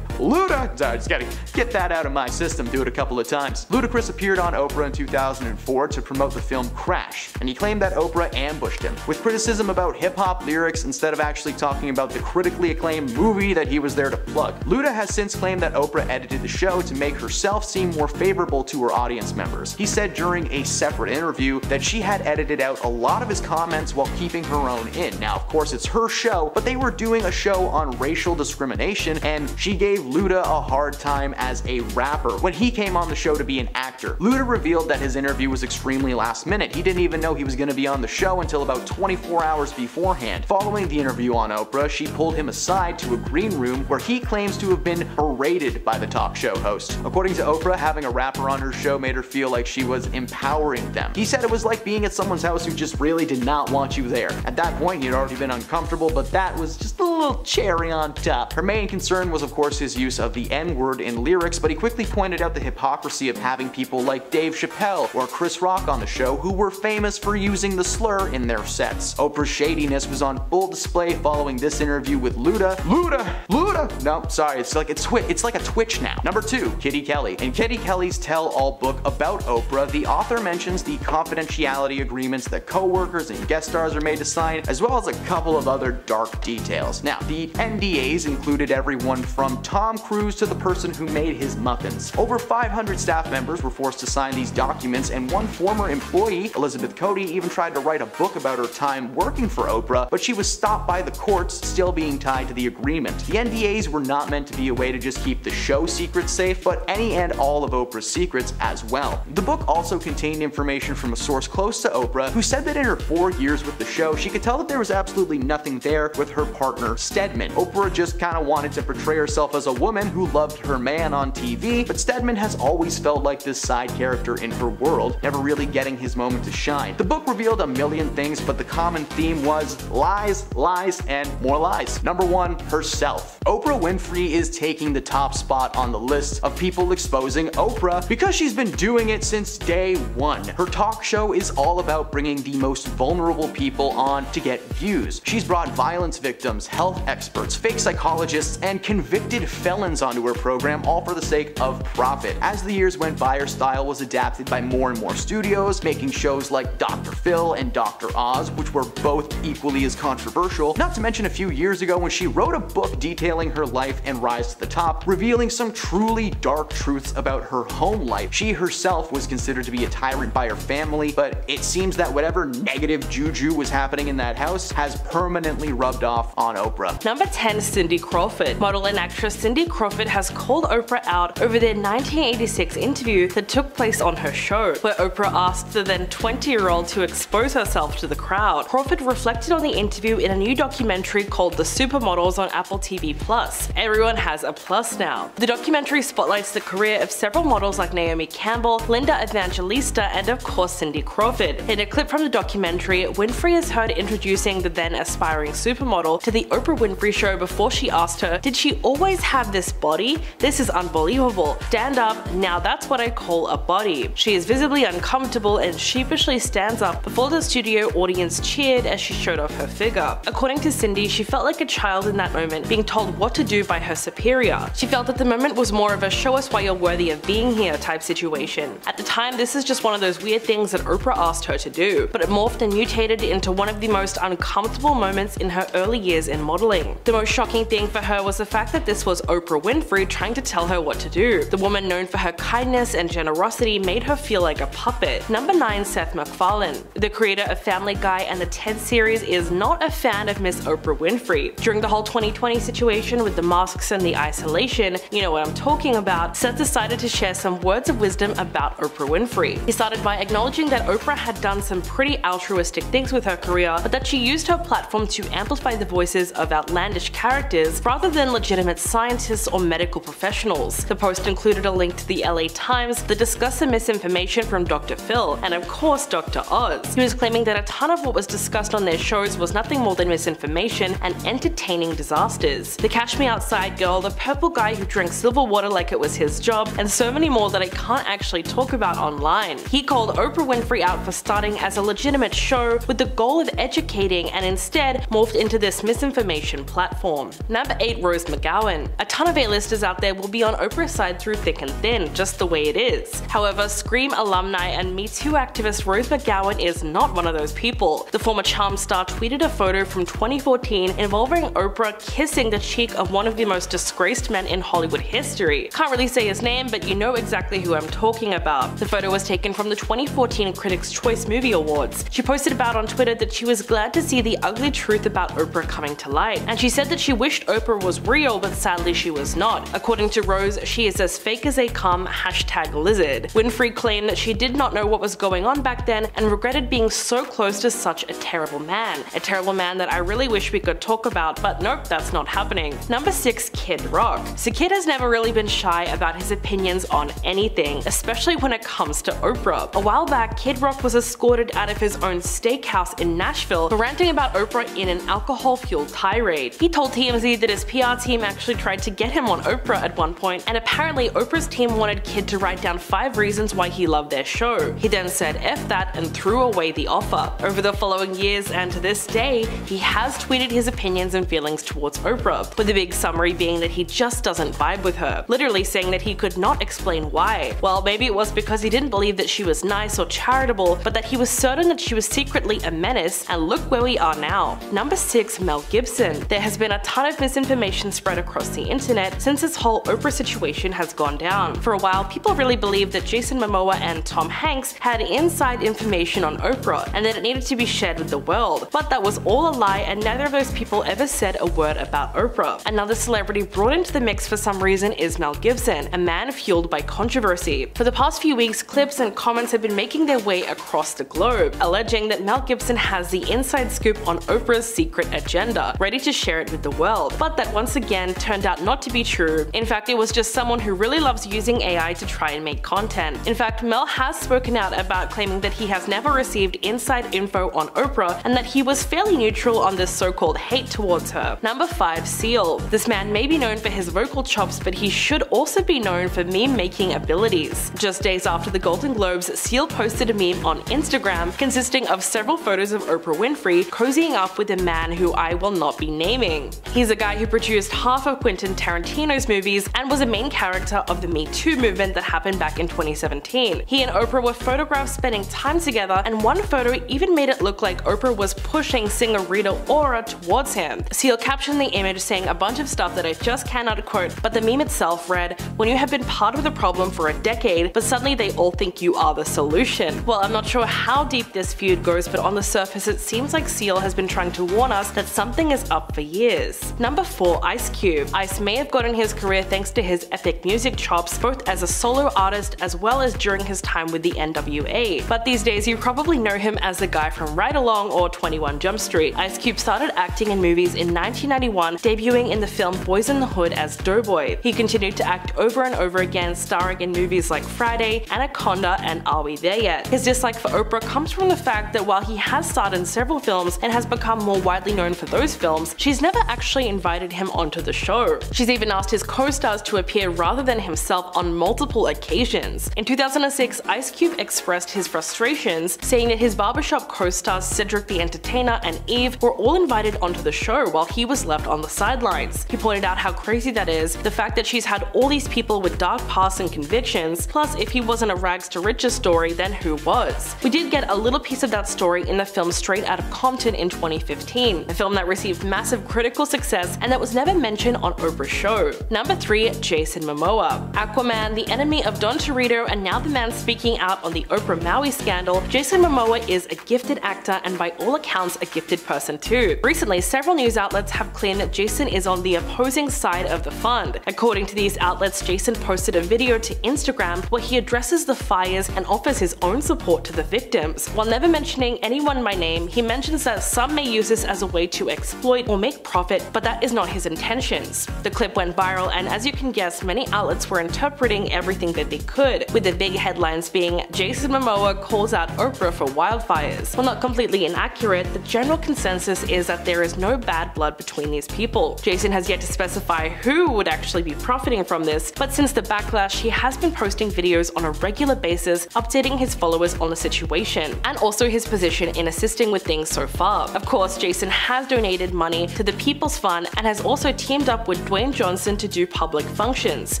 Luda! Sorry, just gotta get that out of my system, do it a couple of times. Ludacris appeared on Oprah in two thousand four to promote the film Crash, and he claimed that Oprah ambushed him with criticism about hip-hop lyrics instead of actually talking about the critically acclaimed movie that he was there to plug. Luda has since claimed that Oprah edited the show to make herself seem more favorable to her audience members. He said during a separate interview that she had edited out a lot of his comments while keeping her own in. Now, of course, it's her show, but they were doing a show on racial discrimination, and she gave Luda a hard time as a rapper when he came on the show to be an actor. Luda revealed that his interview was extremely last minute. He didn't even know he was going to be on the show until about twenty-four hours beforehand. Following the interview on Oprah, she pulled him aside to a green room where he claims to have been berated by the talk show host. According to Oprah, having a rapper on her show made her feel like she was empowering them. He said it was like being at someone's house who just really did not want you there. At that point, he had already been uncomfortable, but that was just a little cherry on top. Her main concern was, of course, his use of the N-word in lyrics, but he quickly pointed out the hypocrisy of having people like Dave Chappelle or Chris Rock on the show who were famous for using the slur in their sets. Oprah's shadiness was on full display following this interview with Luda. Luda! Luda! No, sorry, it's like a twitch. It's like a twitch now. Number two, Kitty Kelly. In Kitty Kelly's tell-all book about Oprah, the author mentions the confidentiality agreements that co-workers and guest stars are made to sign, as well as a couple of other dark details. Now, the N D As included everyone from Tom Cruise to the person who made his muffins. Over five hundred staff members were forced forced to sign these documents, and one former employee, Elizabeth Cody, even tried to write a book about her time working for Oprah, but she was stopped by the courts, still being tied to the agreement. The N D As were not meant to be a way to just keep the show secrets safe, but any and all of Oprah's secrets as well. The book also contained information from a source close to Oprah, who said that in her four years with the show, she could tell that there was absolutely nothing there with her partner Stedman. Oprah just kinda wanted to portray herself as a woman who loved her man on T V, but Stedman has always felt like this side character in her world, never really getting his moment to shine. The book revealed a million things, but the common theme was lies, lies, and more lies. Number one, herself. Oprah Winfrey is taking the top spot on the list of people exposing Oprah because she's been doing it since day one. Her talk show is all about bringing the most vulnerable people on to get views. She's brought violence victims, health experts, fake psychologists, and convicted felons onto her program, all for the sake of profit. As the years went by, her style was adapted by more and more studios, making shows like Doctor Phil and Doctor Oz, which were both equally as controversial, not to mention a few years ago when she wrote a book detailing her life and rise to the top, revealing some truly dark truths about her home life. She herself was considered to be a tyrant by her family, but it seems that whatever negative juju was happening in that house has permanently rubbed off on Oprah. Number ten, Cindy Crawford. Model and actress Cindy Crawford has called Oprah out over their nineteen eighty-six interview that took place on her show, where Oprah asked the then twenty-year-old to expose herself to the crowd. Crawford reflected on the interview in a new documentary called The Supermodels on Apple T V plus. Everyone has a plus now. The documentary spotlights the career of several models like Naomi Campbell, Linda Evangelista, and of course Cindy Crawford. In a clip from the documentary, Winfrey is heard introducing the then aspiring supermodel to the Oprah Winfrey Show before she asked her, "Did she always have this body? This is unbelievable. Stand up, now that's what I call a body." She is visibly uncomfortable and sheepishly stands up before the studio audience cheered as she showed off her figure. According to Cindy, she felt like a child in that moment, being told what to do by her superior. She felt that the moment was more of a show us why you're worthy of being here type situation. At the time, this is just one of those weird things that Oprah asked her to do, but it morphed and mutated into one of the most uncomfortable moments in her early years in modeling. The most shocking thing for her was the fact that this was Oprah Winfrey trying to tell her what to do. The woman known for her kindness and generosity made her feel like a puppet. Number nine, Seth MacFarlane. The creator of Family Guy and the Ted series is not a fan of Miss Oprah Winfrey. During the whole twenty twenty situation with the masks and the isolation, you know what I'm talking about, Seth decided to share some words of wisdom about Oprah Winfrey. He started by acknowledging that Oprah had done some pretty altruistic things with her career, but that she used her platform to amplify the voices of outlandish characters rather than legitimate scientists or medical professionals. The post included a link to the L A Times that discussed the misinformation from Doctor Phil and of course Doctor Oz. He was claiming that a ton of what was discussed on their shows was nothing more than misinformation and entertaining disasters. The Cash Me Outside girl, the purple guy who drank silver water like it was his job, and so many more that I can't actually talk about online. He called Oprah Winfrey out for starting as a legitimate show with the goal of educating and instead morphed into this misinformation platform. Number eight, Rose McGowan. A ton of A-listers out there will be on Oprah's side through thick and thin, just the way it is. However, Scream alumni and Me Too activist Rose McGowan is not one of those people. The former Charm star tweeted a photo from twenty fourteen involving Oprah kissing the cheek of one of the most disgraced men in Hollywood history. Can't really say his name, but you know exactly who I'm talking about. The photo was taken from the twenty fourteen Critics' Choice Movie Awards. She posted about on Twitter that she was glad to see the ugly truth about Oprah coming to light, and she said that she wished Oprah was real, but sadly she was not. According to Rose, she is as fake as they come, hashtag lizard. Winfrey claimed that she did not know what was going on back then and regretted being so close to such a terrible man. A terrible man that I really wish we could talk about, but nope, that's not happening. Number six, Kid Rock. So Kid has never really been shy about his opinions on anything, especially when it comes to Oprah. A while back, Kid Rock was escorted out of his own steakhouse in Nashville for ranting about Oprah in an alcohol-fueled tirade. He told T M Z that his P R team actually tried to get him on Oprah at one point, and apparently Oprah's team wanted Kid to write down five reasons why he loved their show. He then said F that and threw away the offer. Over the following years and to this day, he has tweeted his opinions and feelings towards Oprah, with the big summary being that he just doesn't vibe with her, literally saying that he could not explain why. Well, maybe it was because he didn't believe that she was nice or charitable, but that he was certain that she was secretly a menace, and look where we are now. Number six, Mel Gibson. There has been a ton of misinformation spread across the internet since this whole Oprah situation has gone down. For a while, people really believed that Jason Momoa and Tom Hanks had inside information on Oprah and that it needed to be shared with the world, but that was all a lie and neither of those people ever said a word about Oprah. Another celebrity brought into the mix for some reason is Mel Gibson, a man fueled by controversy. For the past few weeks, clips and comments have been making their way across the globe, alleging that Mel Gibson has the inside scoop on Oprah's secret agenda, ready to share it with the world, but that once again turned out not to be true. In fact, it was just someone who really loves using A I to try and make content. In fact, Mel has spoken out about claiming that he has never received inside info on Oprah and that he was fairly neutral on this so-called hate towards her. Number five. Seal. This man may be known for his vocal chops, but he should also be known for meme-making abilities. Just days after the Golden Globes, Seal posted a meme on Instagram consisting of several photos of Oprah Winfrey cozying up with a man who I will not be naming. He's a guy who produced half of Quentin Tarantino's movies and was a main character of the Me Too movement that happened back in twenty seventeen. He and Oprah were photographed spending time together, and one photo even made it look like Oprah was pushing singer Rita Ora towards him. Seal captioned the image saying a bunch of stuff that I just cannot quote, but the meme itself read, "When you have been part of the problem for a decade, but suddenly they all think you are the solution." Well, I'm not sure how deep this feud goes, but on the surface it seems like Seal has been trying to warn us that something is up for years. Number four. Ice Cube. Ice may have gotten his career thanks to his epic music chops, both as a solo artist as well as during his time with the N W A, but these days you probably know him as the guy from Ride Along or twenty-one Jump Street. Ice Cube started acting in movies in nineteen ninety-one, debuting in the film Boys in the Hood as Doughboy. He continued to act over and over again, starring in movies like Friday, Anaconda, and Are We There Yet? His dislike for Oprah comes from the fact that while he has starred in several films and has become more widely known for those films, she's never actually invited him onto the show. She's even asked his co-stars to appear rather than himself on multiple occasions. In two thousand six, Ice Cube expressed his frustrations, saying that his barbershop co-stars Cedric the Entertainer and Eve were all invited onto the show while he was left on the sidelines. He pointed out how crazy that is, the fact that she's had all these people with dark past and convictions, plus if he wasn't a rags to riches story, then who was? We did get a little piece of that story in the film Straight Outta Compton in twenty fifteen, a film that received massive critical success and that was never mentioned on Oprah's show. Number three. Jason Momoa. Aquaman, the enemy of Don Torito and now the man speaking out on the Oprah Maui scandal, Jason Momoa is a gifted actor and by all accounts a gifted person too. Recently, several news outlets have claimed that Jason is on the opposing side of the fund. According to these outlets, Jason posted a video to Instagram where he addresses the fires and offers his own support to the victims. While never mentioning anyone by name, he mentions that some may use this as a way to exploit or make profit, but that is not his intentions. The clip went viral, and as you can guess, many outlets were interpreting everything that they could, with the big headlines being Jason Momoa calls out Oprah for wildfires. While not completely inaccurate, the general consensus is that there is no bad blood between these people. Jason has yet to specify who would actually be profiting from this, but since the backlash, he has been posting videos on a regular basis, updating his followers on the situation, and also his position in assisting with things so far. Of course, Jason has donated money to the People's Fund and has also teamed up with Dwayne Johnson to do public functions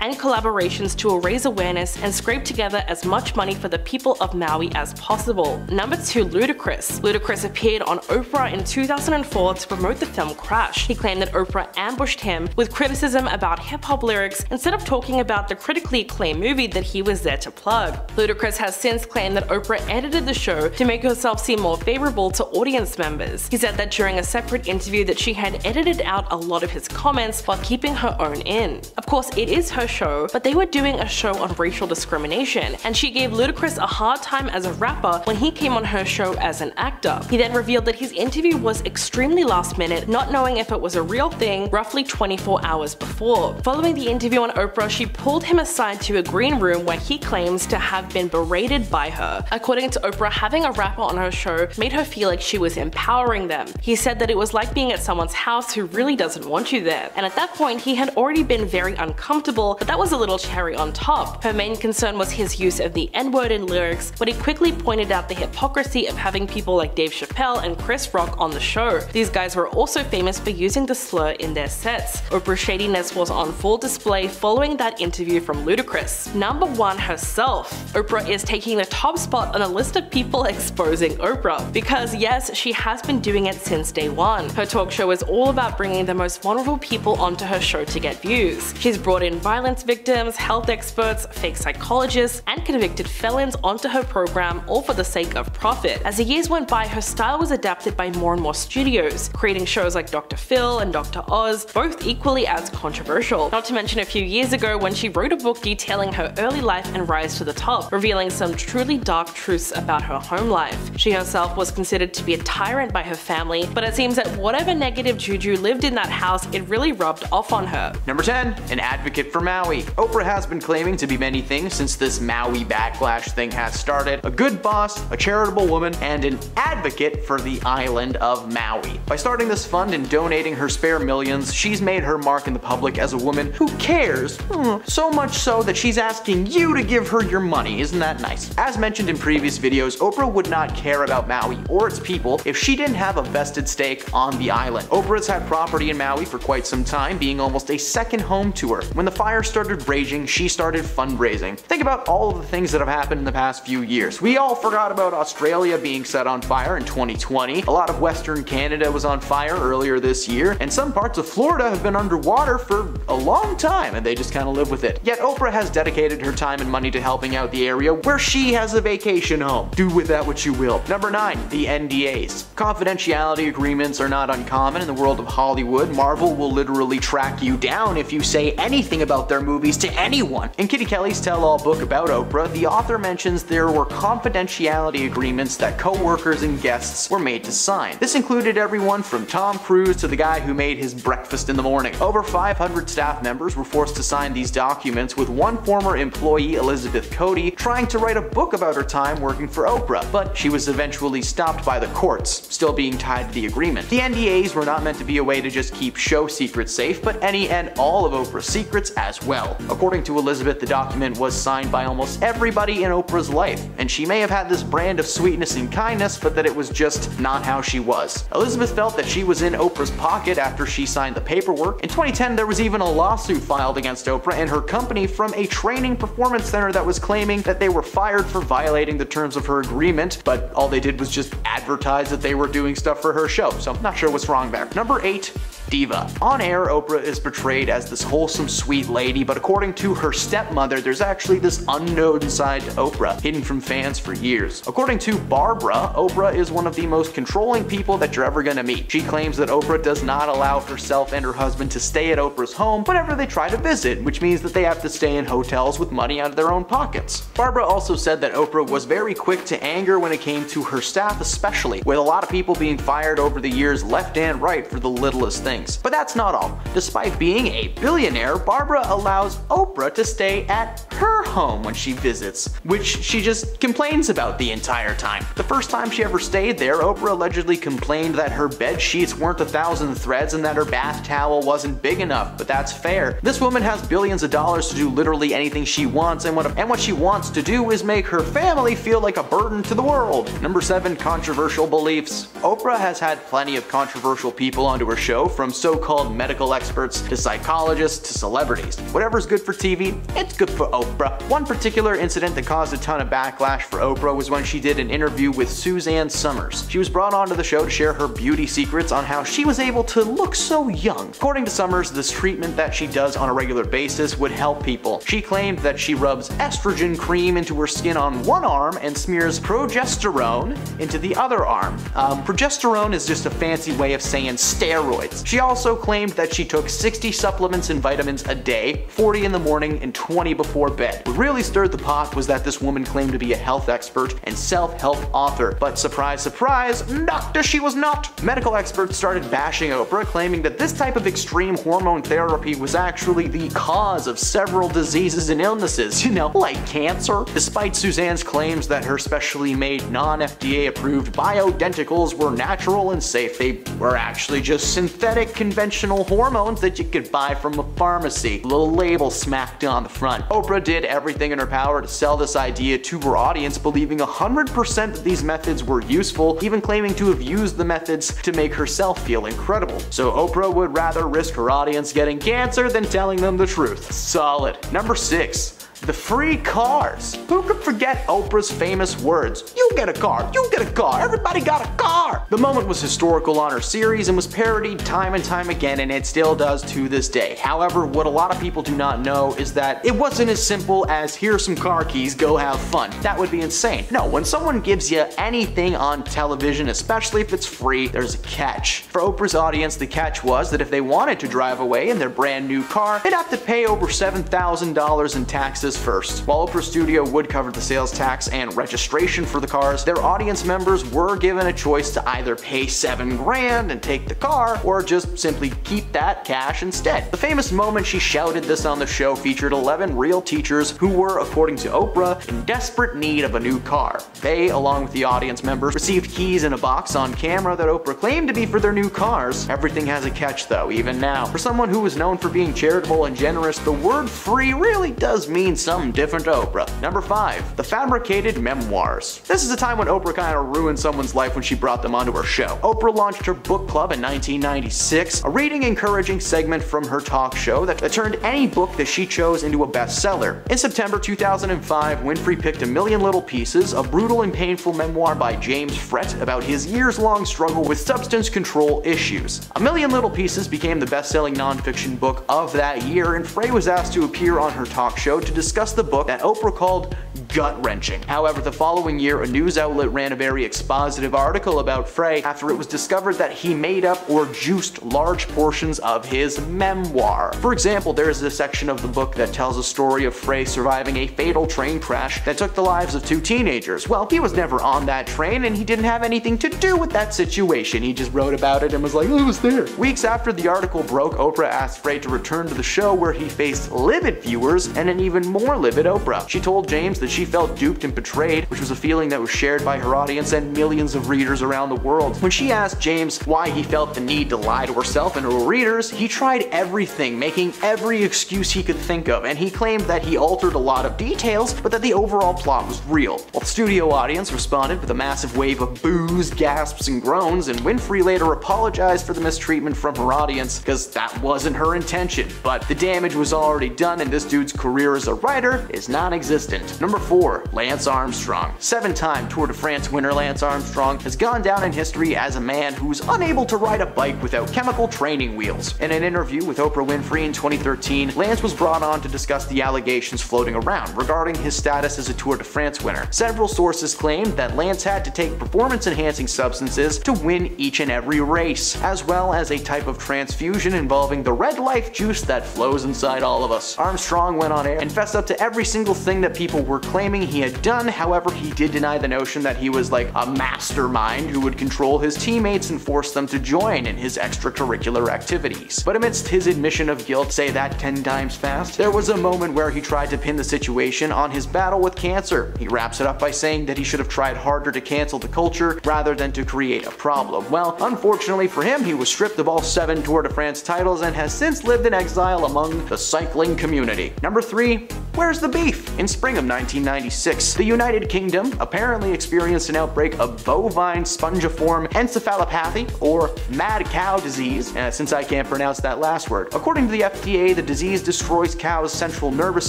and collaborations to raise awareness and scrape together as much money for the people of Maui as possible. Number two. Ludacris. Ludacris appeared on Oprah in two thousand four to promote the film Crash. He claimed that Oprah ambushed him with criticism about hip-hop lyrics instead of talking about the critically acclaimed movie that he was there to plug. Ludacris has since claimed that Oprah edited the show to make herself seem more favorable to audience members. He said that during a separate interview that she had edited out a lot of his comments while keeping her own in. Of course, it is her show, but they were doing a show on racial discrimination, and she gave Ludacris a hard time as a rapper when he came on her show as an actor. He then revealed that his interview was extremely last minute, not knowing if it was a real thing, roughly twenty-four hours before. Following the interview on Oprah, she pulled him aside to a green room where he claims to have been berated by her. According to Oprah, having a rapper on her show made her feel like she was empowering them. He said that it was like being at someone's house who really doesn't want you there. And at that point, he had already been very uncomfortable, but that was a little cherry on top. Her main concern was his use of the N-word in lyrics, but he quickly pointed out the hypocrisy of having people like Dave Chappelle and Chris Rock on the show. These guys were also famous for using the slur in their sets. Oprah's shadiness was on full display following that interview from Ludacris. Number one. Herself. Oprah is taking the top spot on a list of people exposing Oprah, because yes, she has been doing it since day one. Her talk show is all about bringing the most vulnerable people onto her show to get views. She's brought in violence victims, health experts, famous take psychologists and convicted felons onto her program, all for the sake of profit. As the years went by, her style was adapted by more and more studios, creating shows like Doctor Phil and Doctor Oz, both equally as controversial. Not to mention a few years ago when she wrote a book detailing her early life and rise to the top, revealing some truly dark truths about her home life. She herself was considered to be a tyrant by her family, but it seems that whatever negative juju lived in that house, it really rubbed off on her. Number ten. An advocate for Maui. Oprah has been claiming to be many things since this Maui backlash thing has started. A good boss, a charitable woman, and an advocate for the island of Maui. By starting this fund and donating her spare millions, she's made her mark in the public as a woman who cares, so much so that she's asking you to give her your money. Isn't that nice? As mentioned in previous videos, Oprah would not care about Maui or its people if she didn't have a vested stake on the island. Oprah's had property in Maui for quite some time, being almost a second home to her. When the fire started raging, she started fundraising. Think about all of the things that have happened in the past few years. We all forgot about Australia being set on fire in twenty twenty. A lot of Western Canada was on fire earlier this year, and some parts of Florida have been underwater for a long time, and they just kind of live with it. Yet Oprah has dedicated her time and money to helping out the area where she has a vacation home. Do with that what you will. Number nine. The N D As. Confidentiality agreements are not uncommon in the world of Hollywood. Marvel will literally track you down if you say anything about their movies to anyone. In Kitty Kelly's tell-all book about Oprah, the author mentions there were confidentiality agreements that co-workers and guests were made to sign. This included everyone from Tom Cruise to the guy who made his breakfast in the morning. Over five hundred staff members were forced to sign these documents, with one former employee, Elizabeth Cody, trying to write a book about her time working for Oprah, but she was eventually stopped by the courts, still being tied to the agreement. The N D As were not meant to be a way to just keep show secrets safe, but any and all of Oprah's secrets as well. According to Elizabeth, the document was signed by almost everybody in Oprah's life, and she may have had this brand of sweetness and kindness, but that it was just not how she was. Elizabeth felt that she was in Oprah's pocket after she signed the paperwork. In twenty ten, there was even a lawsuit filed against Oprah and her company from a training performance center that was claiming that they were fired for violating the terms of her agreement, but all they did was just advertise that they were doing stuff for her show, so I'm not sure what's wrong there. Number eight. Diva. On air, Oprah is portrayed as this wholesome, sweet lady, but according to her stepmother, there's actually this unknown side to Oprah, hidden from fans for years. According to Barbara, Oprah is one of the most controlling people that you're ever gonna meet. She claims that Oprah does not allow herself and her husband to stay at Oprah's home whenever they try to visit, which means that they have to stay in hotels with money out of their own pockets. Barbara also said that Oprah was very quick to anger when it came to her staff especially, with a lot of people being fired over the years left and right for the littlest things. But that's not all. Despite being a billionaire, Barbara allows Oprah to stay at her home when she visits, which she just complains about the entire time. The first time she ever stayed there, Oprah allegedly complained that her bed sheets weren't a thousand threads and that her bath towel wasn't big enough, but that's fair. This woman has billions of dollars to do literally anything she wants, and what, and what she wants to do is make her family feel like a burden to the world. Number seven. Controversial beliefs. Oprah has had plenty of controversial people onto her show, from so-called medical experts to psychologists to celebrities. Whatever's good for T V, it's good for Oprah. One particular incident that caused a ton of backlash for Oprah was when she did an interview with Suzanne Summers. She was brought onto the show to share her beauty secrets on how she was able to look so young. According to Summers, this treatment that she does on a regular basis would help people. She claimed that she rubs estrogen cream into her skin on one arm and smears progesterone into the other arm. Um, progesterone is just a fancy way of saying steroids. She She also claimed that she took sixty supplements and vitamins a day, forty in the morning and twenty before bed. What really stirred the pot was that this woman claimed to be a health expert and self-help author, but surprise, surprise, doctor, she was not. Medical experts started bashing Oprah, claiming that this type of extreme hormone therapy was actually the cause of several diseases and illnesses, you know, like cancer. Despite Suzanne's claims that her specially made non-F D A approved bioidenticals were natural and safe, they were actually just synthetic conventional hormones that you could buy from a pharmacy. A little label smacked on the front. Oprah did everything in her power to sell this idea to her audience, believing one hundred percent that these methods were useful, even claiming to have used the methods to make herself feel incredible. So Oprah would rather risk her audience getting cancer than telling them the truth. Solid. Number six. the free cars. Who could forget Oprah's famous words? You get a car, you get a car, everybody got a car. The moment was historical on her series and was parodied time and time again, and it still does to this day. However, what a lot of people do not know is that it wasn't as simple as here's some car keys, go have fun. That would be insane. No, when someone gives you anything on television, especially if it's free, there's a catch. For Oprah's audience, the catch was that if they wanted to drive away in their brand new car, they'd have to pay over seven thousand dollars in taxes first. While Oprah's studio would cover the sales tax and registration for the cars, their audience members were given a choice to either pay seven grand and take the car, or just simply keep that cash instead. The famous moment she shouted this on the show featured eleven real teachers who were, according to Oprah, in desperate need of a new car. They, along with the audience members, received keys in a box on camera that Oprah claimed to be for their new cars. Everything has a catch though, even now. For someone who was known for being charitable and generous, the word free really does mean something different to Oprah. Number five, the fabricated memoirs. This is a time when Oprah kind of ruined someone's life when she brought them onto her show. Oprah launched her book club in nineteen ninety-six, a reading encouraging segment from her talk show that turned any book that she chose into a bestseller. In September two thousand five, Winfrey picked A Million Little Pieces, a brutal and painful memoir by James Frett about his years-long struggle with substance control issues. A Million Little Pieces became the best-selling nonfiction book of that year, and Frey was asked to appear on her talk show to discuss the book that Oprah called gut-wrenching. However, the following year, a news outlet ran a very expositive article about Frey after it was discovered that he made up or juiced large portions of his memoir. For example, there is a section of the book that tells a story of Frey surviving a fatal train crash that took the lives of two teenagers. Well, he was never on that train, and he didn't have anything to do with that situation. He just wrote about it and was like, I was there. Weeks after the article broke, Oprah asked Frey to return to the show, where he faced livid viewers and an even more livid Oprah. She told James that she She felt duped and betrayed, which was a feeling that was shared by her audience and millions of readers around the world. When she asked James why he felt the need to lie to herself and her readers, he tried everything, making every excuse he could think of, and he claimed that he altered a lot of details, but that the overall plot was real. While the studio audience responded with a massive wave of boos, gasps, and groans, and Winfrey later apologized for the mistreatment from her audience, because that wasn't her intention. But the damage was already done, and this dude's career as a writer is non-existent. Number four, Lance Armstrong. Seven-time Tour de France winner Lance Armstrong has gone down in history as a man who's unable to ride a bike without chemical training wheels. In an interview with Oprah Winfrey in twenty thirteen, Lance was brought on to discuss the allegations floating around regarding his status as a Tour de France winner. Several sources claimed that Lance had to take performance-enhancing substances to win each and every race, as well as a type of transfusion involving the red life juice that flows inside all of us. Armstrong went on air and fessed up to every single thing that people were claiming he had done. However, he did deny the notion that he was like a mastermind who would control his teammates and force them to join in his extracurricular activities. But amidst his admission of guilt, say that ten times fast, there was a moment where he tried to pin the situation on his battle with cancer. He wraps it up by saying that he should have tried harder to cancel the culture rather than to create a problem. Well, unfortunately for him, he was stripped of all seven Tour de France titles and has since lived in exile among the cycling community. Number three, where's the beef? In spring of nineteen ninety-six, the United Kingdom apparently experienced an outbreak of bovine spongiform encephalopathy, or mad cow disease, uh, since I can't pronounce that last word. According to the F D A, the disease destroys cows' central nervous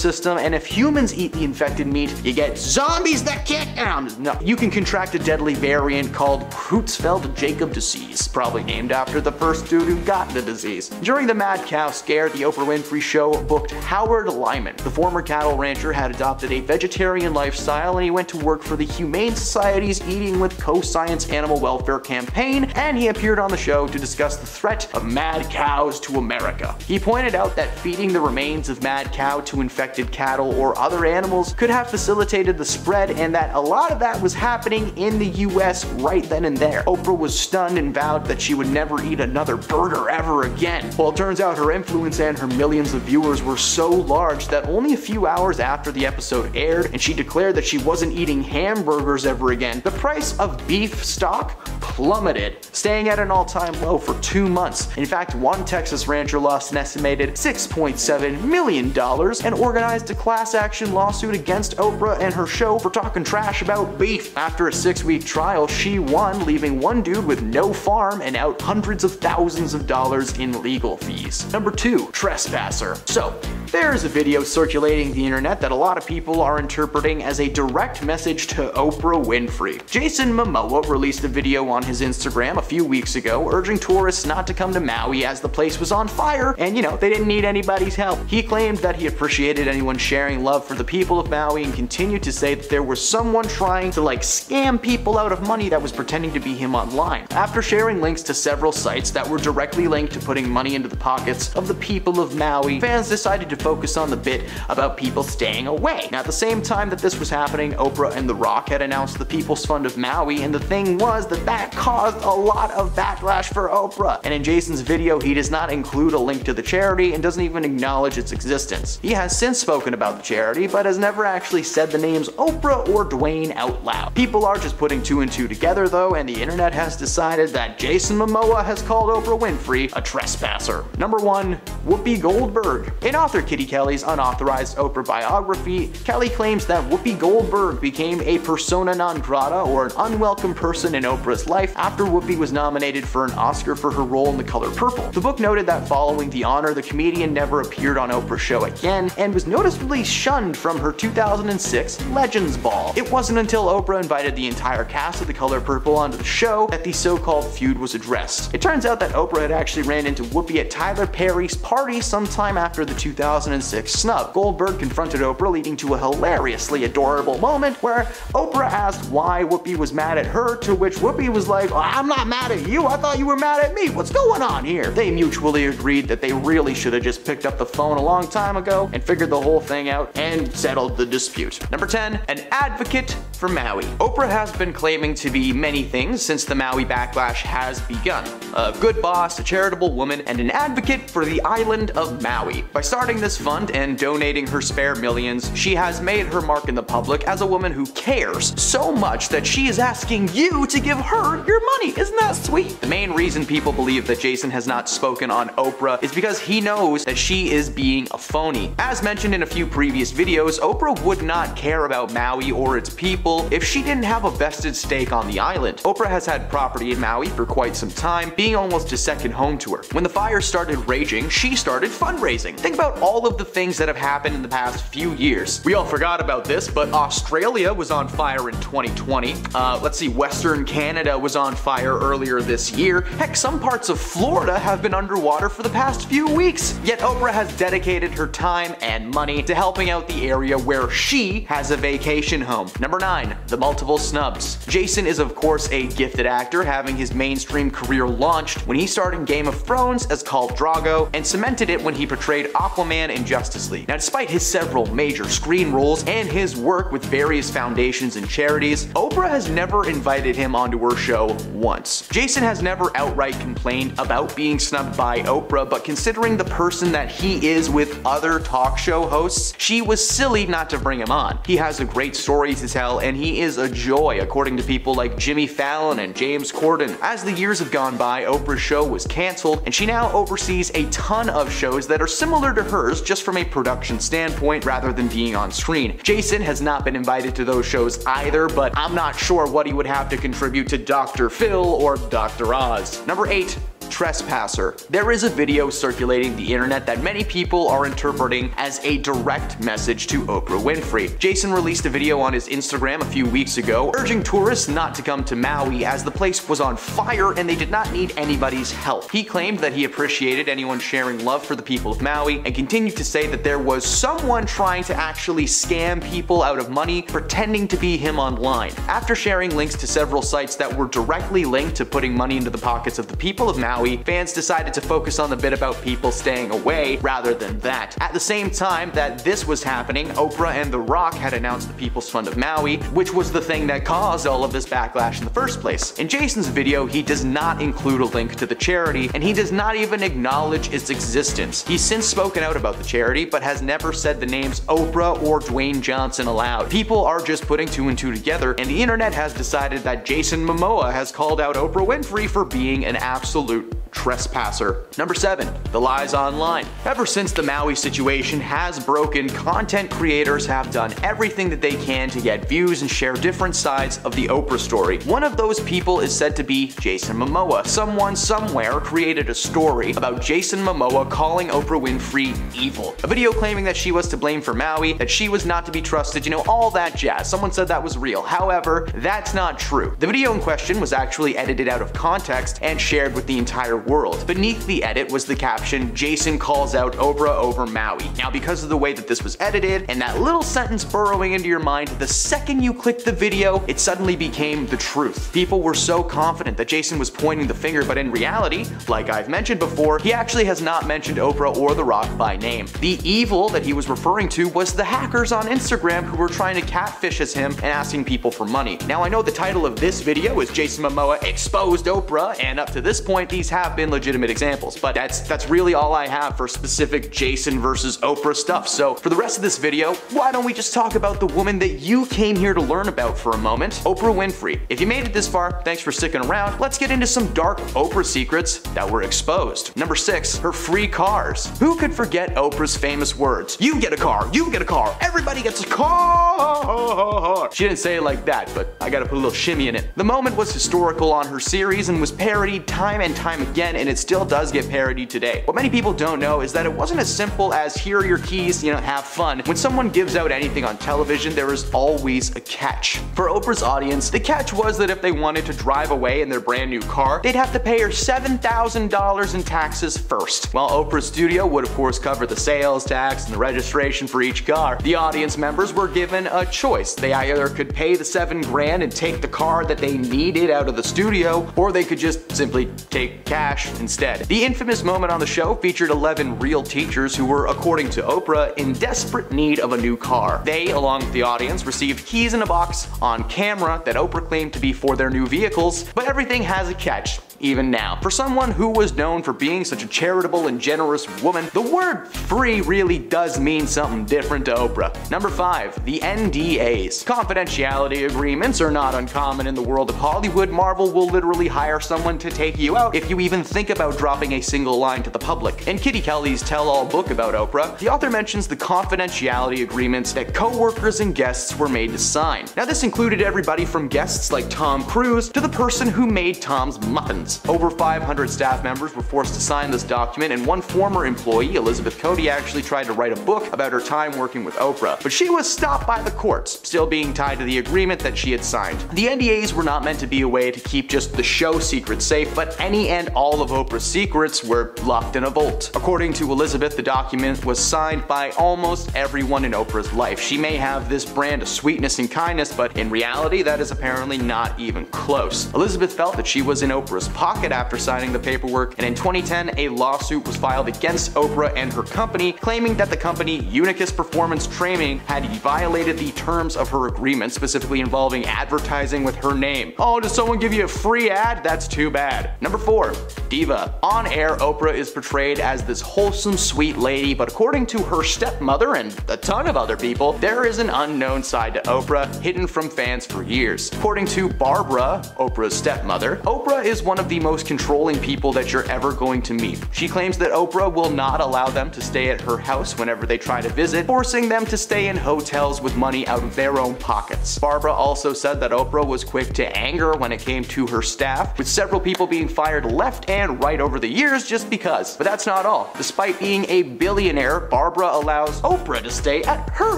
system, and if humans eat the infected meat, you get zombies that can't count. No, you can contract a deadly variant called Creutzfeldt-Jakob disease, probably named after the first dude who got the disease. During the mad cow scare, the Oprah Winfrey Show booked Howard Lyman. The former cattle rancher had adopted a vegetarian lifestyle, and he went to work for the Humane Society's Eating with Co-Science Animal Welfare campaign, and he appeared on the show to discuss the threat of mad cows to America. He pointed out that feeding the remains of mad cow to infected cattle or other animals could have facilitated the spread, and that a lot of that was happening in the U S right then and there. Oprah was stunned and vowed that she would never eat another burger ever again. Well, it turns out her influence and her millions of viewers were so large that only a few hours after the episode aired and she declared that she wasn't eating hamburgers ever again, the price of beef stock plummeted, staying at an all-time low for two months. In fact, one Texas rancher lost an estimated six point seven million dollars and organized a class action lawsuit against Oprah and her show for talking trash about beef. After a six-week trial, she won, leaving one dude with no farm and out hundreds of thousands of dollars in legal fees. Number two, trespasser. So, There is a video circulating the internet that a lot of people are interpreting as a direct message to Oprah Winfrey. Jason Momoa released a video on his Instagram a few weeks ago urging tourists not to come to Maui as the place was on fire and, you know, they didn't need anybody's help. He claimed that he appreciated anyone sharing love for the people of Maui and continued to say that there was someone trying to like scam people out of money that was pretending to be him online. After sharing links to several sites that were directly linked to putting money into the pockets of the people of Maui, fans decided to focus on the bit about people staying away. Now, at the same time that this was happening, Oprah and The Rock had announced the People's Fund of Maui, and the thing was that that caused a lot of backlash for Oprah. And in Jason's video, he does not include a link to the charity and doesn't even acknowledge its existence. He has since spoken about the charity, but has never actually said the names Oprah or Dwayne out loud. People are just putting two and two together though, and the internet has decided that Jason Momoa has called Oprah Winfrey a trespasser. Number one, Whoopi Goldberg. In author Kitty Kelly's unauthorized Oprah biography, Kelly claims that Whoopi Goldberg became a persona non grata, or an unwelcome person in Oprah's life, after Whoopi was nominated for an Oscar for her role in The Color Purple. The book noted that following the honor, the comedian never appeared on Oprah's show again and was noticeably shunned from her two thousand six Legends Ball. It wasn't until Oprah invited the entire cast of The Color Purple onto the show that the so-called feud was addressed. It turns out that Oprah had actually ran into Whoopi at Tyler Perry's party sometime after the two thousand six snub. Goldberg confronted Oprah, leading to a hilariously adorable moment where Oprah asked why Whoopi was mad at her, to which Whoopi was like, "I'm not mad at you, I thought you were mad at me, what's going on here?" They mutually agreed that they really should have just picked up the phone a long time ago and figured the whole thing out and settled the dispute. Number ten, an advocate for Maui. Oprah has been claiming to be many things since the Maui backlash has begun: a good boss, a charitable woman, and an advocate for the island of Maui. By starting this fund and donating her spare millions, she has made her mark in the public as a woman who cares so much that she is asking you to give her your money. Isn't that sweet? The main reason people believe that Jason has not spoken on Oprah is because he knows that she is being a phony. As mentioned in a few previous videos, Oprah would not care about Maui or its people if she didn't have a vested stake on the island. Oprah has had property in Maui for quite some time, being almost a second home to her. When the fire started raging, she started fundraising. Think about all of the things that have happened in the past few years. We all forgot about this, but Australia was on fire in twenty twenty. Uh, let's see, Western Canada was on fire earlier this year. Heck, some parts of Florida have been underwater for the past few weeks. Yet Oprah has dedicated her time and money to helping out the area where she has a vacation home. Number nine, the multiple snubs. Jason is of course a gifted actor, having his mainstream career launched when he starred in Game of Thrones as Khal Drago and cemented it when he portrayed Aquaman in Justice League. Now, despite his several major screen roles and his work with various foundations and charities, Oprah has never invited him onto her show once. Jason has never outright complained about being snubbed by Oprah, but considering the person that he is with other talk show hosts, she was silly not to bring him on. He has a great story to tell, and he is a joy, according to people like Jimmy Fallon and James Corden. As the years have gone by, Oprah's show was canceled, and she now oversees a ton of shows that are similar to hers, just from a production standpoint rather than being on screen. Jason has not been invited to those shows either, but I'm not sure what he would have to contribute to Doctor Phil or Doctor Oz. Number eight, trespasser. There is a video circulating the internet that many people are interpreting as a direct message to Oprah Winfrey. Jason released a video on his Instagram a few weeks ago urging tourists not to come to Maui as the place was on fire and they did not need anybody's help. He claimed that he appreciated anyone sharing love for the people of Maui and continued to say that there was someone trying to actually scam people out of money pretending to be him online. After sharing links to several sites that were directly linked to putting money into the pockets of the people of Maui, fans decided to focus on the bit about people staying away rather than that. At the same time that this was happening, Oprah and The Rock had announced the People's Fund of Maui, which was the thing that caused all of this backlash in the first place. In Jason's video, he does not include a link to the charity, and he does not even acknowledge its existence. He's since spoken out about the charity, but has never said the names Oprah or Dwayne Johnson aloud. People are just putting two and two together, and the internet has decided that Jason Momoa has called out Oprah Winfrey for being an absolute trespasser. Number seven, the lies online. Ever since the Maui situation has broken, content creators have done everything that they can to get views and share different sides of the Oprah story. One of those people is said to be Jason Momoa. Someone somewhere created a story about Jason Momoa calling Oprah Winfrey evil. A video claiming that she was to blame for Maui, that she was not to be trusted, you know, all that jazz. Someone said that was real. However, that's not true. The video in question was actually edited out of context and shared with the entire world. Beneath the edit was the caption, "Jason calls out Oprah over Maui." Now, because of the way that this was edited and that little sentence burrowing into your mind, the second you clicked the video, it suddenly became the truth. People were so confident that Jason was pointing the finger, but in reality, like I've mentioned before, he actually has not mentioned Oprah or The Rock by name. The evil that he was referring to was the hackers on Instagram who were trying to catfish as him and asking people for money. Now, I know the title of this video is Jason Momoa exposed Oprah, and up to this point, these have been legitimate examples, but that's that's really all I have for specific Jason versus Oprah stuff. So for the rest of this video, why don't we just talk about the woman that you came here to learn about for a moment, Oprah Winfrey. If you made it this far, thanks for sticking around. Let's get into some dark Oprah secrets that were exposed. Number six, her free cars. Who could forget Oprah's famous words? You get a car, you get a car, everybody gets a car. She didn't say it like that, but I gotta put a little shimmy in it. The moment was historical on her series and was parodied time and time again, and it still does get parodied today. What many people don't know is that it wasn't as simple as here are your keys, you know, have fun. When someone gives out anything on television, there is always a catch. For Oprah's audience, the catch was that if they wanted to drive away in their brand new car, they'd have to pay her seven thousand dollars in taxes first. While Oprah's studio would of course cover the sales tax and the registration for each car, the audience members were given a choice. They either could pay the seven grand and take the car that they needed out of the studio, or they could just simply take cash instead. The infamous moment on the show featured eleven real teachers who were, according to Oprah, in desperate need of a new car. They, along with the audience, received keys in a box on camera that Oprah claimed to be for their new vehicles, but everything has a catch. Even now. For someone who was known for being such a charitable and generous woman, the word free really does mean something different to Oprah. Number five, the N D As. Confidentiality agreements are not uncommon in the world of Hollywood. Marvel will literally hire someone to take you out if you even think about dropping a single line to the public. In Kitty Kelly's tell-all book about Oprah, the author mentions the confidentiality agreements that co-workers and guests were made to sign. Now, this included everybody from guests like Tom Cruise to the person who made Tom's muffins. Over five hundred staff members were forced to sign this document, and one former employee, Elizabeth Cody, actually tried to write a book about her time working with Oprah, but she was stopped by the courts, still being tied to the agreement that she had signed. The N D As were not meant to be a way to keep just the show secrets safe, but any and all of Oprah's secrets were locked in a vault. According to Elizabeth, the document was signed by almost everyone in Oprah's life. She may have this brand of sweetness and kindness, but in reality, that is apparently not even close. Elizabeth felt that she was in Oprah's pocket after signing the paperwork, and in twenty ten, a lawsuit was filed against Oprah and her company, claiming that the company, Unicus Performance Training, had violated the terms of her agreement, specifically involving advertising with her name. Oh, does someone give you a free ad? That's too bad. Number four, diva. On air, Oprah is portrayed as this wholesome, sweet lady, but according to her stepmother and a ton of other people, there is an unknown side to Oprah, hidden from fans for years. According to Barbara, Oprah's stepmother, Oprah is one of the most controlling people that you're ever going to meet. She claims that Oprah will not allow them to stay at her house whenever they try to visit, forcing them to stay in hotels with money out of their own pockets. Barbara also said that Oprah was quick to anger when it came to her staff, with several people being fired left and right over the years just because. But that's not all. Despite being a billionaire, Barbara allows Oprah to stay at her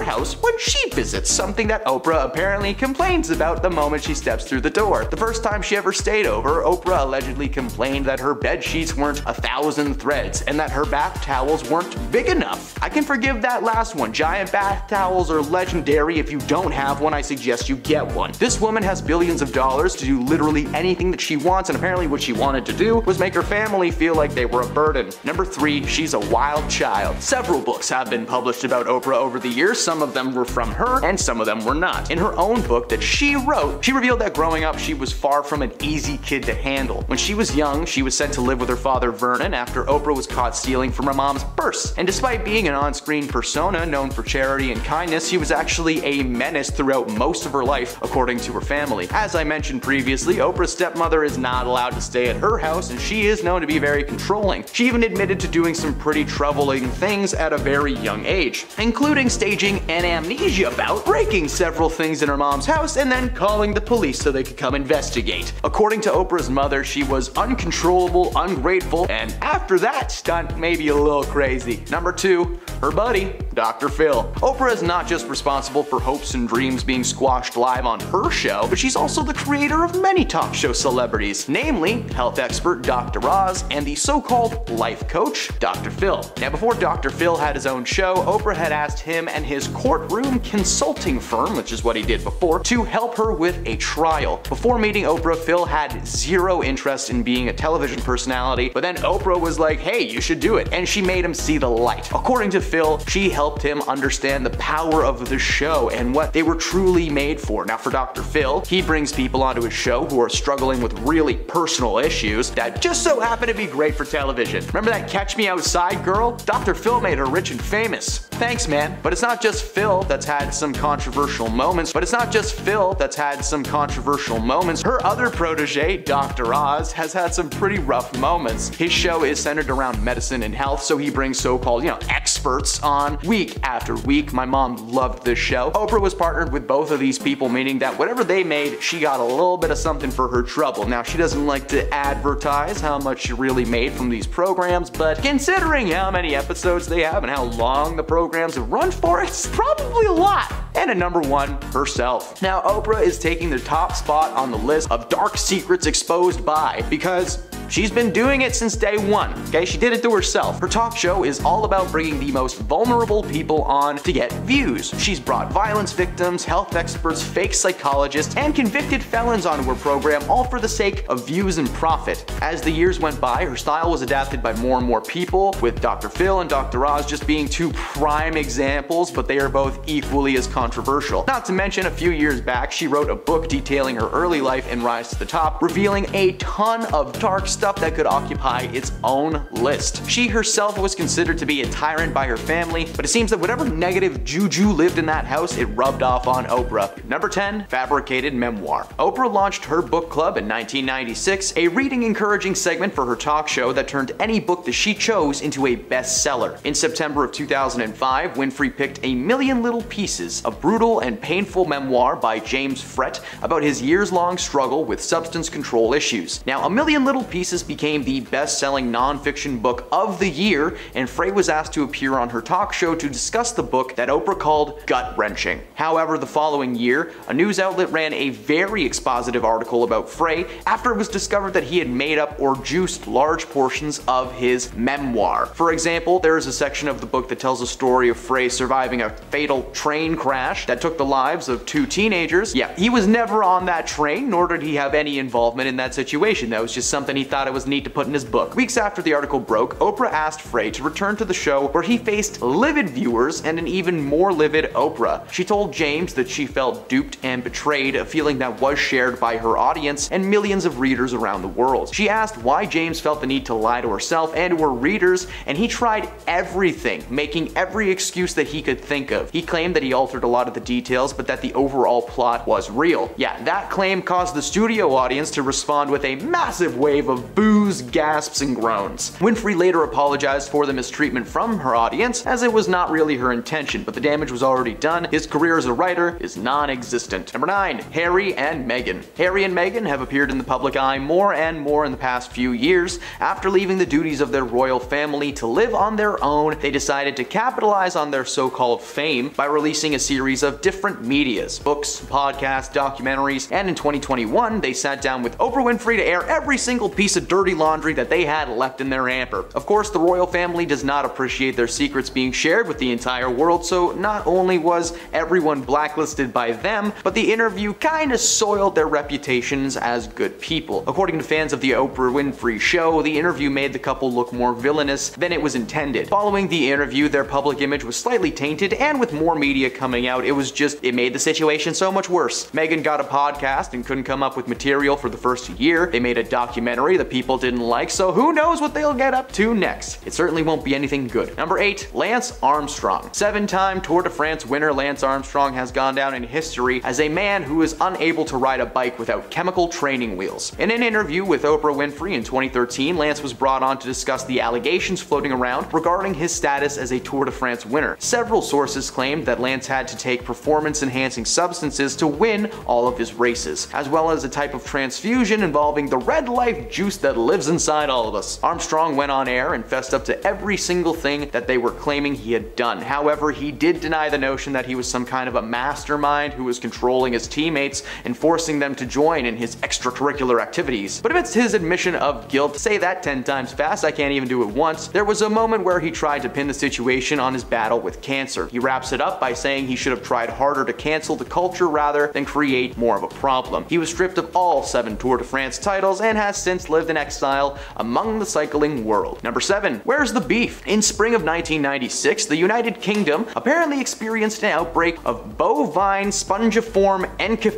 house when she visits, something that Oprah apparently complains about the moment she steps through the door. The first time she ever stayed over, Oprah allegedly complained that her bed sheets weren't a thousand threads and that her bath towels weren't big enough. I can forgive that last one. Giant bath towels are legendary. If you don't have one, I suggest you get one. This woman has billions of dollars to do literally anything that she wants, and apparently what she wanted to do was make her family feel like they were a burden. Number three, she's a wild child. Several books have been published about Oprah over the years. Some of them were from her and some of them were not. In her own book that she wrote, she revealed that growing up she was far from an easy kid to handle. When she was young, she was sent to live with her father Vernon after Oprah was caught stealing from her mom's purse. And despite being an on-screen persona known for charity and kindness, she was actually a menace throughout most of her life, according to her family. As I mentioned previously, Oprah's stepmother is not allowed to stay at her house, and she she is known to be very controlling. She even admitted to doing some pretty troubling things at a very young age, including staging an amnesia bout, breaking several things in her mom's house, and then calling the police so they could come investigate. According to Oprah's mother, she was uncontrollable, ungrateful, and after that stunt maybe a little crazy. Number two, her buddy, Doctor Phil. Oprah is not just responsible for hopes and dreams being squashed live on her show, but she's also the creator of many talk show celebrities, namely health expert Doctor Oz and the so-called life coach, Doctor Phil. Now, before Doctor Phil had his own show, Oprah had asked him and his courtroom consulting firm, which is what he did before, to help her with a trial. Before meeting Oprah, Phil had zero interest in being a television personality, but then Oprah was like, hey, you should do it, and she made him see the light. According to Phil, she helped him understand the power of the show and what they were truly made for. Now, for Doctor Phil, he brings people onto his show who are struggling with really personal issues that just so happen to be great for television. Remember that Catch Me Outside girl? Doctor Phil made her rich and famous. Thanks, man. But it's not just Phil that's had some controversial moments, but it's not just Phil that's had some controversial moments. Her other protege, Doctor Oz, has had some pretty rough moments. His show is centered around medicine and health, so he brings so-called, you know, experts on week after week. My mom loved this show. Oprah was partnered with both of these people, meaning that whatever they made, she got a little bit of something for her trouble. Now, she doesn't like to advertise how much she really made from these programs, but considering how many episodes they have and how long the programs have run for, it's probably a lot. And at number one, herself. Now, Oprah is taking the top spot on the list of dark secrets exposed by, because she's been doing it since day one, okay? She did it to herself. Her talk show is all about bringing the most vulnerable people on to get views. She's brought violence victims, health experts, fake psychologists, and convicted felons onto her program, all for the sake of views and profit. As the years went by, her style was adapted by more and more people, with Doctor Phil and Doctor Oz just being two prime examples, but they are both equally as controversial. Not to mention, a few years back, she wrote a book detailing her early life and rise to the top, revealing a ton of dark stuff that could occupy its own list. She herself was considered to be a tyrant by her family, but it seems that whatever negative juju lived in that house, it rubbed off on Oprah. Number ten, fabricated memoir. Oprah launched her book club in nineteen ninety-six, a reading encouraging segment for her talk show that turned any book that she chose into a bestseller. In September of two thousand five, Winfrey picked A Million Little Pieces, a brutal and painful memoir by James Frett about his years-long struggle with substance control issues. Now, A Million Little Pieces became the best-selling non-fiction book of the year, and Frey was asked to appear on her talk show to discuss the book that Oprah called gut-wrenching. However, the following year, a news outlet ran a very expositive article about Frey after it was discovered that he had made up or juiced large portions of his memoir. For example, there is a section of the book that tells a story of Frey surviving a fatal train crash that took the lives of two teenagers. Yeah, he was never on that train, nor did he have any involvement in that situation. That was just something he thought thought it was neat to put in his book. Weeks after the article broke, Oprah asked Frey to return to the show, where he faced livid viewers and an even more livid Oprah. She told James that she felt duped and betrayed, a feeling that was shared by her audience and millions of readers around the world. She asked why James felt the need to lie to herself and to her readers, and he tried everything, making every excuse that he could think of. He claimed that he altered a lot of the details, but that the overall plot was real. Yeah, that claim caused the studio audience to respond with a massive wave of boos, gasps, and groans. Winfrey later apologized for the mistreatment from her audience, as it was not really her intention, but the damage was already done. His career as a writer is non-existent. Number nine, Harry and Meghan. Harry and Meghan have appeared in the public eye more and more in the past few years. After leaving the duties of their royal family to live on their own, they decided to capitalize on their so-called fame by releasing a series of different medias, books, podcasts, documentaries, and in twenty twenty-one, they sat down with Oprah Winfrey to air every single piece of dirty laundry that they had left in their hamper. Of course, the royal family does not appreciate their secrets being shared with the entire world, so not only was everyone blacklisted by them, but the interview kinda soiled their reputations as good people. According to fans of the Oprah Winfrey show, the interview made the couple look more villainous than it was intended. Following the interview, their public image was slightly tainted, and with more media coming out, it was just, it made the situation so much worse. Meghan got a podcast and couldn't come up with material for the first year. They made a documentary that the people didn't like, so who knows what they'll get up to next. It certainly won't be anything good. Number eight, Lance Armstrong. Seven-time Tour de France winner Lance Armstrong has gone down in history as a man who is unable to ride a bike without chemical training wheels. In an interview with Oprah Winfrey in twenty thirteen, Lance was brought on to discuss the allegations floating around regarding his status as a Tour de France winner. Several sources claimed that Lance had to take performance-enhancing substances to win all of his races, as well as a type of transfusion involving the red life juice that lives inside all of us. Armstrong went on air and fessed up to every single thing that they were claiming he had done. However, he did deny the notion that he was some kind of a mastermind who was controlling his teammates and forcing them to join in his extracurricular activities. But if it's his admission of guilt, say that ten times fast, I can't even do it once. There was a moment where he tried to pin the situation on his battle with cancer. He wraps it up by saying he should have tried harder to cancel the culture rather than create more of a problem. He was stripped of all seven Tour de France titles and has since lived in exile among the cycling world. Number seven, where's the beef? In spring of nineteen ninety-six, the United Kingdom apparently experienced an outbreak of bovine spongiform encephalitis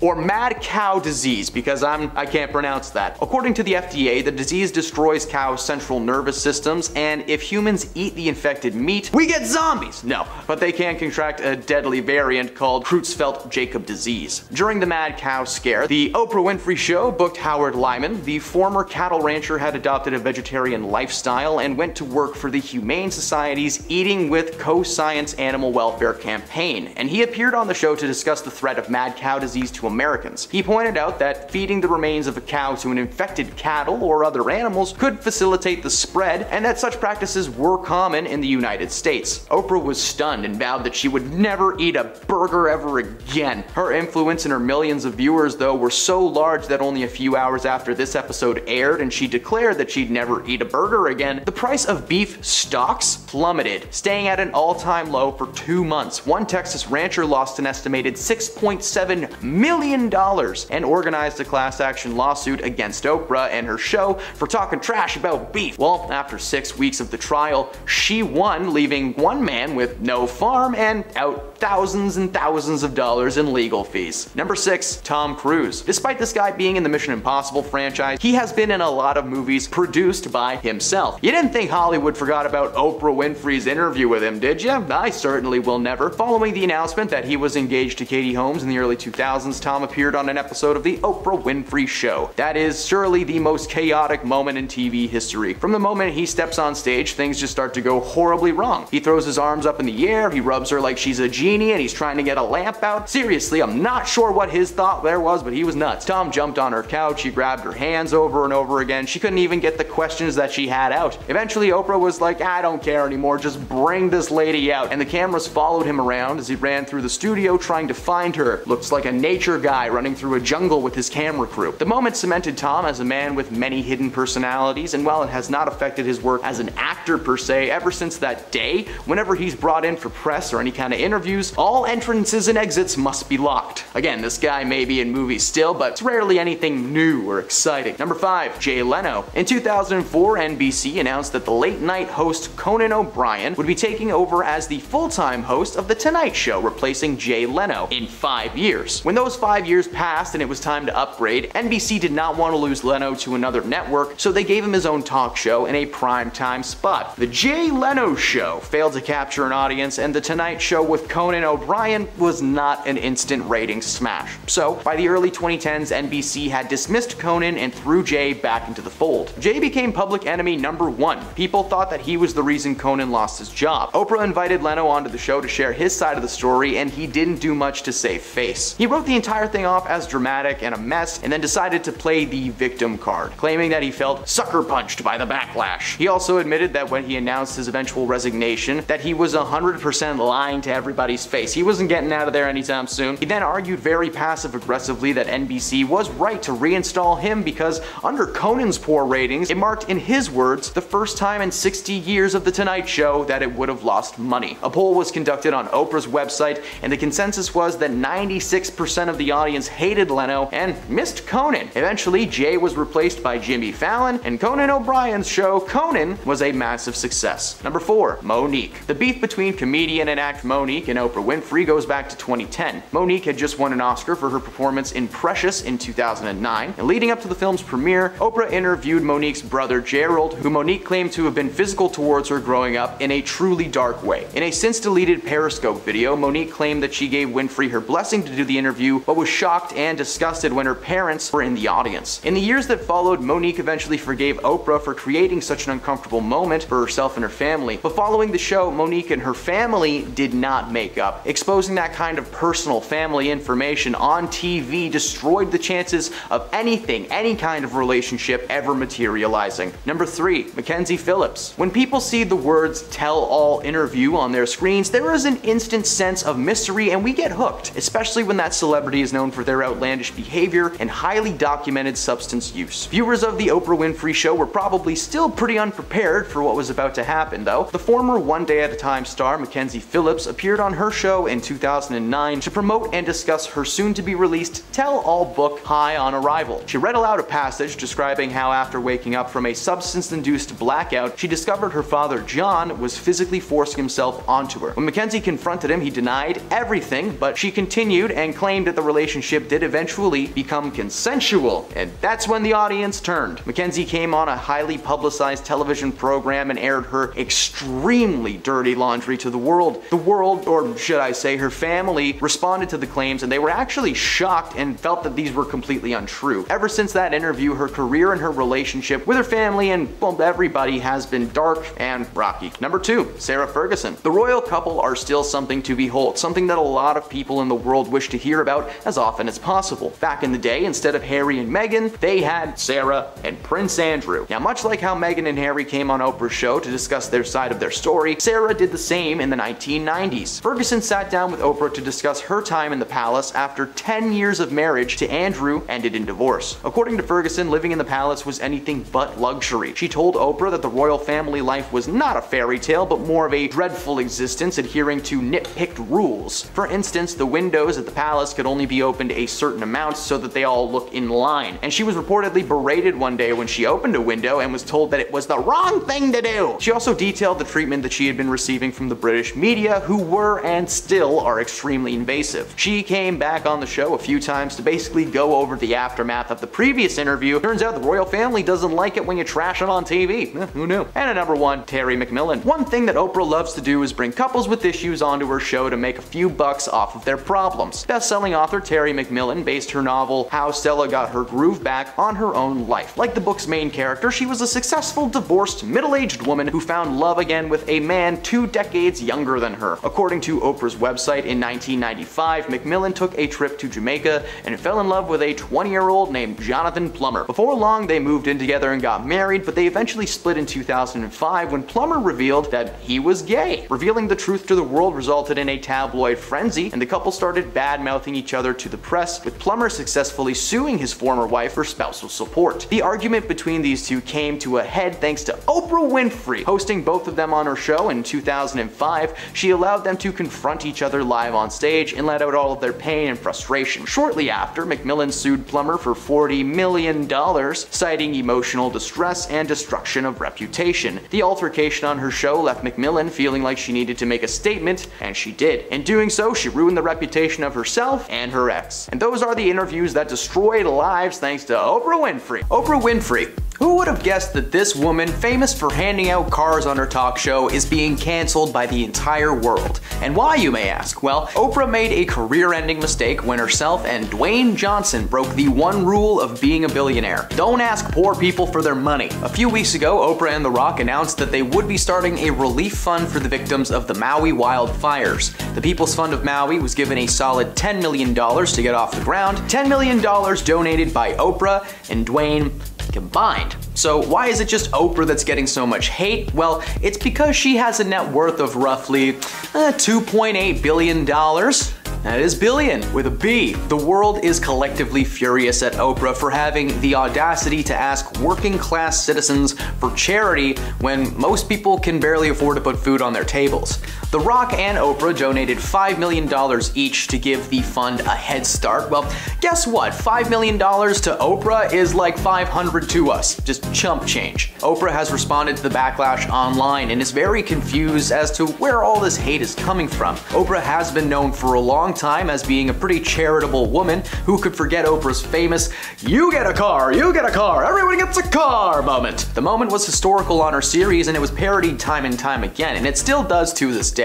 or mad cow disease, because I'm I can't pronounce that. According to the F D A, the disease destroys cows' central nervous systems, and if humans eat the infected meat, we get zombies. No, but they can contract a deadly variant called Creutzfeldt-Jakob disease. During the mad cow scare, the Oprah Winfrey Show booked Howard Lyman. The former cattle rancher had adopted a vegetarian lifestyle and went to work for the Humane Society's Eating with Co-Science Animal Welfare campaign, and he appeared on the show to discuss the threat of mad cow disease to Americans. He pointed out that feeding the remains of a cow to an infected cattle or other animals could facilitate the spread, and that such practices were common in the United States. Oprah was stunned and vowed that she would never eat a burger ever again. Her influence and her millions of viewers, though, were so large that only a few hours after this episode aired and she declared that she'd never eat a burger again, the price of beef stocks plummeted, staying at an all-time low for two months. One Texas rancher lost an estimated six point seven million dollars and organized a class action lawsuit against Oprah and her show for talking trash about beef. Well, after six weeks of the trial, she won, leaving one man with no farm and out thousands and thousands of dollars in legal fees. Number six, Tom Cruise. Despite this guy being in the Mission Impossible franchise, he has been in a lot of movies produced by himself. You didn't think Hollywood forgot about Oprah Winfrey's interview with him, did you? I certainly will never. Following the announcement that he was engaged to Katie Holmes in the early two thousands, Tom appeared on an episode of the Oprah Winfrey Show. That is surely the most chaotic moment in T V history. From the moment he steps on stage, things just start to go horribly wrong. He throws his arms up in the air, he rubs her like she's a genie, and he's trying to get a lamp out. Seriously, I'm not sure what his thought there was, but he was nuts. Tom jumped on her couch, he grabbed her hands over and over again. She couldn't even get the questions that she had out. Eventually, Oprah was like, I don't care anymore, just bring this lady out. And the cameras followed him around as he ran through the studio trying to find her. Looks like a nature guy running through a jungle with his camera crew. The moment cemented Tom as a man with many hidden personalities, and while it has not affected his work as an actor per se, ever since that day, whenever he's brought in for press or any kind of interviews, all entrances and exits must be locked. Again, this guy may be in movies still, but it's rarely anything new or exciting. Number five, Jay Leno. In two thousand four, N B C announced that the late-night host Conan O'Brien would be taking over as the full-time host of The Tonight Show, replacing Jay Leno, in five years. When those five years passed and it was time to upgrade, N B C did not want to lose Leno to another network, so they gave him his own talk show in a primetime spot. The Jay Leno Show failed to capture an audience, and The Tonight Show with Conan O'Brien was not an instant ratings smash. So, by the early twenty tens, N B C had dismissed Conan and threw Jay back into the fold. Jay became public enemy number one. People thought that he was the reason Conan lost his job. Oprah invited Leno onto the show to share his side of the story, and he didn't do much to save face. He wrote the entire thing off as dramatic and a mess, and then decided to play the victim card, claiming that he felt sucker punched by the backlash. He also admitted that when he announced his eventual resignation, that he was one hundred percent lying to everybody's face. He wasn't getting out of there anytime soon. He then argued very passive-aggressively that N B C was right to reinstall him because under Conan's poor ratings, it marked, in his words, the first time in sixty years of The Tonight Show that it would have lost money. A poll was conducted on Oprah's website, and the consensus was that ninety-six percent of the audience hated Leno and missed Conan. Eventually, Jay was replaced by Jimmy Fallon, and Conan O'Brien's show, Conan, was a massive success. Number four, Monique. The beef between comedian and actor Monique and Oprah Winfrey goes back to twenty ten. Monique had just won an Oscar for her performance in Precious in two thousand nine, and leading up to the film's premiere, Oprah interviewed Monique's brother Gerald, who Monique claimed to have been physical towards her growing up in a truly dark way. In a since-deleted Periscope video, Monique claimed that she gave Winfrey her blessing to do the interview, but was shocked and disgusted when her parents were in the audience. In the years that followed, Monique eventually forgave Oprah for creating such an uncomfortable moment for herself and her family, but following the show, Monique and her family did not make up. Exposing that kind of personal family information on T V destroyed the chances of anything, any kind of relationship ever materializing. Number three, Mackenzie Phillips. When people see the words tell-all interview on their screens, there is an instant sense of mystery and we get hooked, especially when that celebrity is known for their outlandish behavior and highly documented substance use. Viewers of The Oprah Winfrey Show were probably still pretty unprepared for what was about to happen, though. The former One Day at a Time star Mackenzie Phillips appeared on her show in two thousand nine to promote and discuss her soon-to-be released tell-all book, High on Arrival. She read aloud a passage describing how after waking up from a substance-induced blackout, she discovered her father John was physically forcing himself onto her. When Mackenzie confronted him, he denied everything, but she continued and claimed that the relationship did eventually become consensual, and that's when the audience turned. Mackenzie came on a highly publicized television program and aired her extremely dirty laundry to the world. The world, or should I say her family, responded to the claims and they were actually shocked and felt that these were completely untrue. Ever since that interview, her career and her relationship with her family and, well, everybody has been dark and rocky. Number two, Sarah Ferguson. The royal couple are still something to behold, something that a lot of people in the world wish to hear about as often as possible. Back in the day, instead of Harry and Meghan, they had Sarah and Prince Andrew. Now, much like how Meghan and Harry came on Oprah's show to discuss their side of their story, Sarah did the same in the nineteen nineties. Ferguson sat down with Oprah to discuss her time in the palace after ten years of marriage to Andrew ended in divorce. According to Ferguson, living in the palace was anything but luxury. She told Oprah that the royal family life was not a fairy tale, but more of a dreadful existence adhering to nitpicked rules. For instance, the windows at the palace could only be opened a certain amount so that they all look in line, and she was reportedly berated one day when she opened a window and was told that it was the wrong thing to do. She also detailed the treatment that she had been receiving from the British media, who were and still are extremely invasive. She came back on the show a few times to basically go over the aftermath of the previous interview. Turns out the royal family doesn't like it when you trash it on T V. Eh, who knew? And at number one, Terry McMillan. One thing that Oprah loves to do is bring couples with issues onto her show to make a few bucks off of their problems. Best-selling author Terry McMillan based her novel How Stella Got Her Groove Back on her own life. Like the book's main character, she was a successful, divorced, middle-aged woman who found love again with a man two decades younger than her. According to Oprah's website, in nineteen ninety-five, McMillan took a trip to Jamaica and fell in love with a twenty-year-old named Jonathan Plummer. Before long, they moved in together and got married, but they eventually split in two thousand five when Plummer revealed that he was gay. Revealing the truth to the world resulted in a tabloid frenzy, and the couple started bad-mouthing each other to the press, with Plummer successfully suing his former wife for spousal support. The argument between these two came to a head thanks to Oprah Winfrey hosting both of them on her show in two thousand five. She allowed them to confront each other live on stage and let out all of their pain and frustration. Shortly after, McMillan sued Plummer for forty million dollars, citing emotional distress and destruction of reputation. The altercation on her show left McMillan feeling like she needed to make a statement, and she did. In doing so, she ruined the reputation of herself and her ex. And those are the interviews that destroyed lives thanks to Oprah Winfrey. Oprah Winfrey. Who would have guessed that this woman, famous for handing out cars on her talk show, is being cancelled by the entire world? And why, you may ask? Well, Oprah made a career-ending mistake when herself and Dwayne Johnson broke the one rule of being a billionaire: don't ask poor people for their money. A few weeks ago, Oprah and The Rock announced that they would be starting a relief fund for the victims of the Maui wildfires. The People's Fund of Maui was given a solid ten million dollars to get off the ground, ten million dollars donated by Oprah and Dwayne combined. So why is it just Oprah that's getting so much hate? Well, it's because she has a net worth of roughly uh, two point eight billion dollars. That is billion, with a B. The world is collectively furious at Oprah for having the audacity to ask working class citizens for charity when most people can barely afford to put food on their tables. The Rock and Oprah donated five million dollars each to give the fund a head start. Well, guess what? five million dollars to Oprah is like five hundred to us, just chump change. Oprah has responded to the backlash online and is very confused as to where all this hate is coming from. Oprah has been known for a long time as being a pretty charitable woman. Who could forget Oprah's famous, "You get a car, you get a car, everyone gets a car" moment? The moment was historical on her series and it was parodied time and time again, and it still does to this day.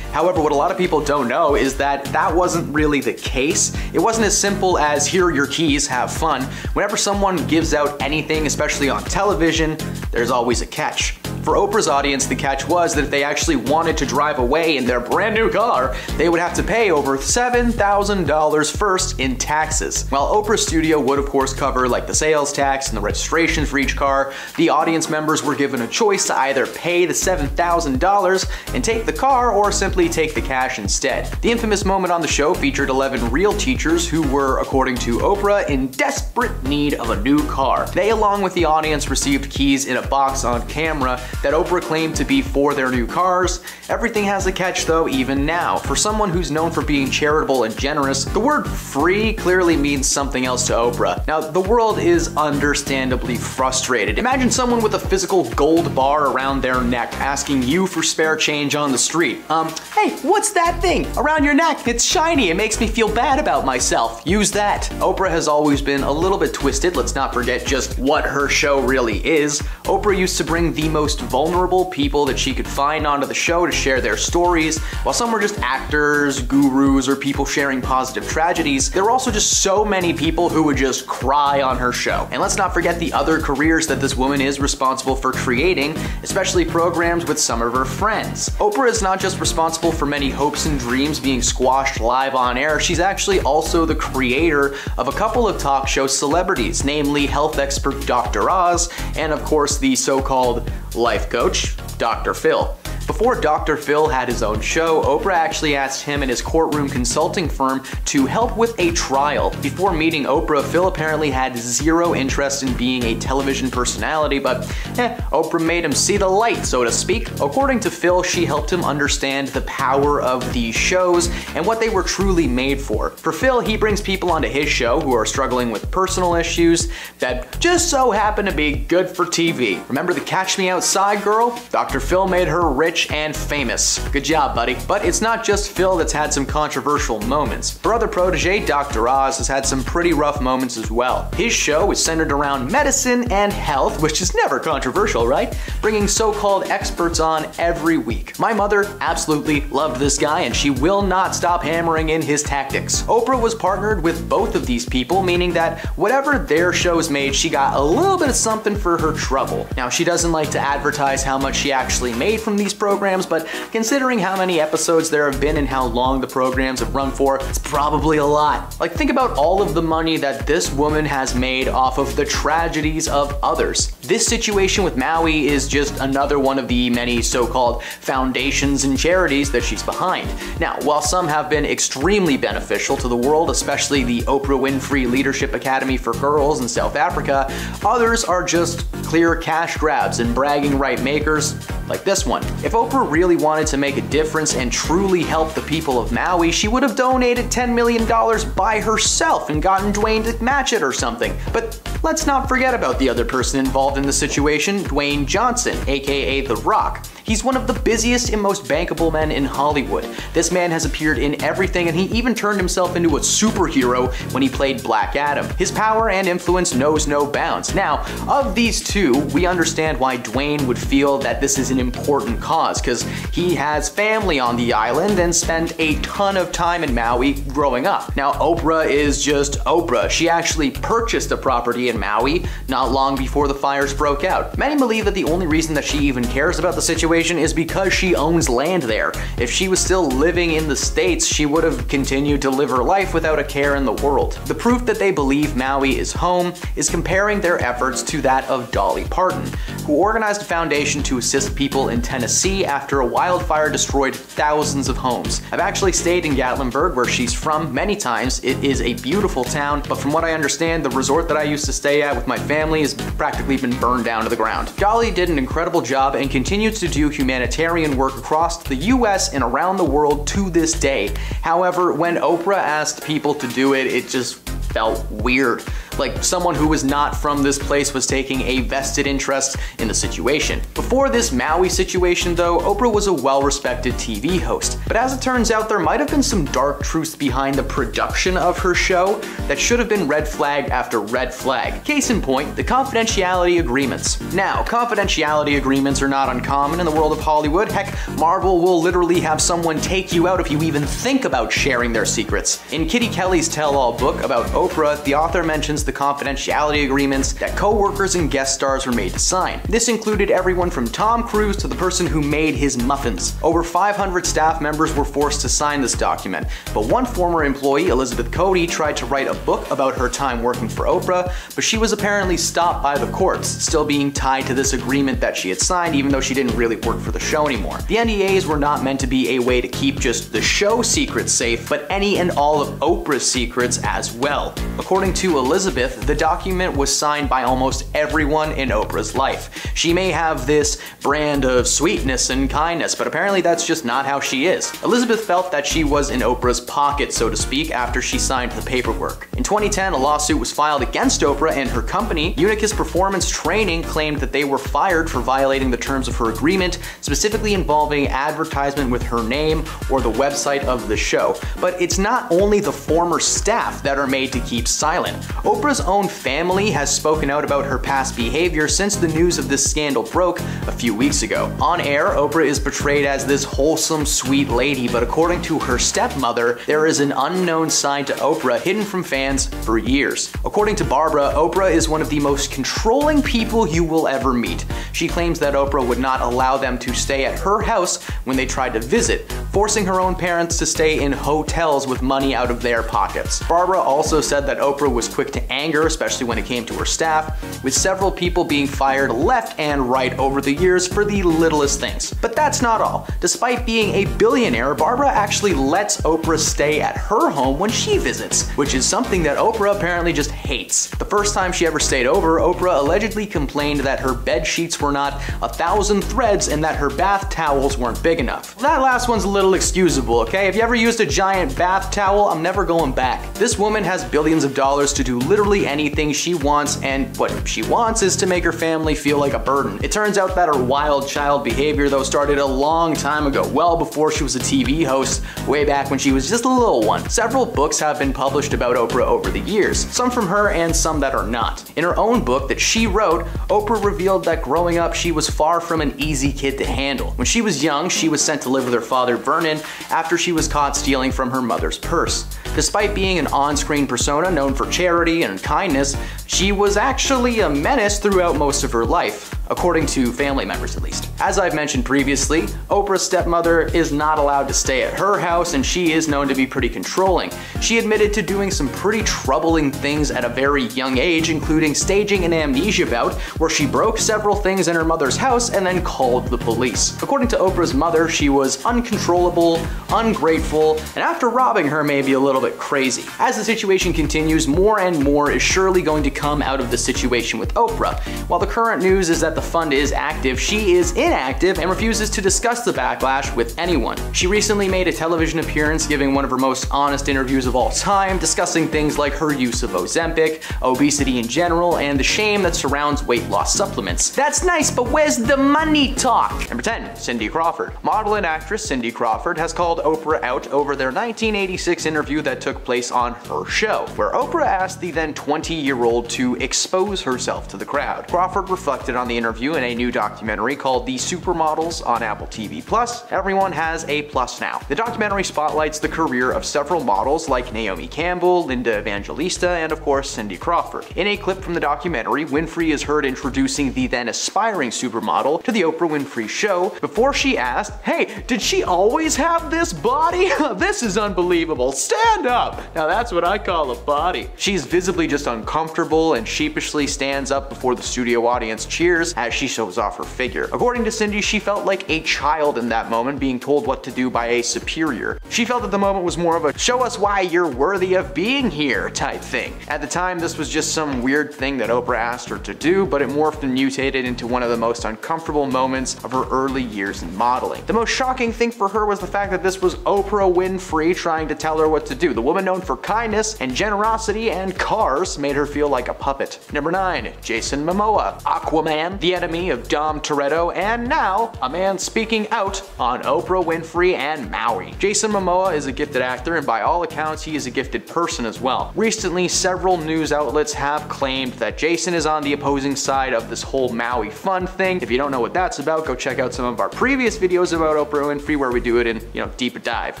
However, what a lot of people don't know is that that wasn't really the case. It wasn't as simple as, "Here are your keys, have fun." Whenever someone gives out anything, especially on television, there's always a catch. For Oprah's audience, the catch was that if they actually wanted to drive away in their brand new car, they would have to pay over seven thousand dollars first in taxes. While Oprah's studio would of course cover like the sales tax and the registration for each car, the audience members were given a choice to either pay the seven thousand dollars and take the car or simply take the cash instead. The infamous moment on the show featured eleven real teachers who were, according to Oprah, in desperate need of a new car. They, along with the audience, received keys in a box on camera that Oprah claimed to be for their new cars. Everything has a catch though, even now. For someone who's known for being charitable and generous, the word free clearly means something else to Oprah. Now, the world is understandably frustrated. Imagine someone with a physical gold bar around their neck asking you for spare change on the street. Um, hey, what's that thing around your neck? It's shiny, it makes me feel bad about myself. Use that. Oprah has always been a little bit twisted. Let's not forget just what her show really is. Oprah used to bring the most vulnerable people that she could find onto the show to share their stories. While some were just actors, gurus, or people sharing positive tragedies, there were also just so many people who would just cry on her show. And let's not forget the other careers that this woman is responsible for creating, especially programs with some of her friends. Oprah is not just responsible for many hopes and dreams being squashed live on air, she's actually also the creator of a couple of talk show celebrities, namely health expert Doctor Oz, and of course the so-called life coach, Doctor Phil. Before Doctor Phil had his own show, Oprah actually asked him and his courtroom consulting firm to help with a trial. Before meeting Oprah, Phil apparently had zero interest in being a television personality, but eh, Oprah made him see the light, so to speak. According to Phil, she helped him understand the power of these shows and what they were truly made for. For Phil, he brings people onto his show who are struggling with personal issues that just so happen to be good for T V. Remember the Catch Me Outside girl? Doctor Phil made her rich and famous. Good job, buddy. But it's not just Phil that's had some controversial moments. Her other protege, Doctor Oz, has had some pretty rough moments as well. His show is centered around medicine and health, which is never controversial, right? Bringing so-called experts on every week. My mother absolutely loved this guy, and she will not stop hammering in his tactics. Oprah was partnered with both of these people, meaning that whatever their shows made, she got a little bit of something for her trouble. Now, she doesn't like to advertise how much she actually made from these programs, but considering how many episodes there have been and how long the programs have run for, it's probably a lot. Like, think about all of the money that this woman has made off of the tragedies of others. This situation with Maui is just another one of the many so-called foundations and charities that she's behind. Now, while some have been extremely beneficial to the world, especially the Oprah Winfrey Leadership Academy for Girls in South Africa, others are just clear cash grabs and bragging right makers like this one. If Oprah really wanted to make a difference and truly help the people of Maui, she would have donated ten million dollars by herself and gotten Dwayne to match it or something. But let's not forget about the other person involved in the situation, Dwayne Johnson, aka The Rock. He's one of the busiest and most bankable men in Hollywood. This man has appeared in everything, and he even turned himself into a superhero when he played Black Adam. His power and influence knows no bounds. Now, of these two, we understand why Dwayne would feel that this is an important cause, because he has family on the island and spent a ton of time in Maui growing up. Now, Oprah is just Oprah. She actually purchased a property in Maui not long before the fires broke out. Many believe that the only reason that she even cares about the situation is because she owns land there. If she was still living in the States, she would have continued to live her life without a care in the world. The proof that they believe Maui is home is comparing their efforts to that of Dolly Parton. who organized a foundation to assist people in Tennessee after a wildfire destroyed thousands of homes. I've actually stayed in Gatlinburg, where she's from, many times. It is a beautiful town, but from what I understand, the resort that I used to stay at with my family has practically been burned down to the ground. Dolly did an incredible job and continues to do humanitarian work across the U S and around the world to this day. However, when Oprah asked people to do it, it just felt weird. Like someone who was not from this place was taking a vested interest in the situation. Before this Maui situation though, Oprah was a well-respected T V host, but as it turns out, there might have been some dark truths behind the production of her show that should have been red flag after red flag. Case in point, the confidentiality agreements. Now, confidentiality agreements are not uncommon in the world of Hollywood. Heck, Marvel will literally have someone take you out if you even think about sharing their secrets. In Kitty Kelly's tell-all book about Oprah, the author mentions the confidentiality agreements that co-workers and guest stars were made to sign. This included everyone from Tom Cruise to the person who made his muffins. Over five hundred staff members were forced to sign this document, but one former employee, Elizabeth Cody, tried to write a book about her time working for Oprah, but she was apparently stopped by the courts, still being tied to this agreement that she had signed even though she didn't really work for the show anymore. The N D As were not meant to be a way to keep just the show secrets safe, but any and all of Oprah's secrets as well. According to Elizabeth, the document was signed by almost everyone in Oprah's life. She may have this brand of sweetness and kindness, but apparently that's just not how she is. Elizabeth felt that she was in Oprah's pocket, so to speak, after she signed the paperwork. In twenty ten, a lawsuit was filed against Oprah and her company. Unicus Performance Training claimed that they were fired for violating the terms of her agreement, specifically involving advertisement with her name or the website of the show. But it's not only the former staff that are made to keep silent. Oprah Oprah's own family has spoken out about her past behavior since the news of this scandal broke a few weeks ago. On air, Oprah is portrayed as this wholesome, sweet lady, but according to her stepmother, there is an unknown side to Oprah hidden from fans for years. According to Barbara, Oprah is one of the most controlling people you will ever meet. She claims that Oprah would not allow them to stay at her house when they tried to visit, forcing her own parents to stay in hotels with money out of their pockets. Barbara also said that Oprah was quick to anger, especially when it came to her staff, with several people being fired left and right over the years for the littlest things. But that's not all. Despite being a billionaire, Barbara actually lets Oprah stay at her home when she visits, which is something that Oprah apparently just hates. The first time she ever stayed over, Oprah allegedly complained that her bed sheets were not a thousand threads and that her bath towels weren't big enough. Well, that last one's a little excusable, okay? If you ever used a giant bath towel, I'm never going back. This woman has billions of dollars to do literally anything she wants, and what she wants is to make her family feel like a burden. It turns out that her wild child behavior though started a long time ago, well before she was a T V host, way back when she was just a little one. Several books have been published about Oprah over the years, some from her and some that are not. In her own book that she wrote, Oprah revealed that growing up she was far from an easy kid to handle. When she was young, she was sent to live with her father Vernon after she was caught stealing from her mother's purse. Despite being an on-screen persona known for charity and kindness, she was actually a menace throughout most of her life, according to family members at least. As I've mentioned previously, Oprah's stepmother is not allowed to stay at her house, and she is known to be pretty controlling. She admitted to doing some pretty troubling things at a very young age, including staging an amnesia bout where she broke several things in her mother's house and then called the police. According to Oprah's mother, she was uncontrollable, ungrateful, and after robbing her, maybe a little bit crazy. As the situation continues, more and more is surely going to come out of the situation with Oprah. While the current news is that the fund is active, she is inactive and refuses to discuss the backlash with anyone. She recently made a television appearance giving one of her most honest interviews of all time, discussing things like her use of Ozempic, obesity in general, and the shame that surrounds weight loss supplements. That's nice, but where's the money talk? Number ten. Cindy Crawford. Model and actress Cindy Crawford has called Oprah out over their nineteen eighty-six interview that took place on her show, where Oprah asked the then twenty-year-old to expose herself to the crowd. Crawford reflected on the interview in a new documentary called The Supermodels on Apple T V Plus. Everyone has a plus now. The documentary spotlights the career of several models like Naomi Campbell, Linda Evangelista, and of course Cindy Crawford. In a clip from the documentary, Winfrey is heard introducing the then aspiring supermodel to the Oprah Winfrey Show before she asked, "Hey, did she always have this body? This is unbelievable. Stand up." Now that's what I call a body. She's visibly just uncomfortable flexible and sheepishly stands up before the studio audience cheers as she shows off her figure. According to Cindy, she felt like a child in that moment, being told what to do by a superior. She felt that the moment was more of a show us why you're worthy of being here type thing. At the time, this was just some weird thing that Oprah asked her to do, but it morphed and mutated into one of the most uncomfortable moments of her early years in modeling. The most shocking thing for her was the fact that this was Oprah Winfrey trying to tell her what to do. The woman known for kindness and generosity and cars made her feel like a puppet. Number nine, Jason Momoa, Aquaman, the enemy of Dom Toretto, and now a man speaking out on Oprah Winfrey and Maui. Jason Momoa is a gifted actor, and by all accounts, he is a gifted person as well. Recently, several news outlets have claimed that Jason is on the opposing side of this whole Maui fund thing. If you don't know what that's about, go check out some of our previous videos about Oprah Winfrey where we do it in, you know, deeper dive.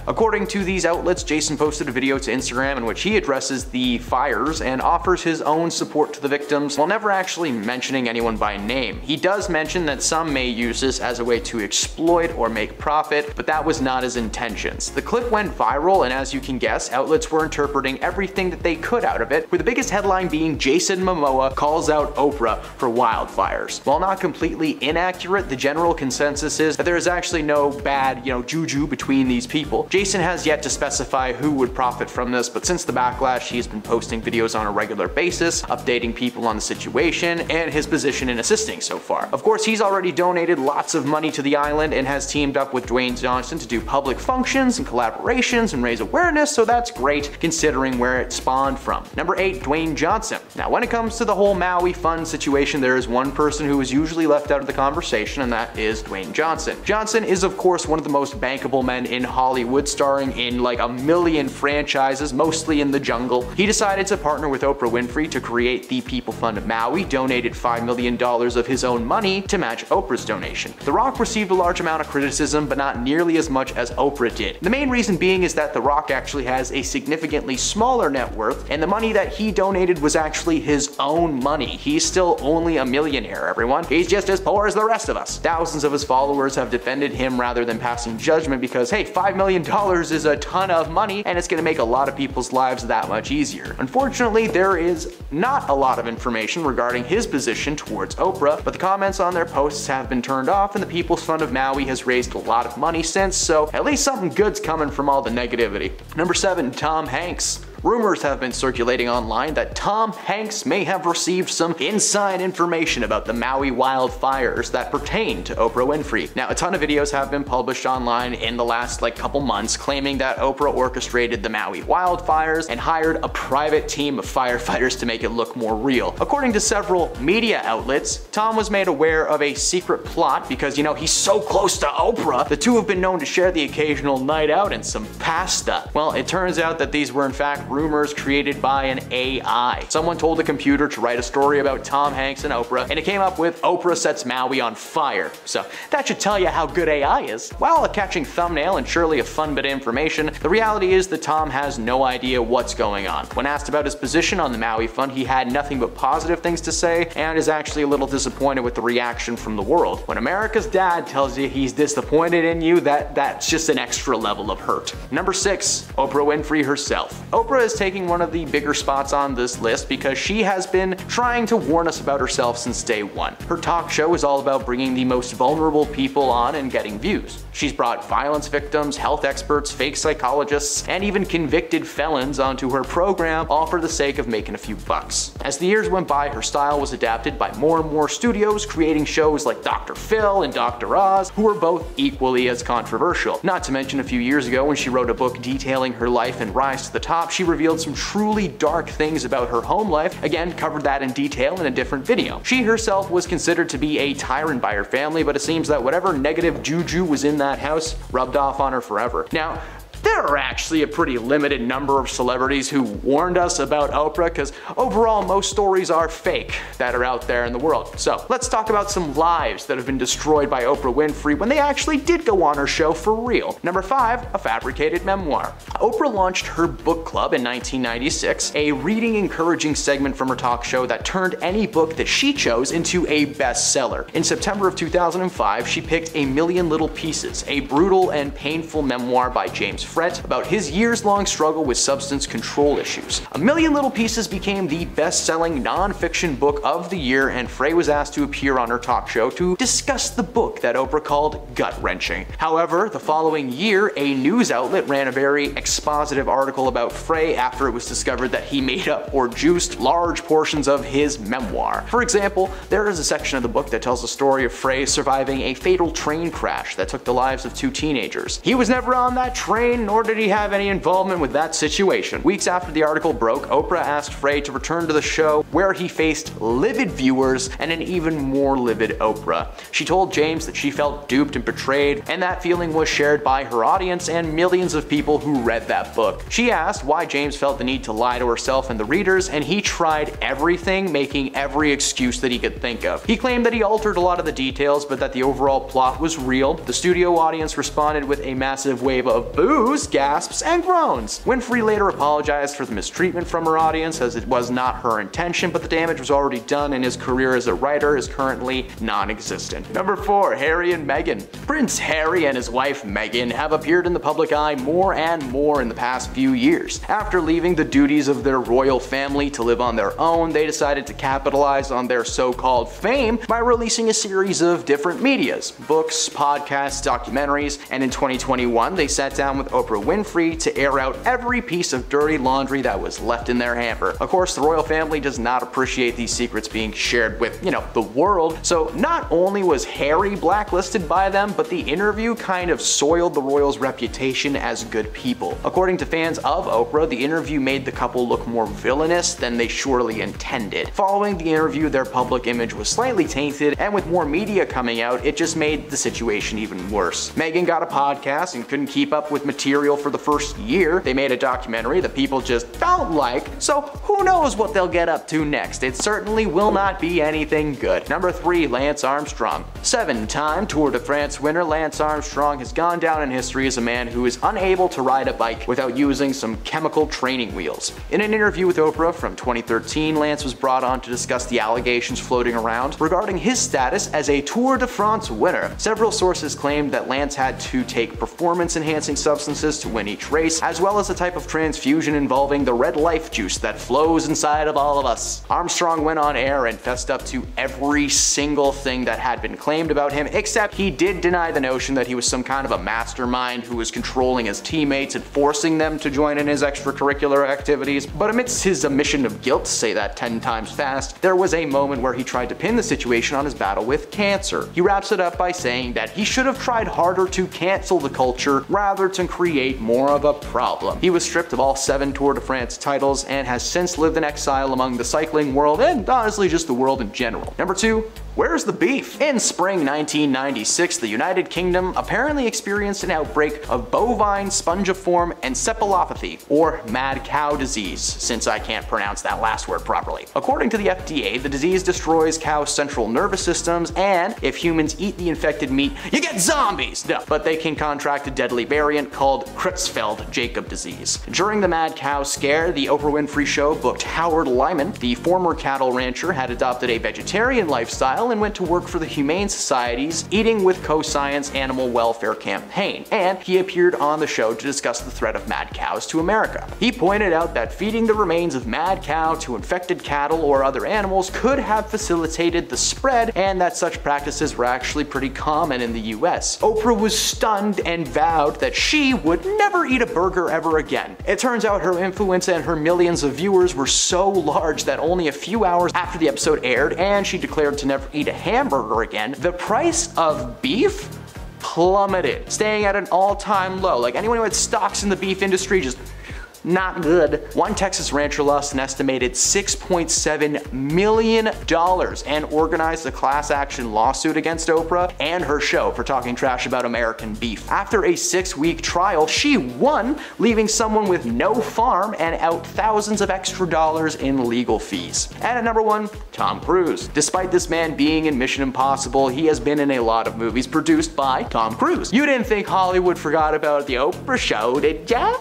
According to these outlets, Jason posted a video to Instagram in which he addresses the fires and offers his own support to the victims while never actually mentioning anyone by name. He does mention that some may use this as a way to exploit or make profit, but that was not his intentions. The clip went viral, and as you can guess, outlets were interpreting everything that they could out of it, with the biggest headline being Jason Momoa calls out Oprah for wildfires. While not completely inaccurate, the general consensus is that there is actually no bad, you know, juju between these people. Jason has yet to specify who would profit from this, but since the backlash, he's been posting videos on a regular basis, updating people on the situation and his position in assisting so far. Of course, he's already donated lots of money to the island and has teamed up with Dwayne Johnson to do public functions and collaborations and raise awareness, so that's great considering where it spawned from. Number eight, Dwayne Johnson. Now, when it comes to the whole Maui fund situation, there is one person who is usually left out of the conversation, and that is Dwayne Johnson. Johnson is, of course, one of the most bankable men in Hollywood, starring in like a million franchises, mostly in the jungle. He decided to partner with Oprah Winfrey to create the People's Fund of Maui, donated five million dollars of his own money to match Oprah's donation. The Rock received a large amount of criticism, but not nearly as much as Oprah did. The main reason being is that The Rock actually has a significantly smaller net worth, and the money that he donated was actually his own money. He's still only a millionaire, everyone. He's just as poor as the rest of us. Thousands of his followers have defended him rather than passing judgment because, hey, five million dollars is a ton of money, and it's gonna make a lot of people's lives that much easier. Unfortunately, there is not a lot of information regarding his position towards Oprah, but the comments on their posts have been turned off, and the People's Fund of Maui has raised a lot of money since, so at least something good's coming from all the negativity. Number seven, Tom Hanks. Rumors have been circulating online that Tom Hanks may have received some inside information about the Maui wildfires that pertain to Oprah Winfrey. Now, a ton of videos have been published online in the last like couple months claiming that Oprah orchestrated the Maui wildfires and hired a private team of firefighters to make it look more real. According to several media outlets, Tom was made aware of a secret plot because, you know, he's so close to Oprah. The two have been known to share the occasional night out and some pasta. Well, it turns out that these were in fact rumors created by an A I. Someone told the computer to write a story about Tom Hanks and Oprah, and it came up with Oprah sets Maui on fire. So that should tell you how good A I is. While a catching thumbnail and surely a fun bit of information, the reality is that Tom has no idea what's going on. When asked about his position on the Maui fund, he had nothing but positive things to say and is actually a little disappointed with the reaction from the world. When America's dad tells you he's disappointed in you, that, that's just an extra level of hurt. Number six, Oprah Winfrey herself. Oprah is taking one of the bigger spots on this list because she has been trying to warn us about herself since day one. Her talk show is all about bringing the most vulnerable people on and getting views. She's brought violence victims, health experts, fake psychologists, and even convicted felons onto her program, all for the sake of making a few bucks. As the years went by, her style was adapted by more and more studios, creating shows like Doctor Phil and Doctor Oz, who were both equally as controversial. Not to mention a few years ago when she wrote a book detailing her life and rise to the top, she revealed some truly dark things about her home life, again covered that in detail in a different video. She herself was considered to be a tyrant by her family, but it seems that whatever negative juju was in that house rubbed off on her forever. Now, there are actually a pretty limited number of celebrities who warned us about Oprah because overall most stories are fake that are out there in the world. So let's talk about some lives that have been destroyed by Oprah Winfrey when they actually did go on her show for real. Number five, a fabricated memoir. Oprah launched her book club in nineteen ninety-six, a reading encouraging segment from her talk show that turned any book that she chose into a bestseller. In September of two thousand five, she picked A Million Little Pieces, a brutal and painful memoir by James fret about his years-long struggle with substance control issues. A Million Little Pieces became the best-selling non-fiction book of the year, and Frey was asked to appear on her talk show to discuss the book that Oprah called gut-wrenching. However, the following year, a news outlet ran a very expositive article about Frey after it was discovered that he made up or juiced large portions of his memoir. For example, there is a section of the book that tells the story of Frey surviving a fatal train crash that took the lives of two teenagers. He was never on that train, nor did he have any involvement with that situation. Weeks after the article broke, Oprah asked Frey to return to the show, where he faced livid viewers and an even more livid Oprah. She told James that she felt duped and betrayed, and that feeling was shared by her audience and millions of people who read that book. She asked why James felt the need to lie to herself and the readers, and he tried everything, making every excuse that he could think of. He claimed that he altered a lot of the details, but that the overall plot was real. The studio audience responded with a massive wave of boos, gasps, and groans. Winfrey later apologized for the mistreatment from her audience, as it was not her intention, but the damage was already done, and his career as a writer is currently non-existent. Number four, Harry and Meghan. Prince Harry and his wife Meghan have appeared in the public eye more and more in the past few years. After leaving the duties of their royal family to live on their own, they decided to capitalize on their so-called fame by releasing a series of different medias, books, podcasts, documentaries, and in twenty twenty-one they sat down with Oprah Winfrey to air out every piece of dirty laundry that was left in their hamper. Of course, the royal family does not appreciate these secrets being shared with, you know, the world, so not only was Harry blacklisted by them, but the interview kind of soiled the royals' reputation as good people. According to fans of Oprah, the interview made the couple look more villainous than they surely intended. Following the interview, their public image was slightly tainted, and with more media coming out, it just made the situation even worse. Meghan got a podcast and couldn't keep up with material for the first year. They made a documentary that people just don't like, so who knows what they'll get up to next. It certainly will not be anything good. Number three, Lance Armstrong. Seven-time Tour de France winner Lance Armstrong has gone down in history as a man who is unable to ride a bike without using some chemical training wheels. In an interview with Oprah from twenty thirteen, Lance was brought on to discuss the allegations floating around regarding his status as a Tour de France winner. Several sources claimed that Lance had to take performance-enhancing substances to win each race, as well as a type of transfusion involving the red life juice that flows inside of all of us. Armstrong went on air and fessed up to every single thing that had been claimed about him, except he did deny the notion that he was some kind of a mastermind who was controlling his teammates and forcing them to join in his extracurricular activities. But amidst his admission of guilt, say that ten times fast, there was a moment where he tried to pin the situation on his battle with cancer. He wraps it up by saying that he should have tried harder to cancel the culture rather than create more of a problem. He was stripped of all seven Tour de France titles and has since lived in exile among the cycling world and honestly just the world in general. Number two, where's the beef? In spring nineteen ninety-six, the United Kingdom apparently experienced an outbreak of bovine spongiform encephalopathy, or mad cow disease, since I can't pronounce that last word properly. According to the F D A, the disease destroys cows' central nervous systems, and if humans eat the infected meat, you get zombies! No, but they can contract a deadly variant called Creutzfeldt-Jakob disease. During the mad cow scare, the Oprah Winfrey Show booked Howard Lyman. The former cattle rancher had adopted a vegetarian lifestyle and went to work for the Humane Society's Eating with Co-Science animal welfare campaign, and he appeared on the show to discuss the threat of mad cows to America. He pointed out that feeding the remains of mad cow to infected cattle or other animals could have facilitated the spread, and that such practices were actually pretty common in the U S. Oprah was stunned and vowed that she would never eat a burger ever again. It turns out her influence and her millions of viewers were so large that only a few hours after the episode aired and she declared to never eat a hamburger again, the price of beef plummeted, staying at an all-time low. Like, anyone who had stocks in the beef industry, just not good. One Texas rancher lost an estimated six point seven million dollars and organized a class action lawsuit against Oprah and her show for talking trash about American beef. After a six-week trial, she won, leaving someone with no farm and out thousands of extra dollars in legal fees. And at number one, Tom Cruise. Despite this man being in Mission Impossible, he has been in a lot of movies produced by Tom Cruise. You didn't think Hollywood forgot about the Oprah Show, did ya?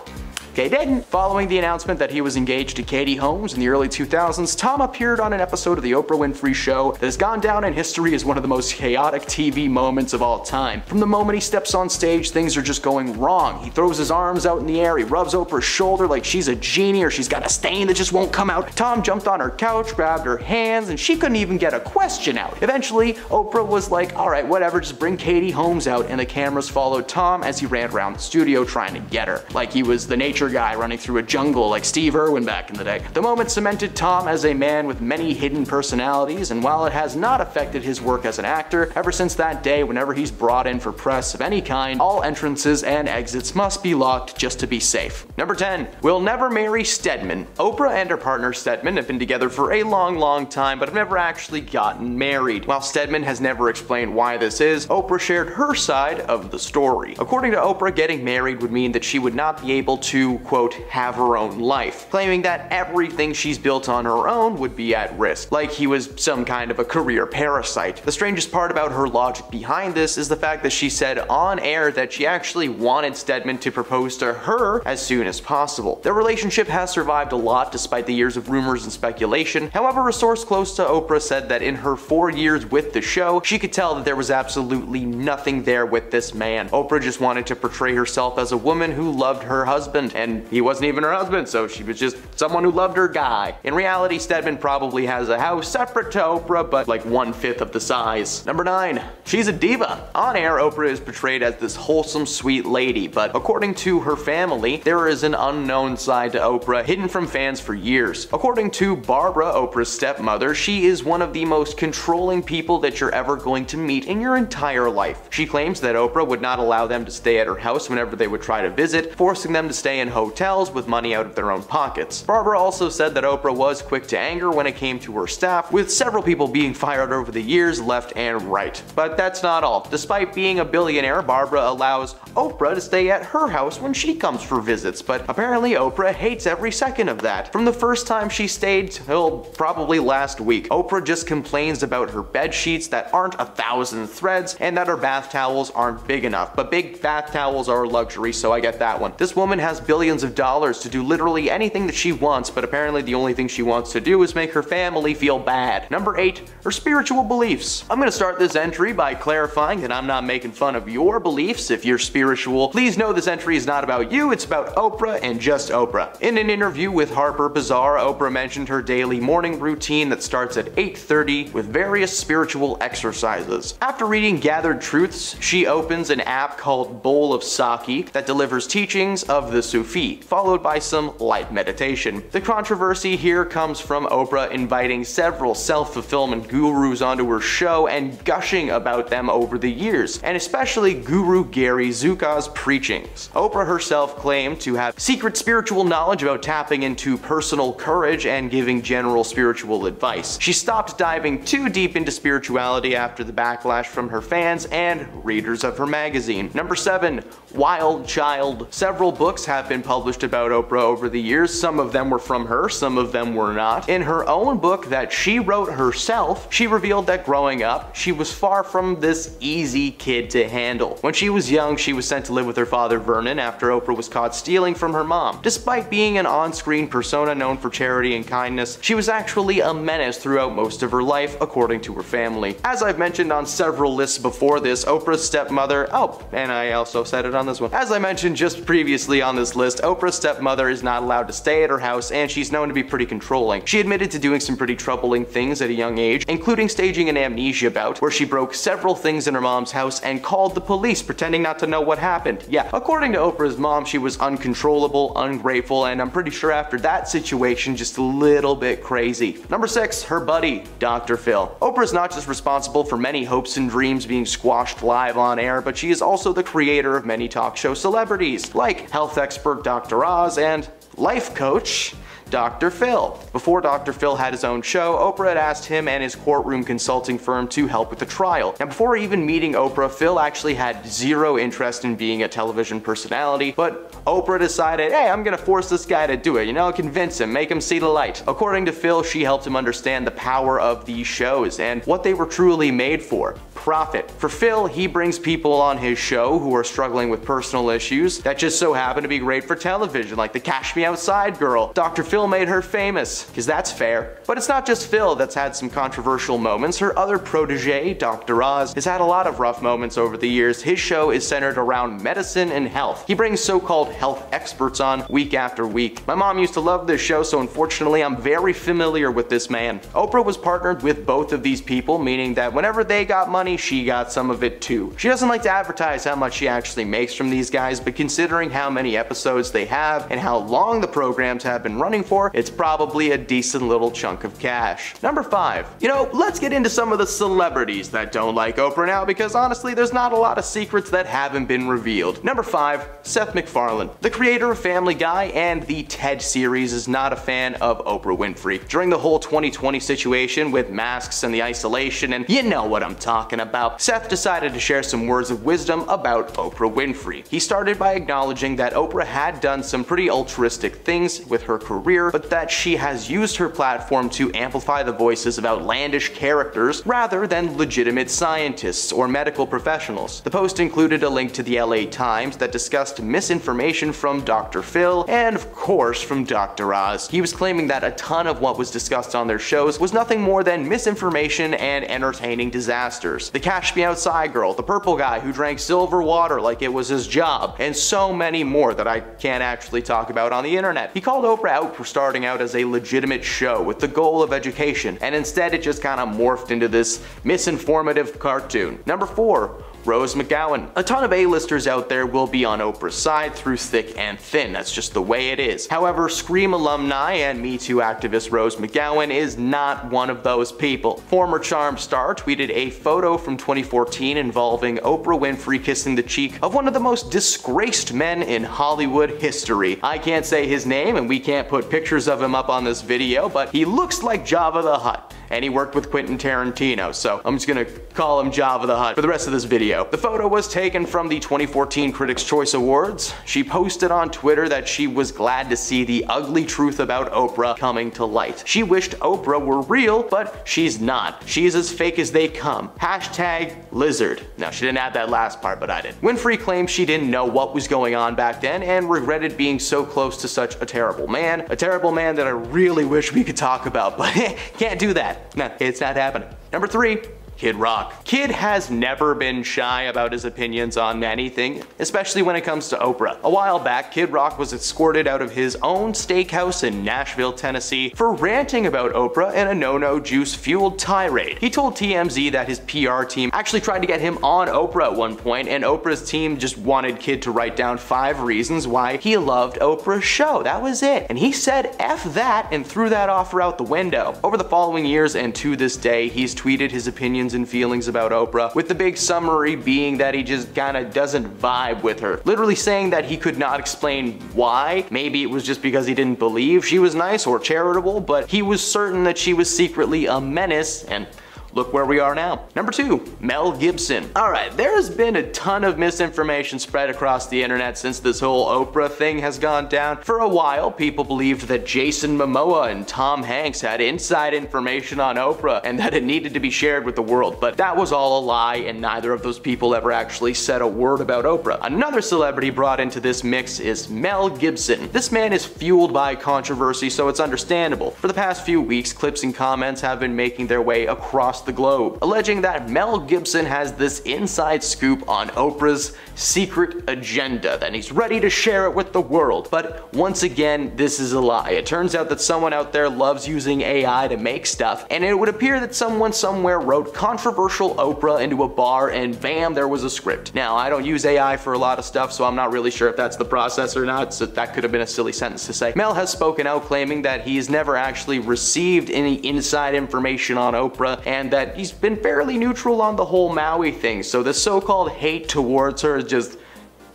They didn't. Following the announcement that he was engaged to Katie Holmes in the early two thousands, Tom appeared on an episode of The Oprah Winfrey Show that has gone down in history as one of the most chaotic T V moments of all time. From the moment he steps on stage, things are just going wrong. He throws his arms out in the air, he rubs Oprah's shoulder like she's a genie or she's got a stain that just won't come out. Tom jumped on her couch, grabbed her hands, and she couldn't even get a question out. Eventually, Oprah was like, alright, whatever, just bring Katie Holmes out, and the cameras followed Tom as he ran around the studio trying to get her, like he was the nature guy running through a jungle like Steve Irwin back in the day. The moment cemented Tom as a man with many hidden personalities, and while it has not affected his work as an actor, ever since that day, whenever he's brought in for press of any kind, all entrances and exits must be locked just to be safe. Number ten. Will never marry Stedman. Oprah and her partner Stedman have been together for a long, long time, but have never actually gotten married. While Stedman has never explained why this is, Oprah shared her side of the story. According to Oprah, getting married would mean that she would not be able to, quote, have her own life, claiming that everything she's built on her own would be at risk, like he was some kind of a career parasite. The strangest part about her logic behind this is the fact that she said on air that she actually wanted Stedman to propose to her as soon as possible. Their relationship has survived a lot despite the years of rumors and speculation. However, a source close to Oprah said that in her four years with the show, she could tell that there was absolutely nothing there with this man. Oprah just wanted to portray herself as a woman who loved her husband, and he wasn't even her husband, so she was just someone who loved her guy. In reality, Stedman probably has a house separate to Oprah, but like one-fifth of the size. Number nine. She's a diva. On air, Oprah is portrayed as this wholesome, sweet lady, but according to her family, there is an unknown side to Oprah hidden from fans for years. According to Barbara, Oprah's stepmother, she is one of the most controlling people that you're ever going to meet in your entire life. She claims that Oprah would not allow them to stay at her house whenever they would try to visit, forcing them to stay in hotels with money out of their own pockets. Barbara also said that Oprah was quick to anger when it came to her staff, with several people being fired over the years left and right. But that's not all. Despite being a billionaire, Barbara allows Oprah to stay at her house when she comes for visits, but apparently Oprah hates every second of that. From the first time she stayed till probably last week, Oprah just complains about her bed sheets that aren't a thousand threads and that her bath towels aren't big enough. But big bath towels are a luxury, so I get that one. This woman has billions of dollars to do literally anything that she wants, but apparently the only thing she wants to do is make her family feel bad. Number eight. Her spiritual beliefs. I'm gonna start this entry by clarifying that I'm not making fun of your beliefs. If you're spiritual, please know this entry is not about you, it's about Oprah and just Oprah. In an interview with Harper Bazaar, Oprah mentioned her daily morning routine that starts at eight thirty with various spiritual exercises. After reading Gathered Truths, she opens an app called Bowl of Sake that delivers teachings of the Sufi, followed by some light meditation. The controversy here comes from Oprah inviting several self-fulfillment gurus onto her show and gushing about them over the years, and especially Guru Gary Zuka's preachings. Oprah herself claimed to have secret spiritual knowledge about tapping into personal courage and giving general spiritual advice. She stopped diving too deep into spirituality after the backlash from her fans and readers of her magazine. Number seven. Wild Child. Several books have been published about Oprah over the years. Some of them were from her, some of them were not. In her own book that she wrote herself, she revealed that growing up, she was far from this easy kid to handle. When she was young, she was sent to live with her father Vernon after Oprah was caught stealing from her mom. Despite being an on-screen persona known for charity and kindness, she was actually a menace throughout most of her life, according to her family. As I've mentioned on several lists before this, Oprah's stepmother, oh, and I also said it on this one. As I mentioned just previously on this list, Oprah's stepmother is not allowed to stay at her house, and she's known to be pretty controlling. She admitted to doing some pretty troubling things at a young age, including staging an amnesia bout, where she broke several things in her mom's house and called the police, pretending not to know what happened. Yeah, according to Oprah's mom, she was uncontrollable, ungrateful, and I'm pretty sure after that situation, just a little bit crazy. Number six, her buddy, Doctor Phil. Oprah's not just responsible for many hopes and dreams being squashed live on air, but she is also the creator of many talk show celebrities, like health expert Doctor Oz and life coach Doctor Phil. Before Doctor Phil had his own show, Oprah had asked him and his courtroom consulting firm to help with the trial. Now, before even meeting Oprah, Phil actually had zero interest in being a television personality, but Oprah decided, hey, I'm gonna force this guy to do it, you know, convince him, make him see the light. According to Phil, she helped him understand the power of these shows and what they were truly made for. profit. For Phil, he brings people on his show who are struggling with personal issues that just so happen to be great for television, like the Cash Me Outside girl. Doctor Phil made her famous, because that's fair. But it's not just Phil that's had some controversial moments. Her other protege, Doctor Oz, has had a lot of rough moments over the years. His show is centered around medicine and health. He brings so-called health experts on week after week. My mom used to love this show, so unfortunately I'm very familiar with this man. Oprah was partnered with both of these people, meaning that whenever they got money, she got some of it too. She doesn't like to advertise how much she actually makes from these guys, but considering how many episodes they have and how long the programs have been running for, it's probably a decent little chunk of cash. Number five, you know, let's get into some of the celebrities that don't like Oprah now, because honestly, there's not a lot of secrets that haven't been revealed. Number five, Seth MacFarlane. The creator of Family Guy and the TED series is not a fan of Oprah Winfrey. During the whole twenty twenty situation with masks and the isolation, and you know what I'm talking about, Seth decided to share some words of wisdom about Oprah Winfrey. He started by acknowledging that Oprah had done some pretty altruistic things with her career, but that she has used her platform to amplify the voices of outlandish characters rather than legitimate scientists or medical professionals. The post included a link to the L A Times that discussed misinformation from Doctor Phil and, of course, from Doctor Oz. He was claiming that a ton of what was discussed on their shows was nothing more than misinformation and entertaining disasters. The Cash Me Outside girl, the purple guy who drank silver water like it was his job, and so many more that I can't actually talk about on the internet. He called Oprah out for starting out as a legitimate show with the goal of education, and instead it just kind of morphed into this misinformative cartoon. Number four, Rose McGowan. A ton of A-listers out there will be on Oprah's side through thick and thin. That's just the way it is. However, Scream alumni and Me Too activist Rose McGowan is not one of those people. Former Charm star tweeted a photo from twenty fourteen involving Oprah Winfrey kissing the cheek of one of the most disgraced men in Hollywood history. I can't say his name and we can't put pictures of him up on this video, but he looks like Jabba the Hutt. And he worked with Quentin Tarantino, so I'm just gonna call him Jabba the Hutt for the rest of this video. The photo was taken from the twenty fourteen Critics' Choice Awards. She posted on Twitter that she was glad to see the ugly truth about Oprah coming to light. She wished Oprah were real, but she's not. She's as fake as they come. Hashtag lizard. Now, she didn't add that last part, but I did. Winfrey claimed she didn't know what was going on back then and regretted being so close to such a terrible man. A terrible man that I really wish we could talk about, but can't do that. No, it's not happening. Number three, Kid Rock. Kid has never been shy about his opinions on anything, especially when it comes to Oprah. A while back, Kid Rock was escorted out of his own steakhouse in Nashville, Tennessee for ranting about Oprah in a no-no juice-fueled tirade. He told T M Z that his P R team actually tried to get him on Oprah at one point, and Oprah's team just wanted Kid to write down five reasons why he loved Oprah's show. That was it. And he said F that and threw that offer out the window. Over the following years and to this day, he's tweeted his opinions and feelings about Oprah, with the big summary being that he just kinda doesn't vibe with her. Literally saying that he could not explain why. Maybe it was just because he didn't believe she was nice or charitable, but he was certain that she was secretly a menace, and look where we are now. Number two, Mel Gibson. All right, there's been a ton of misinformation spread across the internet since this whole Oprah thing has gone down. For a while, people believed that Jason Momoa and Tom Hanks had inside information on Oprah and that it needed to be shared with the world, but that was all a lie and neither of those people ever actually said a word about Oprah. Another celebrity brought into this mix is Mel Gibson. This man is fueled by controversy, so it's understandable. For the past few weeks, clips and comments have been making their way across the globe, alleging that Mel Gibson has this inside scoop on Oprah's secret agenda, and he's ready to share it with the world. But once again, this is a lie. It turns out that someone out there loves using A I to make stuff, and it would appear that someone somewhere wrote controversial Oprah into a bar and bam, there was a script. Now, I don't use A I for a lot of stuff, so I'm not really sure if that's the process or not, so that could have been a silly sentence to say. Mel has spoken out claiming that he's never actually received any inside information on Oprah, and that he's been fairly neutral on the whole Maui thing, so the so-called hate towards her is just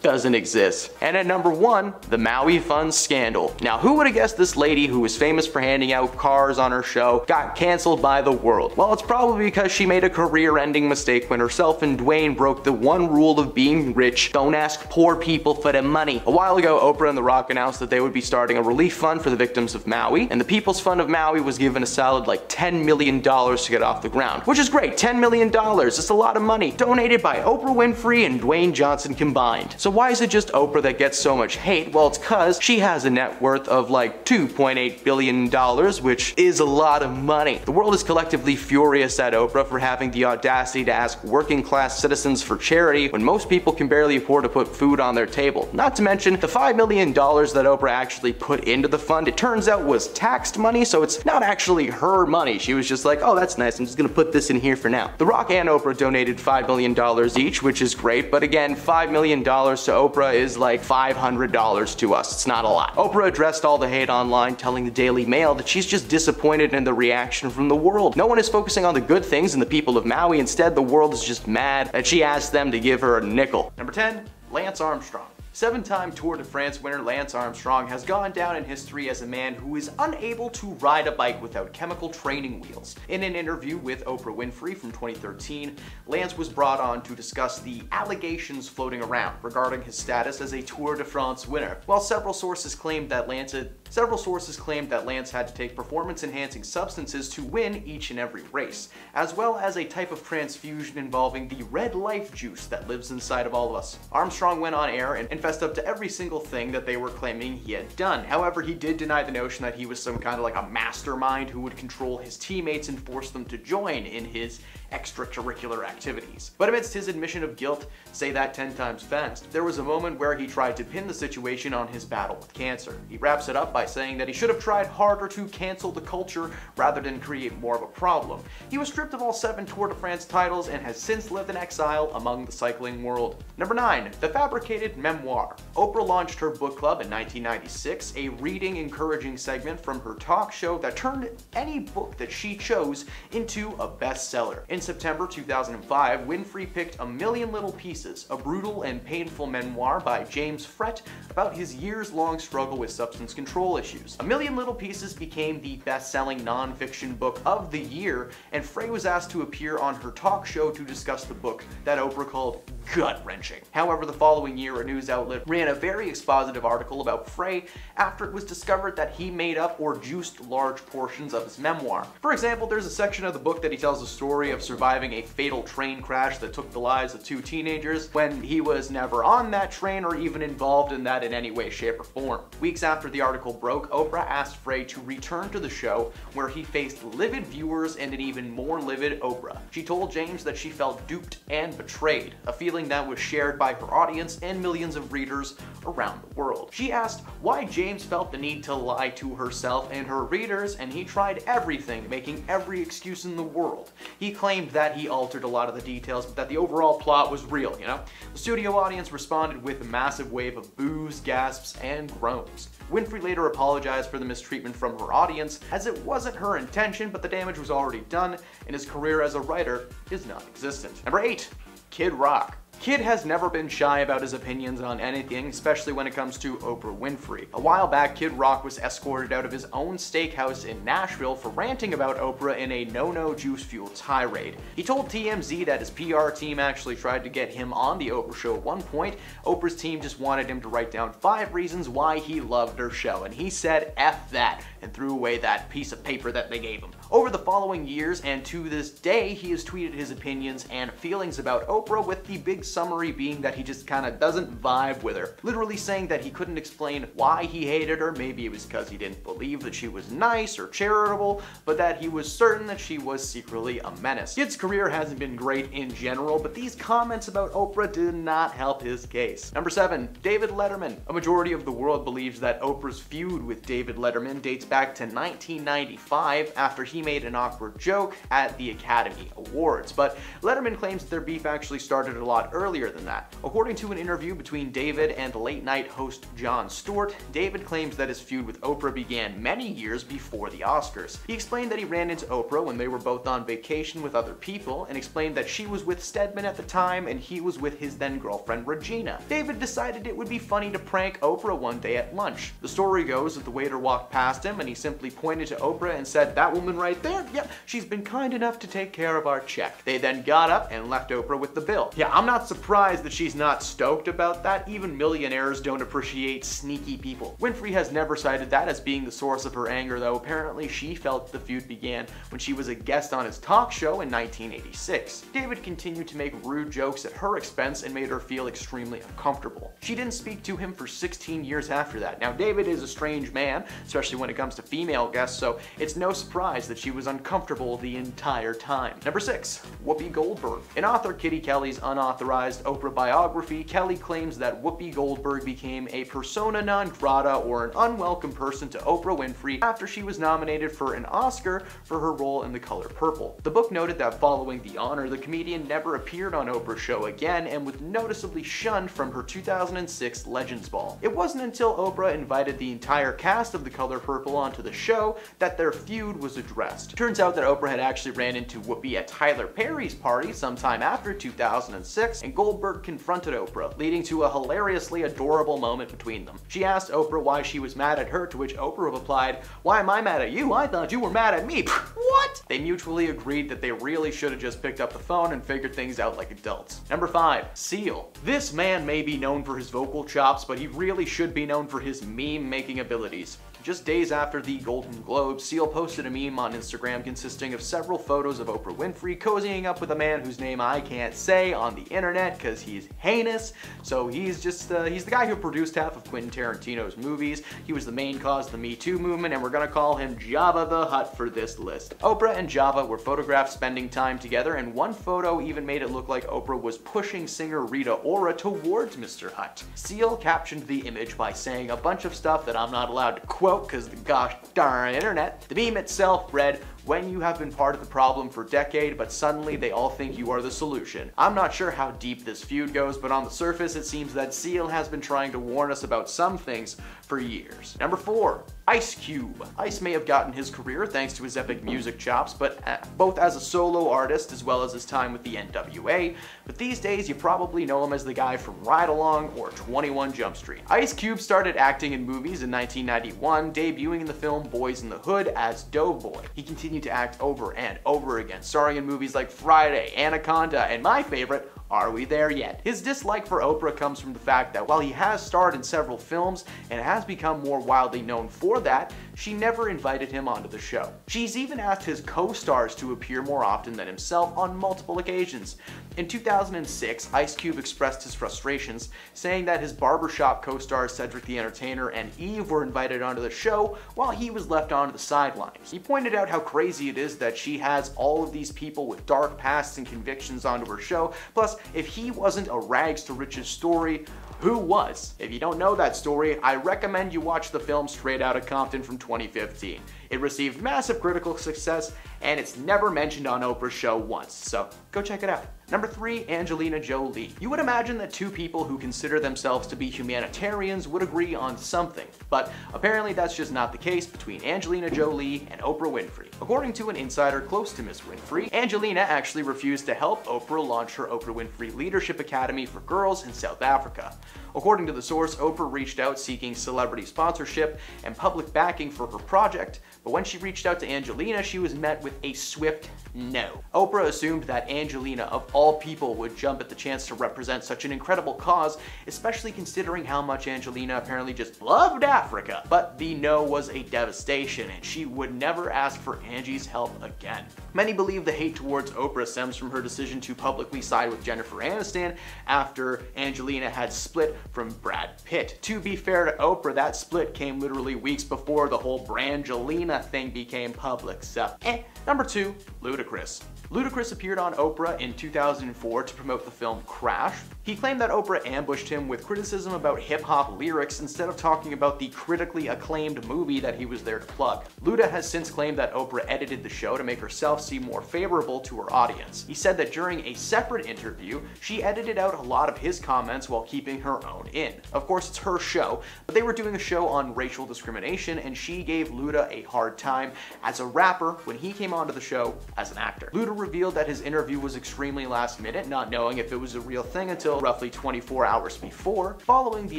doesn't exist. And at number one, the Maui Funds scandal. Now, who would have guessed this lady who was famous for handing out cars on her show got canceled by the world? Well, it's probably because she made a career-ending mistake when herself and Dwayne broke the one rule of being rich: don't ask poor people for their money. A while ago, Oprah and The Rock announced that they would be starting a relief fund for the victims of Maui, and the People's Fund of Maui was given a solid like ten million dollars to get off the ground, which is great. ten million dollars, it's a lot of money, donated by Oprah Winfrey and Dwayne Johnson combined. So why is it just Oprah that gets so much hate? Well, it's cause she has a net worth of like two point eight billion dollars, which is a lot of money. The world is collectively furious at Oprah for having the audacity to ask working class citizens for charity when most people can barely afford to put food on their table. Not to mention, the five million dollars that Oprah actually put into the fund, it turns out was taxed money, so it's not actually her money. She was just like, oh, that's nice, I'm just gonna put this in here for now. The Rock and Oprah donated five million dollars each, which is great, but again, five million dollars to Oprah is like five hundred dollars to us. It's not a lot. Oprah addressed all the hate online, telling the Daily Mail that she's just disappointed in the reaction from the world. No one is focusing on the good things and the people of Maui. Instead, the world is just mad that she asked them to give her a nickel. Number ten, Lance Armstrong. Seven-time Tour de France winner Lance Armstrong has gone down in history as a man who is unable to ride a bike without chemical training wheels. In an interview with Oprah Winfrey from twenty thirteen, Lance was brought on to discuss the allegations floating around regarding his status as a Tour de France winner. While several sources claimed that Lance had, several sources claimed that Lance had to take performance-enhancing substances to win each and every race, as well as a type of transfusion involving the red life juice that lives inside of all of us. Armstrong went on air and, and up to every single thing that they were claiming he had done. However, he did deny the notion that he was some kind of like a mastermind who would control his teammates and force them to join in his extracurricular activities. But amidst his admission of guilt, say that ten times fast, there was a moment where he tried to pin the situation on his battle with cancer. He wraps it up by saying that he should have tried harder to cancel the culture rather than create more of a problem. He was stripped of all seven Tour de France titles and has since lived in exile among the cycling world. Number nine, the fabricated memoir. Oprah launched her book club in nineteen ninety-six, a reading encouraging segment from her talk show that turned any book that she chose into a bestseller. In September two thousand five, Winfrey picked A Million Little Pieces, a brutal and painful memoir by James Frett about his years-long struggle with substance control issues. A Million Little Pieces became the best-selling non-fiction book of the year, and Frey was asked to appear on her talk show to discuss the book that Oprah called gut-wrenching. However, the following year, a news outlet ran a very expositive article about Frey after it was discovered that he made up or juiced large portions of his memoir. For example, there's a section of the book that he tells the story of surviving a fatal train crash that took the lives of two teenagers when he was never on that train or even involved in that in any way, shape, or form. Weeks after the article broke, Oprah asked Frey to return to the show, where he faced livid viewers and an even more livid Oprah. She told James that she felt duped and betrayed, a feeling that was shared by her audience and millions of readers around the world. She asked why James felt the need to lie to herself and her readers, and he tried everything, making every excuse in the world. He claimed that he altered a lot of the details, but that the overall plot was real, you know? The studio audience responded with a massive wave of boos, gasps, and groans. Winfrey later apologized for the mistreatment from her audience, as it wasn't her intention, but the damage was already done, and his career as a writer is non-existent. Number eight, Kid Rock. Kid has never been shy about his opinions on anything, especially when it comes to Oprah Winfrey. A while back, Kid Rock was escorted out of his own steakhouse in Nashville for ranting about Oprah in a no-no juice-fueled tirade. He told T M Z that his P R team actually tried to get him on the Oprah show at one point. Oprah's team just wanted him to write down five reasons why he loved her show, and he said F that and threw away that piece of paper that they gave him. Over the following years, and to this day, he has tweeted his opinions and feelings about Oprah, with the big summary being that he just kind of doesn't vibe with her, literally saying that he couldn't explain why he hated her. Maybe it was because he didn't believe that she was nice or charitable, but that he was certain that she was secretly a menace. Kid's career hasn't been great in general, but these comments about Oprah did not help his case. Number seven, David Letterman. A majority of the world believes that Oprah's feud with David Letterman dates back to nineteen ninety-five, after he he made an awkward joke at the Academy Awards. But Letterman claims their beef actually started a lot earlier than that. According to an interview between David and late-night host Jon Stewart, David claims that his feud with Oprah began many years before the Oscars. He explained that he ran into Oprah when they were both on vacation with other people and explained that she was with Stedman at the time and he was with his then-girlfriend Regina. David decided it would be funny to prank Oprah one day at lunch. The story goes that the waiter walked past him and he simply pointed to Oprah and said, "That woman right there? Yep, she's been kind enough to take care of our check." They then got up and left Oprah with the bill. Yeah, I'm not surprised that she's not stoked about that. Even millionaires don't appreciate sneaky people. Winfrey has never cited that as being the source of her anger, though apparently she felt the feud began when she was a guest on his talk show in nineteen eighty-six. David continued to make rude jokes at her expense and made her feel extremely uncomfortable. She didn't speak to him for sixteen years after that. Now, David is a strange man, especially when it comes to female guests, so it's no surprise that she was uncomfortable the entire time. Number six, Whoopi Goldberg. In author Kitty Kelly's unauthorized Oprah biography, Kelly claims that Whoopi Goldberg became a persona non grata, or an unwelcome person, to Oprah Winfrey after she was nominated for an Oscar for her role in The Color Purple. The book noted that following the honor, the comedian never appeared on Oprah's show again and was noticeably shunned from her two thousand six Legends Ball. It wasn't until Oprah invited the entire cast of The Color Purple onto the show that their feud was addressed. Turns out that Oprah had actually ran into Whoopi at Tyler Perry's party sometime after two thousand six, and Goldberg confronted Oprah, leading to a hilariously adorable moment between them. She asked Oprah why she was mad at her, to which Oprah replied, "Why am I mad at you? I thought you were mad at me." What? They mutually agreed that they really should have just picked up the phone and figured things out like adults. Number five, Seal. This man may be known for his vocal chops, but he really should be known for his meme-making abilities. Just days after the Golden Globes, Seal posted a meme on Instagram consisting of several photos of Oprah Winfrey cozying up with a man whose name I can't say on the internet because he's heinous. So he's just, uh, he's the guy who produced half of Quentin Tarantino's movies. He was the main cause of the Me Too movement, and we're gonna call him Jabba the Hutt for this list. Oprah and Jabba were photographed spending time together, and one photo even made it look like Oprah was pushing singer Rita Ora towards Mister Hutt. Seal captioned the image by saying a bunch of stuff that I'm not allowed to quote, because the gosh darn internet. The meme itself read, "When you have been part of the problem for a decade, but suddenly they all think you are the solution." I'm not sure how deep this feud goes, but on the surface, it seems that Seal has been trying to warn us about some things for years. Number four, Ice Cube. Ice may have gotten his career thanks to his epic music chops, but uh, both as a solo artist as well as his time with the N W A. But these days, you probably know him as the guy from Ride Along or twenty-one Jump Street. Ice Cube started acting in movies in nineteen ninety-one, debuting in the film Boys in the Hood as Doughboy. He continued to act over and over again, starring in movies like Friday, Anaconda, and my favorite, Are We There Yet? His dislike for Oprah comes from the fact that while he has starred in several films and has become more widely known for that, she never invited him onto the show. She's even asked his co-stars to appear more often than himself on multiple occasions. In two thousand six, Ice Cube expressed his frustrations, saying that his barbershop co-stars Cedric the Entertainer and Eve were invited onto the show while he was left onto the sidelines. He pointed out how crazy it is that she has all of these people with dark pasts and convictions onto her show. Plus, if he wasn't a rags to riches story, who was? If you don't know that story, I recommend you watch the film Straight Outta Compton from twenty fifteen. It received massive critical success, and it's never mentioned on Oprah's show once, so go check it out. Number three, Angelina Jolie. You would imagine that two people who consider themselves to be humanitarians would agree on something, but apparently that's just not the case between Angelina Jolie and Oprah Winfrey. According to an insider close to Miss Winfrey, Angelina actually refused to help Oprah launch her Oprah Winfrey Leadership Academy for Girls in South Africa. According to the source, Oprah reached out seeking celebrity sponsorship and public backing for her project, but when she reached out to Angelina, she was met with a swift no. Oprah assumed that Angelina, of all people, would jump at the chance to represent such an incredible cause, especially considering how much Angelina apparently just loved Africa. But the no was a devastation, and she would never ask for Angie's help again. Many believe the hate towards Oprah stems from her decision to publicly side with Jennifer Aniston after Angelina had split from Brad Pitt. To be fair to Oprah, that split came literally weeks before the whole Brangelina thing became public, so eh. Number two, Ludacris. Ludacris appeared on Oprah in two thousand four to promote the film Crash. He claimed that Oprah ambushed him with criticism about hip-hop lyrics instead of talking about the critically acclaimed movie that he was there to plug. Luda has since claimed that Oprah edited the show to make herself seem more favorable to her audience. He said that during a separate interview, she edited out a lot of his comments while keeping her own in. Of course, it's her show, but they were doing a show on racial discrimination, and she gave Luda a hard time as a rapper when he came onto the show as an actor. Luda revealed that his interview was extremely last minute, not knowing if it was a real thing until roughly twenty-four hours before. Following the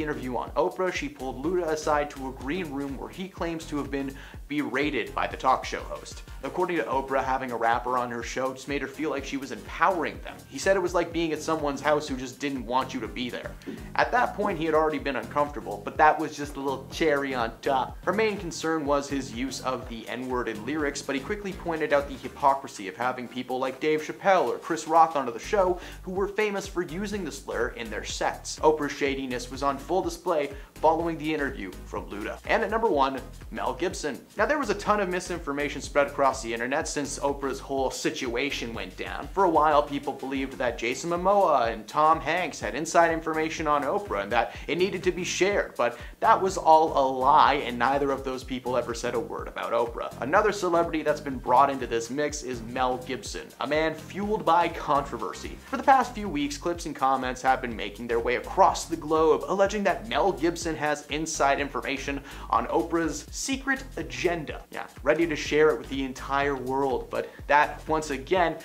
interview on Oprah, she pulled Luda aside to a green room where he claims to have been berated by the talk show host. According to Oprah, having a rapper on her show just made her feel like she was empowering them. He said it was like being at someone's house who just didn't want you to be there. At that point, he had already been uncomfortable, but that was just a little cherry on top. Her main concern was his use of the N-word in lyrics, but he quickly pointed out the hypocrisy of having people like Dave Chappelle or Chris Rock onto the show who were famous for using the slur in their sets. Oprah's shadiness was on full display following the interview from Luda. And at number one, Mel Gibson. Now, there was a ton of misinformation spread across the internet since Oprah's whole situation went down. For a while, people believed that Jason Momoa and Tom Hanks had inside information on Oprah and that it needed to be shared, but that was all a lie, and neither of those people ever said a word about Oprah. Another celebrity that's been brought into this mix is Mel Gibson, a man fueled by controversy. For the past few weeks, clips and comments have been making their way across the globe, alleging that Mel Gibson has inside information on Oprah's secret agenda. Yeah, ready to share it with the entire world, but that, once again,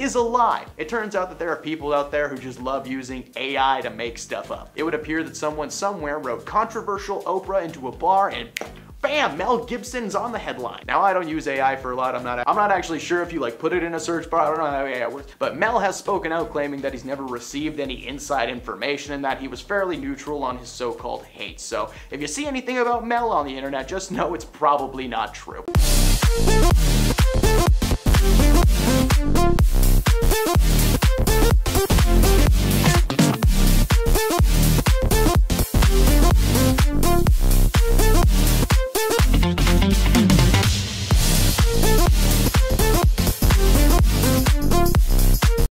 is a lie. It turns out that there are people out there who just love using A I to make stuff up. It would appear that someone somewhere wrote controversial Oprah into a bar and bam, Mel Gibson's on the headline. Now, I don't use A I for a lot. I'm not I'm not actually sure if you like put it in a search bar, I don't know how A I works. But Mel has spoken out claiming that he's never received any inside information and that he was fairly neutral on his so-called hate. So if you see anything about Mel on the internet, just know it's probably not true.